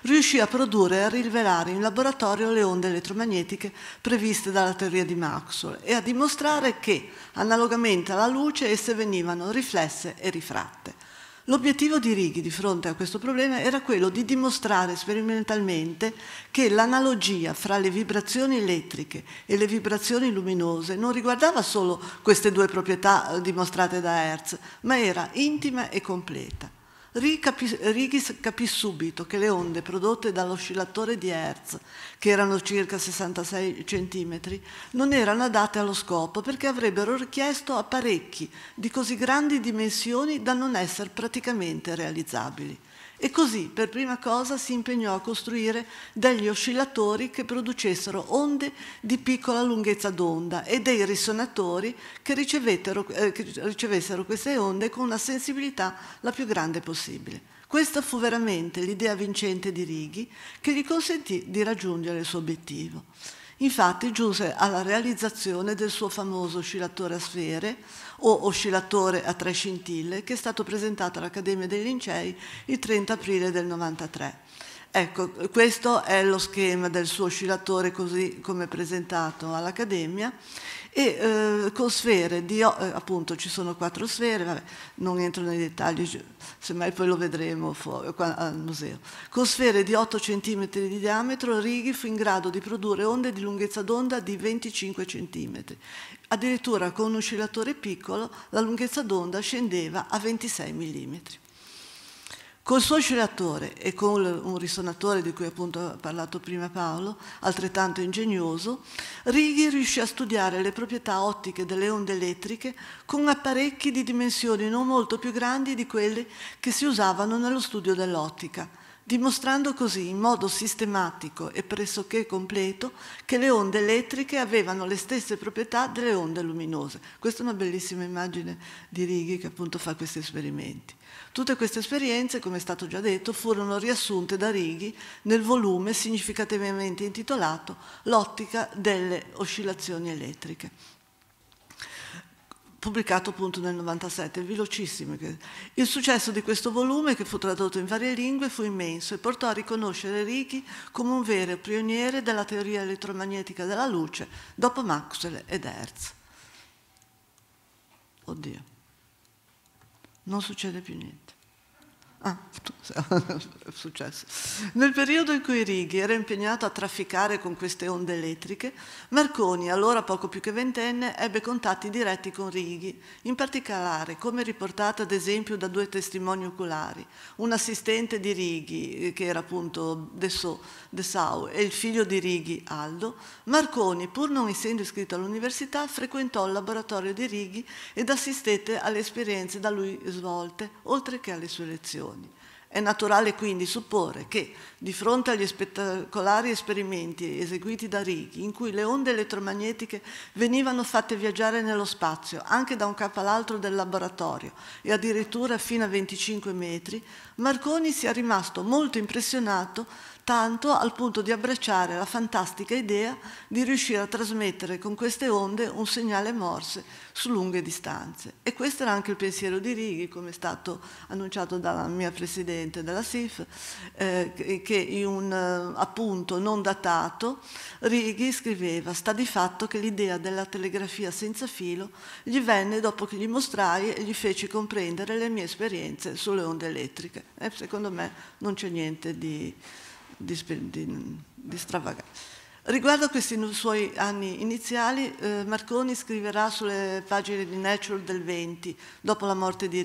riuscì a produrre e a rivelare in laboratorio le onde elettromagnetiche previste dalla teoria di Maxwell e a dimostrare che, analogamente alla luce, esse venivano riflesse e rifratte. L'obiettivo di Righi di fronte a questo problema era quello di dimostrare sperimentalmente che l'analogia fra le vibrazioni elettriche e le vibrazioni luminose non riguardava solo queste due proprietà dimostrate da Hertz, ma era intima e completa. Righi capì subito che le onde prodotte dall'oscillatore di Hertz, che erano circa sessantasei centimetri, non erano adatte allo scopo perché avrebbero richiesto apparecchi di così grandi dimensioni da non essere praticamente realizzabili. E così, per prima cosa, si impegnò a costruire degli oscillatori che producessero onde di piccola lunghezza d'onda e dei risonatori che, eh, che ricevessero queste onde con una sensibilità la più grande possibile. Questa fu veramente l'idea vincente di Righi, che gli consentì di raggiungere il suo obiettivo. Infatti giunse alla realizzazione del suo famoso oscillatore a sfere o oscillatore a tre scintille, che è stato presentato all'Accademia dei Lincei il trenta aprile del novantatré. Ecco, questo è lo schema del suo oscillatore così come presentato all'Accademia, e eh, con sfere di, eh, appunto ci sono quattro sfere, vabbè, non entro nei dettagli, semmai poi lo vedremo fuori, qua, al museo. Con sfere di otto centimetri di diametro, Righi fu in grado di produrre onde di lunghezza d'onda di venticinque centimetri. Addirittura con un oscillatore piccolo la lunghezza d'onda scendeva a ventisei millimetri. Col suo oscillatore e con un risonatore di cui appunto ha parlato prima Paolo, altrettanto ingegnoso, Righi riuscì a studiare le proprietà ottiche delle onde elettriche con apparecchi di dimensioni non molto più grandi di quelle che si usavano nello studio dell'ottica, dimostrando così in modo sistematico e pressoché completo che le onde elettriche avevano le stesse proprietà delle onde luminose. Questa è una bellissima immagine di Righi che appunto fa questi esperimenti. Tutte queste esperienze, come è stato già detto, furono riassunte da Righi nel volume significativamente intitolato L'ottica delle oscillazioni elettriche, pubblicato appunto nel novantasette, velocissimo. Il successo di questo volume, che fu tradotto in varie lingue, fu immenso e portò a riconoscere Righi come un vero pioniere della teoria elettromagnetica della luce, dopo Maxwell ed Hertz. Oddio. Non succede più niente. Ah, è successo. Nel periodo in cui Righi era impegnato a trafficare con queste onde elettriche, Marconi, allora poco più che ventenne, ebbe contatti diretti con Righi, in particolare, come riportato ad esempio da due testimoni oculari, un assistente di Righi, che era appunto Dessau, e il figlio di Righi, Aldo. Marconi, pur non essendo iscritto all'università, frequentò il laboratorio di Righi ed assistette alle esperienze da lui svolte, oltre che alle sue lezioni. È naturale quindi supporre che, di fronte agli spettacolari esperimenti eseguiti da Righi, in cui le onde elettromagnetiche venivano fatte viaggiare nello spazio, anche da un capo all'altro del laboratorio e addirittura fino a venticinque metri, Marconi sia rimasto molto impressionato tanto al punto di abbracciare la fantastica idea di riuscire a trasmettere con queste onde un segnale Morse su lunghe distanze. E questo era anche il pensiero di Righi, come è stato annunciato dalla mia Presidente della S I F, eh, che in un appunto non datato Righi scriveva: sta di fatto che l'idea della telegrafia senza filo gli venne dopo che gli mostrai e gli feci comprendere le mie esperienze sulle onde elettriche. Eh, secondo me non c'è niente di... Di, di, di stravagante. Riguardo a questi suoi anni iniziali, eh, Marconi scriverà sulle pagine di Nature del venti, dopo la morte di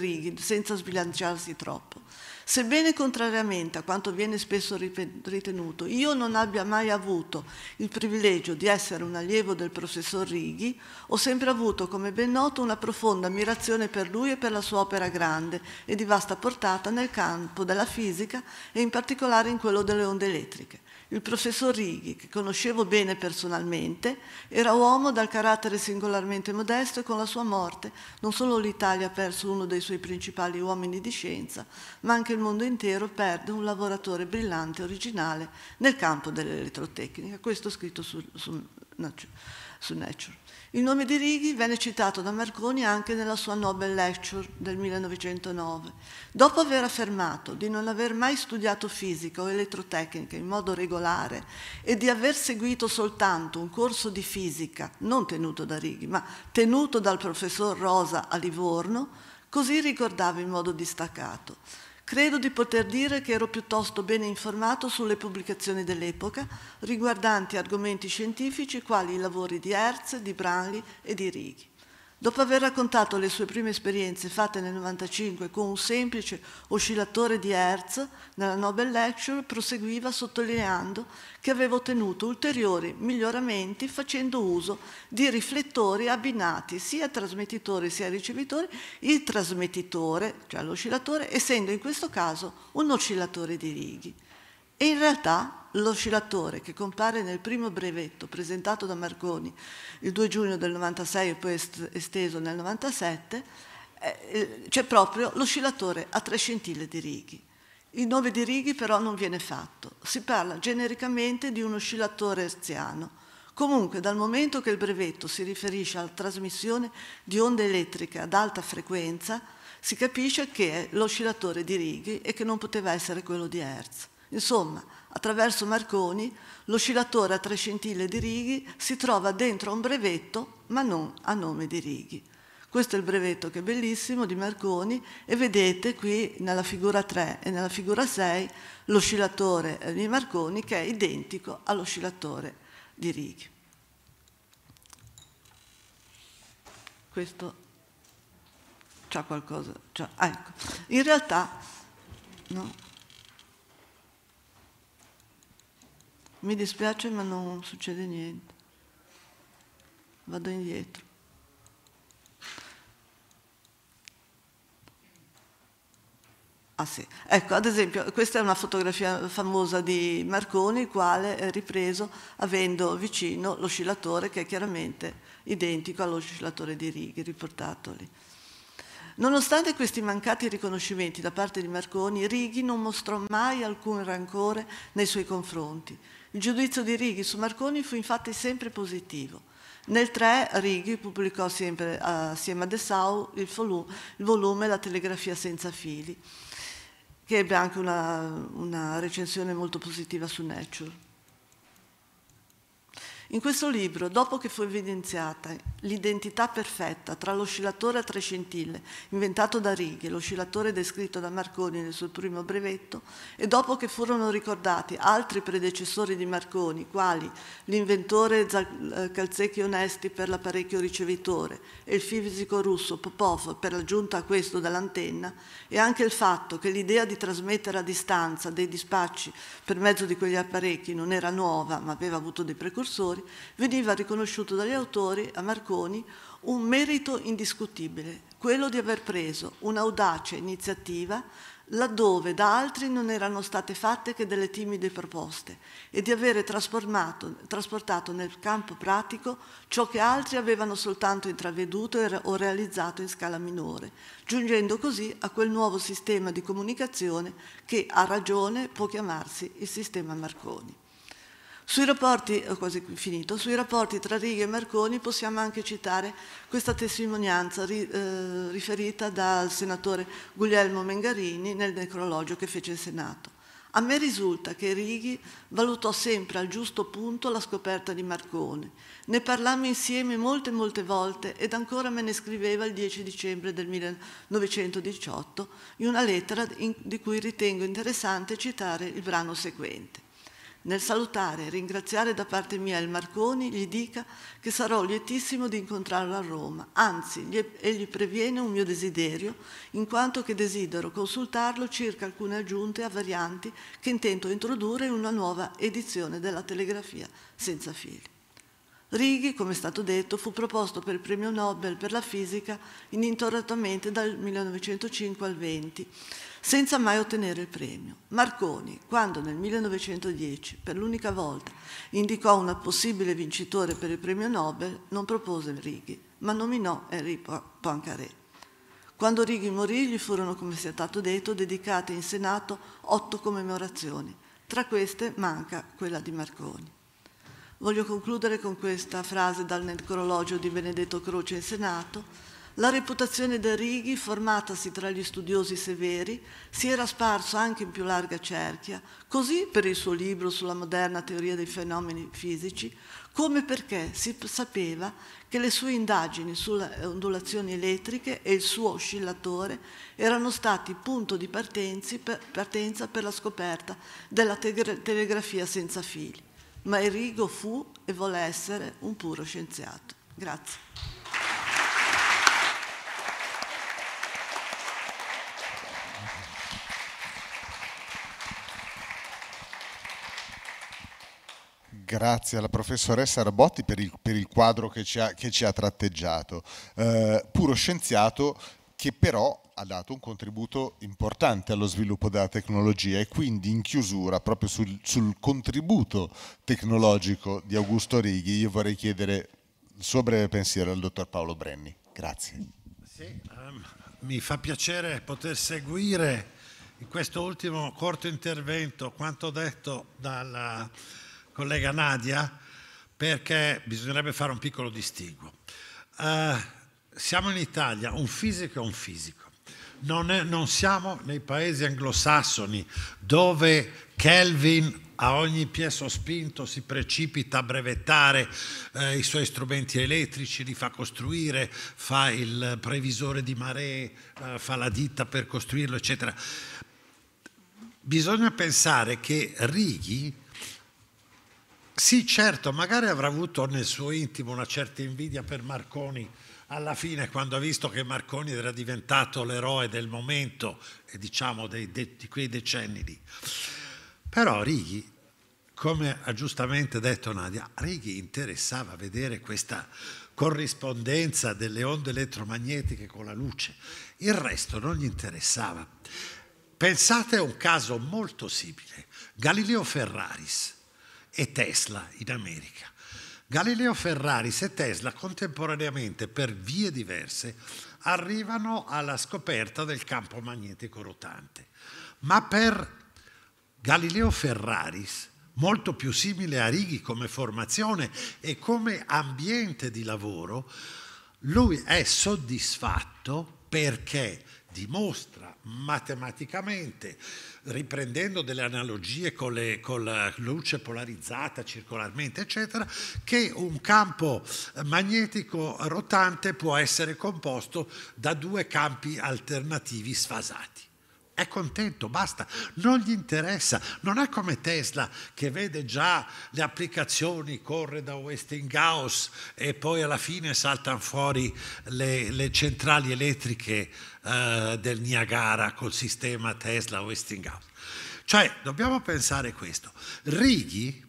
Righi, senza sbilanciarsi troppo. Sebbene contrariamente a quanto viene spesso ritenuto, io non abbia mai avuto il privilegio di essere un allievo del professor Righi, ho sempre avuto, come ben noto, una profonda ammirazione per lui e per la sua opera grande e di vasta portata nel campo della fisica e in particolare in quello delle onde elettriche. Il professor Righi, che conoscevo bene personalmente, era uomo dal carattere singolarmente modesto e con la sua morte non solo l'Italia ha perso uno dei suoi principali uomini di scienza, ma anche il mondo intero perde un lavoratore brillante e originale nel campo dell'elettrotecnica. Questo scritto su, su, su Nature. Il nome di Righi venne citato da Marconi anche nella sua Nobel Lecture del millenovecentonove. Dopo aver affermato di non aver mai studiato fisica o elettrotecnica in modo regolare e di aver seguito soltanto un corso di fisica, non tenuto da Righi, ma tenuto dal professor Rosa a Livorno, così ricordava in modo distaccato: credo di poter dire che ero piuttosto bene informato sulle pubblicazioni dell'epoca riguardanti argomenti scientifici quali i lavori di Hertz, di Branly e di Righi. Dopo aver raccontato le sue prime esperienze fatte nel millenovecentonovantacinque con un semplice oscillatore di Hertz, nella Nobel Lecture proseguiva sottolineando che aveva ottenuto ulteriori miglioramenti facendo uso di riflettori abbinati sia a trasmettitori sia a ricevitori, il trasmettitore, cioè l'oscillatore, essendo in questo caso un oscillatore di Righi. E in realtà l'oscillatore che compare nel primo brevetto presentato da Marconi il due giugno del novantasei e poi esteso nel novantasette, eh, c'è proprio l'oscillatore a tre scintille di Righi. Il nome di Righi però non viene fatto, si parla genericamente di un oscillatore hertziano. Comunque, dal momento che il brevetto si riferisce alla trasmissione di onde elettriche ad alta frequenza, si capisce che è l'oscillatore di Righi e che non poteva essere quello di Hertz. Insomma, attraverso Marconi, l'oscillatore a tre scintille di Righi si trova dentro un brevetto, ma non a nome di Righi. Questo è il brevetto, che è bellissimo, di Marconi, e vedete qui nella figura tre e nella figura sei l'oscillatore di Marconi, che è identico all'oscillatore di Righi. Questo c'ha qualcosa... C'ha, ah, ecco. In realtà... No? Mi dispiace, ma non succede niente. Vado indietro. Ah sì, ecco, ad esempio, questa è una fotografia famosa di Marconi, il quale è ripreso avendo vicino l'oscillatore, che è chiaramente identico all'oscillatore di Righi, riportato lì. Nonostante questi mancati riconoscimenti da parte di Marconi, Righi non mostrò mai alcun rancore nei suoi confronti. Il giudizio di Righi su Marconi fu infatti sempre positivo. Nel tre Righi pubblicò sempre assieme a De Sau il volume La telegrafia senza fili, che ebbe anche una, una recensione molto positiva su Nature. In questo libro, dopo che fu evidenziata l'identità perfetta tra l'oscillatore a tre scintille inventato da Righi e l'oscillatore descritto da Marconi nel suo primo brevetto, e dopo che furono ricordati altri predecessori di Marconi, quali l'inventore Calzecchi Onesti per l'apparecchio ricevitore e il fisico russo Popov per l'aggiunta a questo dell'antenna, e anche il fatto che l'idea di trasmettere a distanza dei dispacci per mezzo di quegli apparecchi non era nuova ma aveva avuto dei precursori, veniva riconosciuto dagli autori a Marconi un merito indiscutibile, quello di aver preso un'audace iniziativa laddove da altri non erano state fatte che delle timide proposte, e di avere trasportato nel campo pratico ciò che altri avevano soltanto intraveduto o realizzato in scala minore, giungendo così a quel nuovo sistema di comunicazione che, a ragione, può chiamarsi il sistema Marconi. Sui rapporti, ho quasi finito, sui rapporti tra Righi e Marconi possiamo anche citare questa testimonianza ri, eh, riferita dal senatore Guglielmo Mengarini nel necrologio che fece il Senato. A me risulta che Righi valutò sempre al giusto punto la scoperta di Marconi. Ne parlammo insieme molte molte volte ed ancora me ne scriveva il dieci dicembre del millenovecentodiciotto in una lettera in, di cui ritengo interessante citare il brano seguente. Nel salutare e ringraziare da parte mia il Marconi, gli dica che sarò lietissimo di incontrarlo a Roma, anzi, gli, egli previene un mio desiderio, in quanto che desidero consultarlo circa alcune aggiunte a varianti che intento introdurre in una nuova edizione della telegrafia senza fili. Righi, come è stato detto, fu proposto per il premio Nobel per la fisica ininterrottamente dal millenovecentocinque al venti, senza mai ottenere il premio. Marconi, quando nel millenovecentodieci, per l'unica volta, indicò un possibile vincitore per il premio Nobel, non propose Righi, ma nominò Henri Poincaré. Quando Righi morì, gli furono, come sia stato detto, dedicate in Senato otto commemorazioni. Tra queste manca quella di Marconi. Voglio concludere con questa frase dal necrologio di Benedetto Croce in Senato. La reputazione del Righi, formatasi tra gli studiosi severi, si era sparsa anche in più larga cerchia, così per il suo libro sulla moderna teoria dei fenomeni fisici, come perché si sapeva che le sue indagini sulle ondulazioni elettriche e il suo oscillatore erano stati punto di partenza per la scoperta della telegrafia senza fili. Ma Righi fu e volle essere un puro scienziato. Grazie. Grazie alla professoressa Robotti per il, per il quadro che ci ha, che ci ha tratteggiato. Eh, puro scienziato che però ha dato un contributo importante allo sviluppo della tecnologia, e quindi in chiusura proprio sul, sul contributo tecnologico di Augusto Righi io vorrei chiedere il suo breve pensiero al dottor Paolo Brenni. Grazie. Sì, um, mi fa piacere poter seguire in questo ultimo corto intervento quanto detto dalla collega Nadia, perché bisognerebbe fare un piccolo distinguo. Uh, siamo in Italia, un fisico è un fisico. Non, è, non siamo nei paesi anglosassoni dove Kelvin a ogni piè sospinto si precipita a brevettare eh, i suoi strumenti elettrici, li fa costruire, fa il previsore di maree, eh, fa la ditta per costruirlo, eccetera. Bisogna pensare che Righi, sì certo, magari avrà avuto nel suo intimo una certa invidia per Marconi, alla fine, quando ha visto che Marconi era diventato l'eroe del momento e diciamo dei, de, di quei decenni lì. Però Righi, come ha giustamente detto Nadia, Righi interessava vedere questa corrispondenza delle onde elettromagnetiche con la luce, il resto non gli interessava. Pensate a un caso molto simile, Galileo Ferraris e Tesla in America. Galileo Ferraris e Tesla contemporaneamente, per vie diverse, arrivano alla scoperta del campo magnetico rotante. Ma per Galileo Ferraris, molto più simile a Righi come formazione e come ambiente di lavoro, lui è soddisfatto perché dimostra matematicamente, riprendendo delle analogie con, le, con la luce polarizzata circolarmente, eccetera, che un campo magnetico rotante può essere composto da due campi alternativi sfasati. È contento, basta, non gli interessa. Non è come Tesla che vede già le applicazioni, corre da Westinghouse e poi alla fine saltano fuori le, le centrali elettriche eh, del Niagara col sistema Tesla-Westinghouse. Cioè, dobbiamo pensare questo. Righi,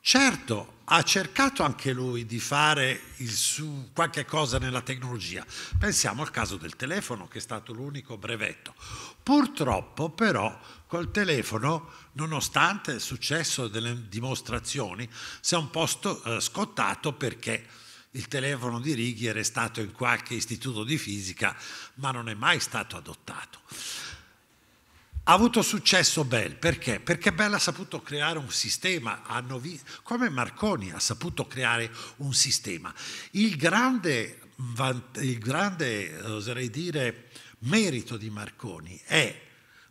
certo, ha cercato anche lui di fare il su, qualche cosa nella tecnologia. Pensiamo al caso del telefono, che è stato l'unico brevetto. Purtroppo però col telefono, nonostante il successo delle dimostrazioni, si è un po' scottato, perché il telefono di Righi è restato in qualche istituto di fisica, ma non è mai stato adottato. Ha avuto successo Bell, perché? Perché Bell ha saputo creare un sistema, hanno visto, come Marconi ha saputo creare un sistema. Il grande, il grande, oserei dire, merito di Marconi è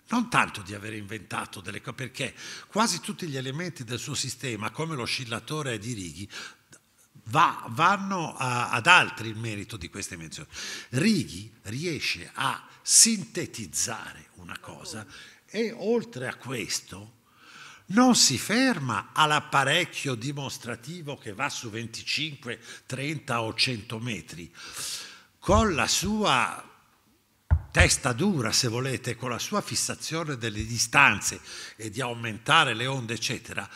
non tanto di aver inventato delle cose, perché quasi tutti gli elementi del suo sistema, come l'oscillatore di Righi, va, vanno a, ad altri il merito di queste invenzioni. Righi riesce a sintetizzare una cosa e, oltre a questo, non si ferma all'apparecchio dimostrativo che va su venticinque, trenta o cento metri. Con la sua testa dura, se volete, con la sua fissazione delle distanze e di aumentare le onde, eccetera,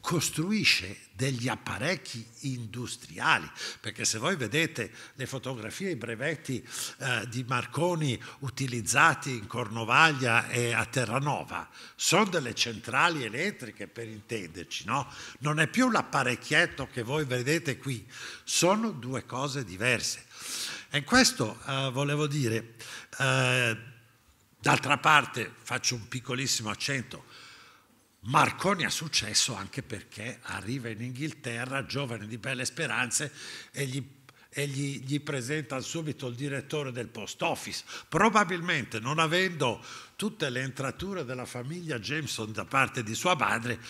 costruisce degli apparecchi industriali, perché se voi vedete le fotografie, i brevetti eh, di Marconi utilizzati in Cornovaglia e a Terranova, sono delle centrali elettriche, per intenderci, no? Non è più l'apparecchietto che voi vedete qui, sono due cose diverse. E questo eh, volevo dire, eh, d'altra parte faccio un piccolissimo accento, Marconi ha successo anche perché arriva in Inghilterra, giovane di belle speranze, e gli, e gli, gli presenta subito il direttore del post office. Probabilmente, non avendo tutte le entrature della famiglia Jameson da parte di sua madre,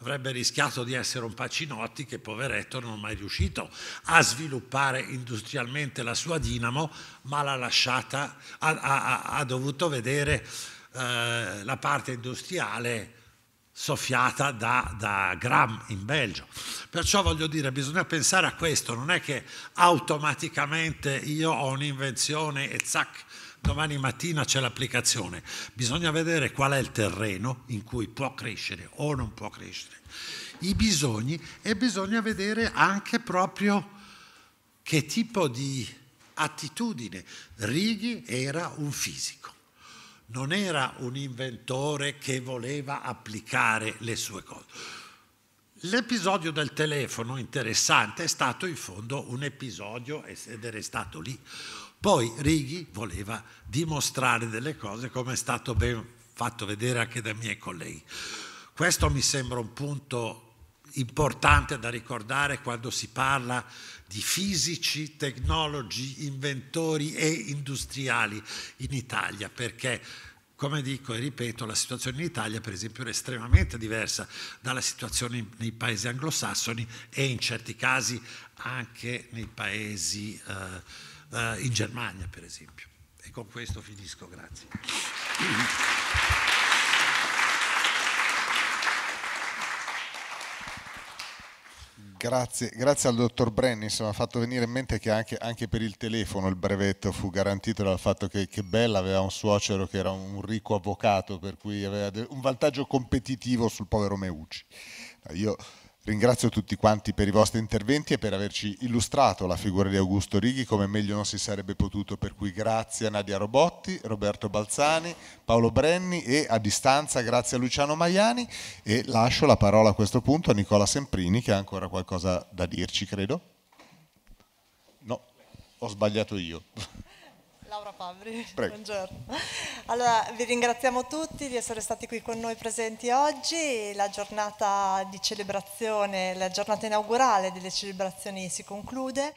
avrebbe rischiato di essere un Pacinotti che, poveretto, non è mai riuscito a sviluppare industrialmente la sua dinamo, ma l'ha lasciata, ha, ha, ha dovuto vedere eh, la parte industriale soffiata da, da Gram in Belgio. Perciò voglio dire, bisogna pensare a questo, non è che automaticamente io ho un'invenzione e zac, domani mattina c'è l'applicazione. Bisogna vedere qual è il terreno in cui può crescere o non può crescere, i bisogni, e bisogna vedere anche proprio che tipo di attitudine. Righi era un fisico. Non era un inventore che voleva applicare le sue cose. L'episodio del telefono interessante è stato in fondo un episodio ed è restato lì. Poi Righi voleva dimostrare delle cose, come è stato ben fatto vedere anche dai miei colleghi. Questo mi sembra un punto importante da ricordare quando si parla di fisici, tecnologi, inventori e industriali in Italia, perché, come dico e ripeto, la situazione in Italia, per esempio, è estremamente diversa dalla situazione nei paesi anglosassoni e in certi casi anche nei paesi eh, eh, in Germania, per esempio. E con questo finisco, grazie. Grazie, grazie al dottor Brenni, insomma, ha fatto venire in mente che anche, anche per il telefono il brevetto fu garantito dal fatto che, che Bell aveva un suocero che era un ricco avvocato, per cui aveva un vantaggio competitivo sul povero Meucci. Io ringrazio tutti quanti per i vostri interventi e per averci illustrato la figura di Augusto Righi come meglio non si sarebbe potuto, per cui grazie a Nadia Robotti, Roberto Balzani, Paolo Brenni e a distanza grazie a Luciano Maiani, e lascio la parola a questo punto a Nicola Semprini, che ha ancora qualcosa da dirci, credo. No, ho sbagliato io. Laura Pavri, prego. Buongiorno. Allora, vi ringraziamo tutti di essere stati qui con noi presenti oggi. La giornata di celebrazione, la giornata inaugurale delle celebrazioni si conclude.